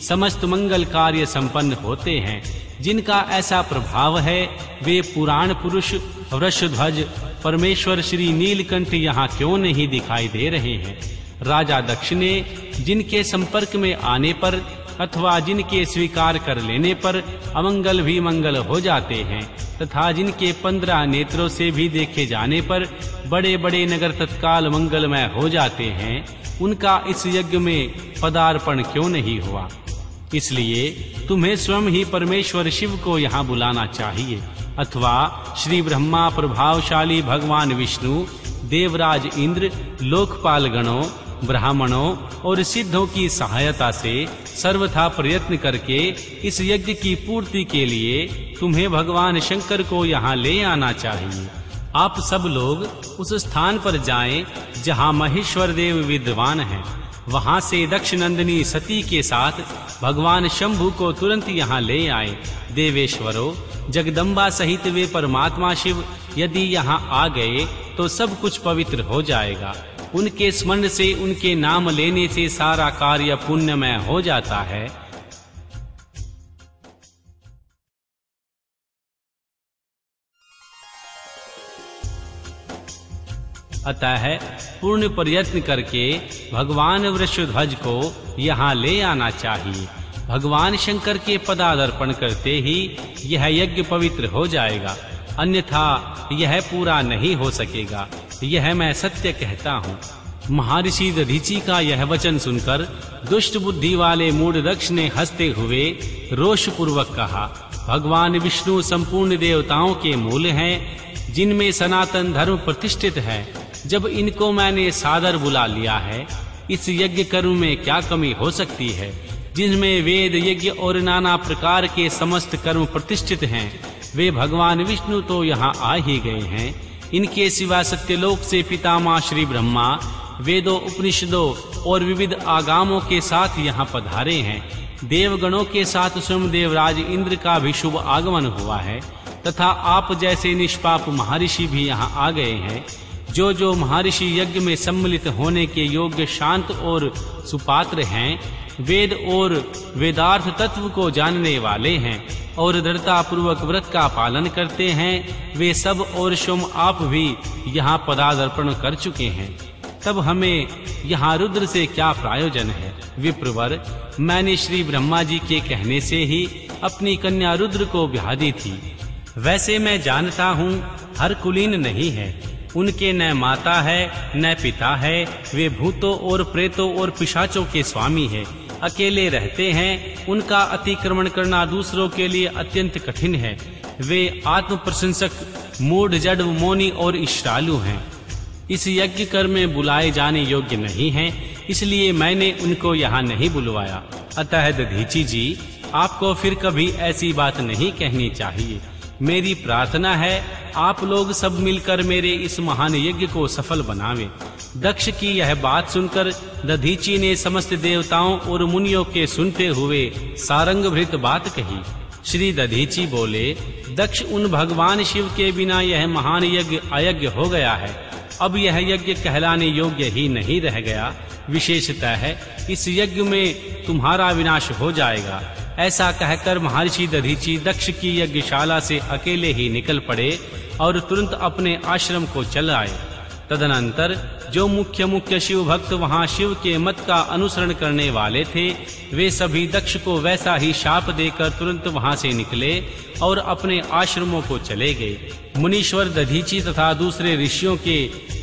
समस्त मंगल कार्य संपन्न होते हैं। जिनका ऐसा प्रभाव है, वे पुराण पुरुष वृषध्वज परमेश्वर श्री नीलकंठ यहाँ क्यों नहीं दिखाई दे रहे हैं? राजा दक्ष ने जिनके संपर्क में आने पर अथवा जिनके स्वीकार कर लेने पर अमंगल भी मंगल हो जाते हैं, तथा जिनके 15 नेत्रों से भी देखे जाने पर बड़े बड़े नगर तत्काल मंगलमय हो जाते हैं, उनका इस यज्ञ में पदार्पण क्यों नहीं हुआ? इसलिए तुम्हें स्वयं ही परमेश्वर शिव को यहाँ बुलाना चाहिए, अथवा श्री ब्रह्मा, प्रभावशाली भगवान विष्णु, देवराज इंद्र, लोकपाल गणों, ब्राह्मणों और सिद्धों की सहायता से सर्वथा प्रयत्न करके इस यज्ञ की पूर्ति के लिए तुम्हें भगवान शंकर को यहाँ ले आना चाहिए। आप सब लोग उस स्थान पर जाएं जहाँ महेश्वर देव विद्वान हैं। वहाँ से दक्षनंदिनी सती के साथ भगवान शंभु को तुरंत यहाँ ले आए। देवेश्वरों, जगदम्बा सहित वे परमात्मा शिव यदि यहाँ आ गए तो सब कुछ पवित्र हो जाएगा। उनके स्मरण से, उनके नाम लेने से सारा कार्य पुण्यमय हो जाता है। अतः पूर्ण प्रयत्न करके भगवान वृषध्वज को यहाँ ले आना चाहिए। भगवान शंकर के पदार्पण करते ही यह यज्ञ पवित्र हो जाएगा, अन्यथा यह पूरा नहीं हो सकेगा। यह मैं सत्य कहता हूँ। महर्षि दधीचि का यह वचन सुनकर दुष्ट बुद्धि वाले मूढ़ दक्ष ने हंसते हुए रोष पूर्वक कहा, भगवान विष्णु संपूर्ण देवताओं के मूल हैं, जिनमें सनातन धर्म प्रतिष्ठित है। जब इनको मैंने सादर बुला लिया है, इस यज्ञ कर्म में क्या कमी हो सकती है, जिनमें वेद, यज्ञ और नाना प्रकार के समस्त कर्म प्रतिष्ठित हैं? वे भगवान विष्णु तो यहाँ आ ही गए हैं। इनके सिवा सत्यलोक से पितामह श्री ब्रह्मा वेदों, उपनिषदों और विविध आगमों के साथ यहाँ पधारे हैं। देवगणों के साथ स्वयं देवराज इंद्र का भी शुभ आगमन हुआ है, तथा आप जैसे निष्पाप महर्षि भी यहाँ आ गए हैं। जो जो महर्षि यज्ञ में सम्मिलित होने के योग्य, शांत और सुपात्र हैं, वेद और वेदार्थ तत्व को जानने वाले हैं और दृढ़ता पूर्वक व्रत का पालन करते हैं, वे सब और स्वयं आप भी यहाँ पदार्पण कर चुके हैं। तब हमें यहाँ रुद्र से क्या प्रयोजन है? विप्रवर, मैंने श्री ब्रह्मा जी के कहने से ही अपनी कन्या रुद्र को ब्याह दी थी। वैसे मैं जानता हूँ हर कुलीन नहीं है, उनके न माता है न पिता है, वे भूतों और प्रेतों और पिशाचों के स्वामी है। अकेले रहते हैं, उनका अतिक्रमण करना दूसरों के लिए अत्यंत कठिन है। वे आत्मप्रशंसक, मूढ़, जड़, मौनी और ईर्ष्यालु हैं। इस यज्ञ कर में बुलाए जाने योग्य नहीं हैं, इसलिए मैंने उनको यहाँ नहीं बुलवाया। अतः दधीचि जी, आपको फिर कभी ऐसी बात नहीं कहनी चाहिए। मेरी प्रार्थना है आप लोग सब मिलकर मेरे इस महान यज्ञ को सफल बनावें। दक्ष की यह बात सुनकर दधीचि ने समस्त देवताओं और मुनियों के सुनते हुए सारंगभृत बात कही। श्री दधीचि बोले, दक्ष, उन भगवान शिव के बिना यह महान यज्ञ अयज्ञ हो गया है। अब यह यज्ञ कहलाने योग्य ही नहीं रह गया। विशेषतः है इस यज्ञ में तुम्हारा विनाश हो जाएगा। ऐसा कहकर महर्षि दधीचि दक्ष की यज्ञशाला से अकेले ही निकल पड़े और तुरंत अपने आश्रम को चल आए। तदनंतर जो मुख्य मुख्य शिव भक्त वहां शिव के मत का अनुसरण करने वाले थे, वे सभी दक्ष को वैसा ही शाप देकर तुरंत वहां से निकले और अपने आश्रमों को चले गए। मुनीश्वर दधीचि तथा दूसरे ऋषियों के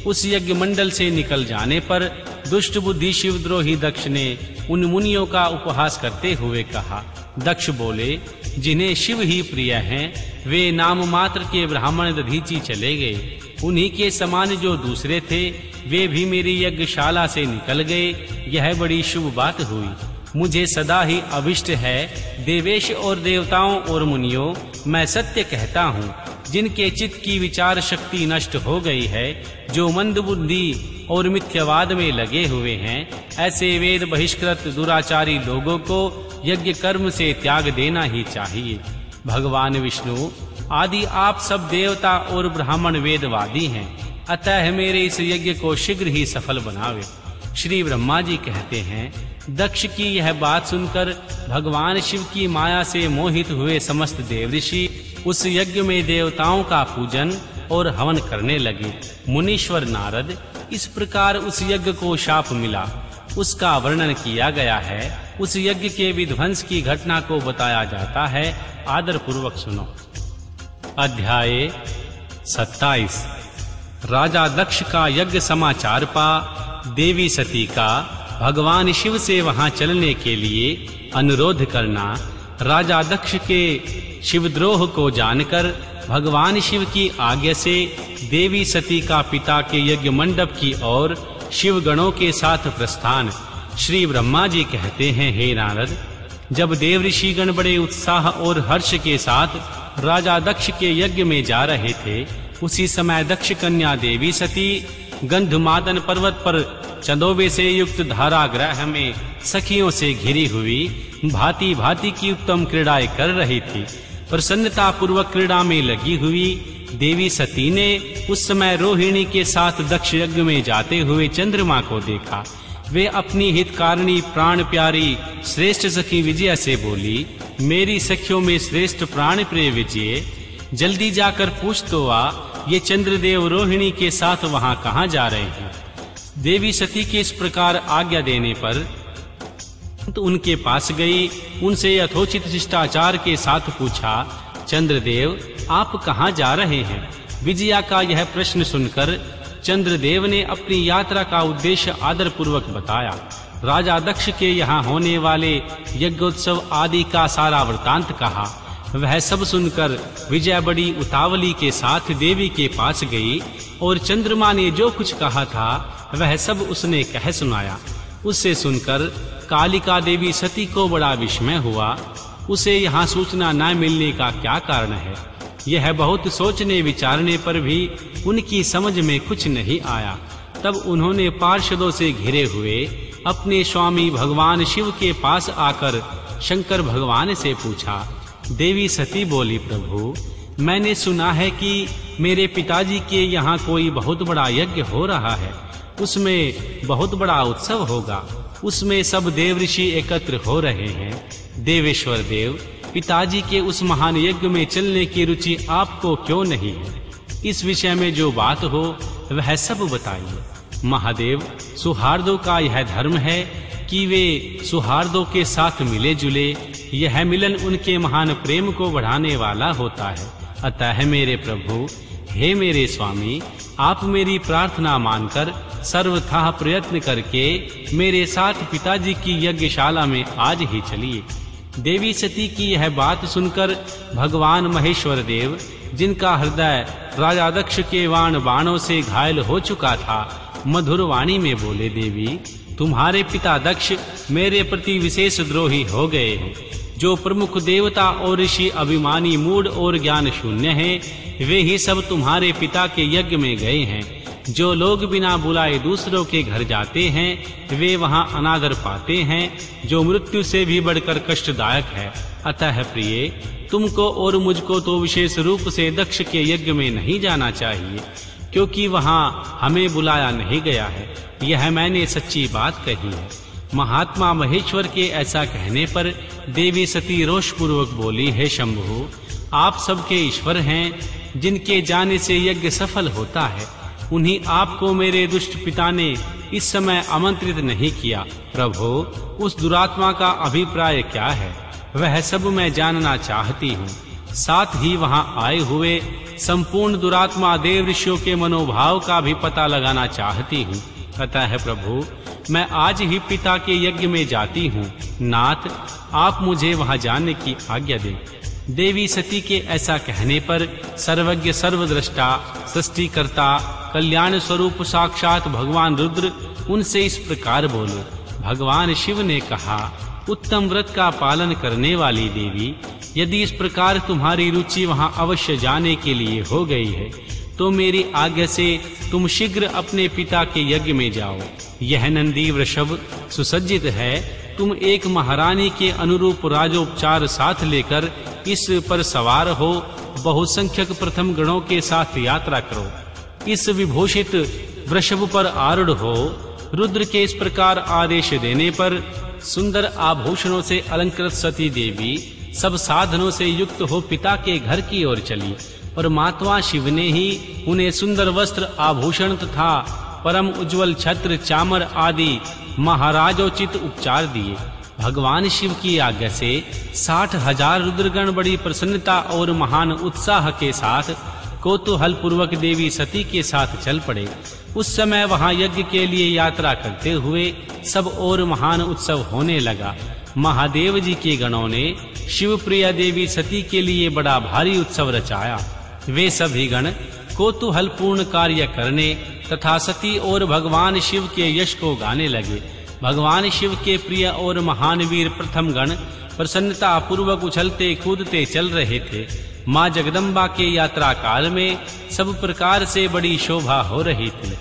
उस यज्ञ मंडल से निकल जाने पर दुष्ट बुद्धि शिवद्रोही दक्ष ने उन मुनियों का उपहास करते हुए कहा। दक्ष बोले, जिन्हें शिव ही प्रिय हैं, वे नाम मात्र के ब्राह्मण दधीचि चले गए। उन्हीं के समान जो दूसरे थे, वे भी मेरी यज्ञशाला से निकल गए। यह बड़ी शुभ बात हुई। मुझे सदा ही अभिष्ट है, देवेश और देवताओं और मुनियों, मैं सत्य कहता हूँ, जिनके चित्त की विचार शक्ति नष्ट हो गई है, जो मंदबुद्धि और मिथ्यावाद में लगे हुए हैं, ऐसे वेद बहिष्कृत दुराचारी लोगों को यज्ञ कर्म से त्याग देना ही चाहिए। भगवान विष्णु आदि आप सब देवता और ब्राह्मण वेदवादी हैं, अतः मेरे इस यज्ञ को शीघ्र ही सफल बनावे। श्री ब्रह्मा जी कहते हैं, दक्ष की यह बात सुनकर भगवान शिव की माया से मोहित हुए समस्त देवऋषि उस यज्ञ में देवताओं का पूजन और हवन करने लगे। मुनीश्वर नारद, इस प्रकार उस यज्ञ को शाप मिला, उसका वर्णन किया गया है। उस यज्ञ के विध्वंस की घटना को बताया जाता है। आदर पूर्वक सुनो। अध्याय 27। राजा दक्ष का यज्ञ समाचार पा देवी सती का भगवान शिव से वहां चलने के लिए अनुरोध करना, राजा दक्ष के शिवद्रोह को जानकर भगवान शिव की आज्ञा से देवी सती का पिता के यज्ञ मंडप की ओर शिवगणों के साथ प्रस्थान। श्री ब्रह्मा जी कहते हैं, हे नारद, जब देवऋषिगण बड़े उत्साह और हर्ष के साथ राजा दक्ष के यज्ञ में जा रहे थे, उसी समय दक्ष कन्या देवी सती गंधमादन पर्वत पर चंदोबे से युक्त धाराग्रह में सखियों से घिरी हुई भांति भांति की उत्तम क्रीड़ाएं कर रही थी। प्रसन्नता पूर्वक क्रीड़ा में लगी हुई देवी सती ने उस समय रोहिणी के साथ दक्ष यज्ञ में जाते हुए चंद्रमा को देखा। वे अपनी हितकारिणी प्राण प्यारी श्रेष्ठ सखी विजया से बोली, मेरी सखियों में श्रेष्ठ प्राण प्रिय विजय, जल्दी जाकर पूछ तो आ, ये चंद्रदेव रोहिणी के साथ वहां कहाँ जा रहे हैं। देवी सती के इस प्रकार आज्ञा देने पर तो उनके पास गई, उनसे यथोचित शिष्टाचार के साथ पूछा, चंद्रदेव आप कहाँ जा रहे हैं। विजया का यह प्रश्न सुनकर चंद्रदेव ने अपनी यात्रा का उद्देश्य आदर पूर्वक बताया। राजा दक्ष के यहाँ होने वाले यज्ञोत्सव आदि का सारा वृतांत कहा। वह सब सुनकर विजया बड़ी उतावली के साथ देवी के पास गई और चंद्रमा ने जो कुछ कहा था वह सब उसने कह सुनाया। उससे सुनकर कालिका देवी सती को बड़ा विस्मय हुआ। उसे यहाँ सूचना न मिलने का क्या कारण है। यह बहुत सोचने विचारने पर भी उनकी समझ में कुछ नहीं आया। तब उन्होंने पार्षदों से घिरे हुए अपने स्वामी भगवान शिव के पास आकर शंकर भगवान से पूछा। देवी सती बोली, प्रभु, मैंने सुना है कि मेरे पिताजी के यहाँ कोई बहुत बड़ा यज्ञ हो रहा है। उसमें बहुत बड़ा उत्सव होगा, उसमें सब देवऋषि एकत्र हो रहे हैं। देवेश्वर देव, पिताजी के उस महान यज्ञ में चलने की रुचि आपको क्यों नहीं है। इस विषय में जो बात हो वह सब बताइए। महादेव, सुहार्दों का यह धर्म है कि वे सुहार्दों के साथ मिले जुले। यह मिलन उनके महान प्रेम को बढ़ाने वाला होता है। अतः मेरे प्रभु, हे मेरे स्वामी, आप मेरी प्रार्थना मानकर सर्वथा प्रयत्न करके मेरे साथ पिताजी की यज्ञशाला में आज ही चलिए। देवी सती की यह बात सुनकर भगवान महेश्वर देव, जिनका हृदय राजा दक्ष के वाण बाणों से घायल हो चुका था, मधुर वाणी में बोले, देवी तुम्हारे पिता दक्ष मेरे प्रति विशेष द्रोही हो गए हैं। जो प्रमुख देवता और ऋषि अभिमानी, मूढ़ और ज्ञान शून्य हैं, वे ही सब तुम्हारे पिता के यज्ञ में गए हैं। जो लोग बिना बुलाए दूसरों के घर जाते हैं, वे वहाँ अनादर पाते हैं, जो मृत्यु से भी बढ़कर कष्टदायक है। अतः प्रिय, तुमको और मुझको तो विशेष रूप से दक्ष के यज्ञ में नहीं जाना चाहिए, क्योंकि वहाँ हमें बुलाया नहीं गया है। यह मैंने सच्ची बात कही है। महात्मा महेश्वर के ऐसा कहने पर देवी सती रोषपूर्वक बोली, हे शंभु, आप सबके ईश्वर हैं, जिनके जाने से यज्ञ सफल होता है। उन्हीं आपको मेरे दुष्ट पिता ने इस समय आमंत्रित नहीं किया। प्रभो, उस दुरात्मा का अभिप्राय क्या है, वह सब मैं जानना चाहती हूँ। साथ ही वहां आए हुए संपूर्ण दुरात्मा देव ऋषियों के मनोभाव का भी पता लगाना चाहती हूँ। अतः प्रभु, मैं आज ही पिता के यज्ञ में जाती हूँ। नाथ, आप मुझे वहां जाने की आज्ञा दें। देवी सती के ऐसा कहने पर सर्वज्ञ, सर्वद्रष्टा, सृष्टिकर्ता, कल्याण स्वरूप साक्षात भगवान रुद्र उनसे इस प्रकार बोले। भगवान शिव ने कहा, उत्तम व्रत का पालन करने वाली देवी, यदि इस प्रकार तुम्हारी रुचि वहां अवश्य जाने के लिए हो गई है, तो मेरी आज्ञा से तुम शीघ्र अपने पिता के यज्ञ में जाओ। यह नंदी वृषभ सुसज्जित है। तुम एक महारानी के अनुरूप राजोपचार साथ लेकर इस पर सवार हो बहुसंख्यक प्रथम गणों के साथ यात्रा करो। इस विभूषित वृषभ पर आरूढ़ हो। रुद्र के इस प्रकार आदेश देने पर सुंदर आभूषणों से अलंकृत सती देवी सब साधनों से युक्त हो पिता के घर की ओर चली, और मातवा शिव ने ही उन्हें सुंदर वस्त्र, आभूषण तथा परम उज्ज्वल छत्र, चामर आदि महाराजोचित उपचार दिए। भगवान शिव की आज्ञा से 60,000 रुद्रगण बड़ी प्रसन्नता और महान उत्साह के साथ कौतूहल पूर्वक देवी सती के साथ चल पड़े। उस समय वहां यज्ञ के लिए यात्रा करते हुए सब और महान उत्सव होने लगा। महादेव जी के गणों ने शिवप्रिया देवी सती के लिए बड़ा भारी उत्सव रचाया। वे सभी गण कौतूहलपूर्ण कार्य करने तथा सती और भगवान शिव के यश को गाने लगे। भगवान शिव के प्रिय और महानवीर प्रथम गण प्रसन्नता पूर्वक उछलते कूदते चल रहे थे। मां जगदम्बा के यात्रा काल में सब प्रकार से बड़ी शोभा हो रही थी।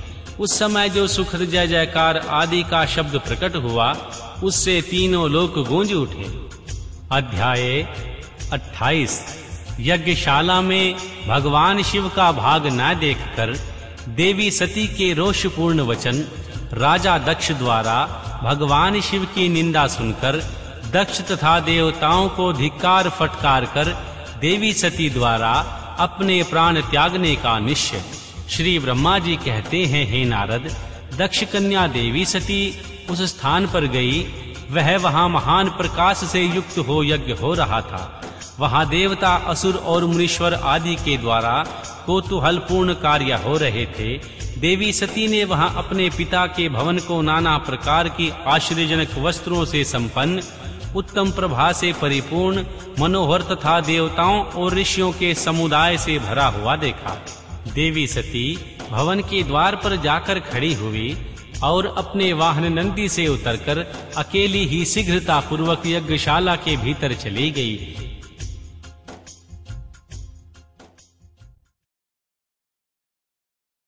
उस समय जो सुखद जय जयकार आदि का शब्द प्रकट हुआ, उससे तीनों लोक गूंज उठे। अध्याय 28। यज्ञशाला में भगवान शिव का भाग न देखकर देवी सती के रोषपूर्ण वचन, राजा दक्ष द्वारा भगवान शिव की निंदा सुनकर दक्ष तथा देवताओं को धिक्कार फटकार कर देवी सती द्वारा अपने प्राण त्यागने का निश्चय। श्री ब्रह्मा जी कहते हैं, हे नारद, दक्ष कन्या देवी सती उस स्थान पर गई। वह वहां महान प्रकाश से युक्त हो यज्ञ हो रहा था। वहां देवता, असुर और मुनीश्वर आदि के द्वारा कौतूहलपूर्ण कार्य हो रहे थे। देवी सती ने वहां अपने पिता के भवन को नाना प्रकार की आश्चर्यजनक वस्त्रों से संपन्न, उत्तम प्रभा से परिपूर्ण, मनोहर तथा देवताओं और ऋषियों के समुदाय से भरा हुआ देखा। देवी सती भवन के द्वार पर जाकर खड़ी हुई और अपने वाहन नंदी से उतरकर अकेली ही शीघ्रतापूर्वक यज्ञशाला के भीतर चली गई।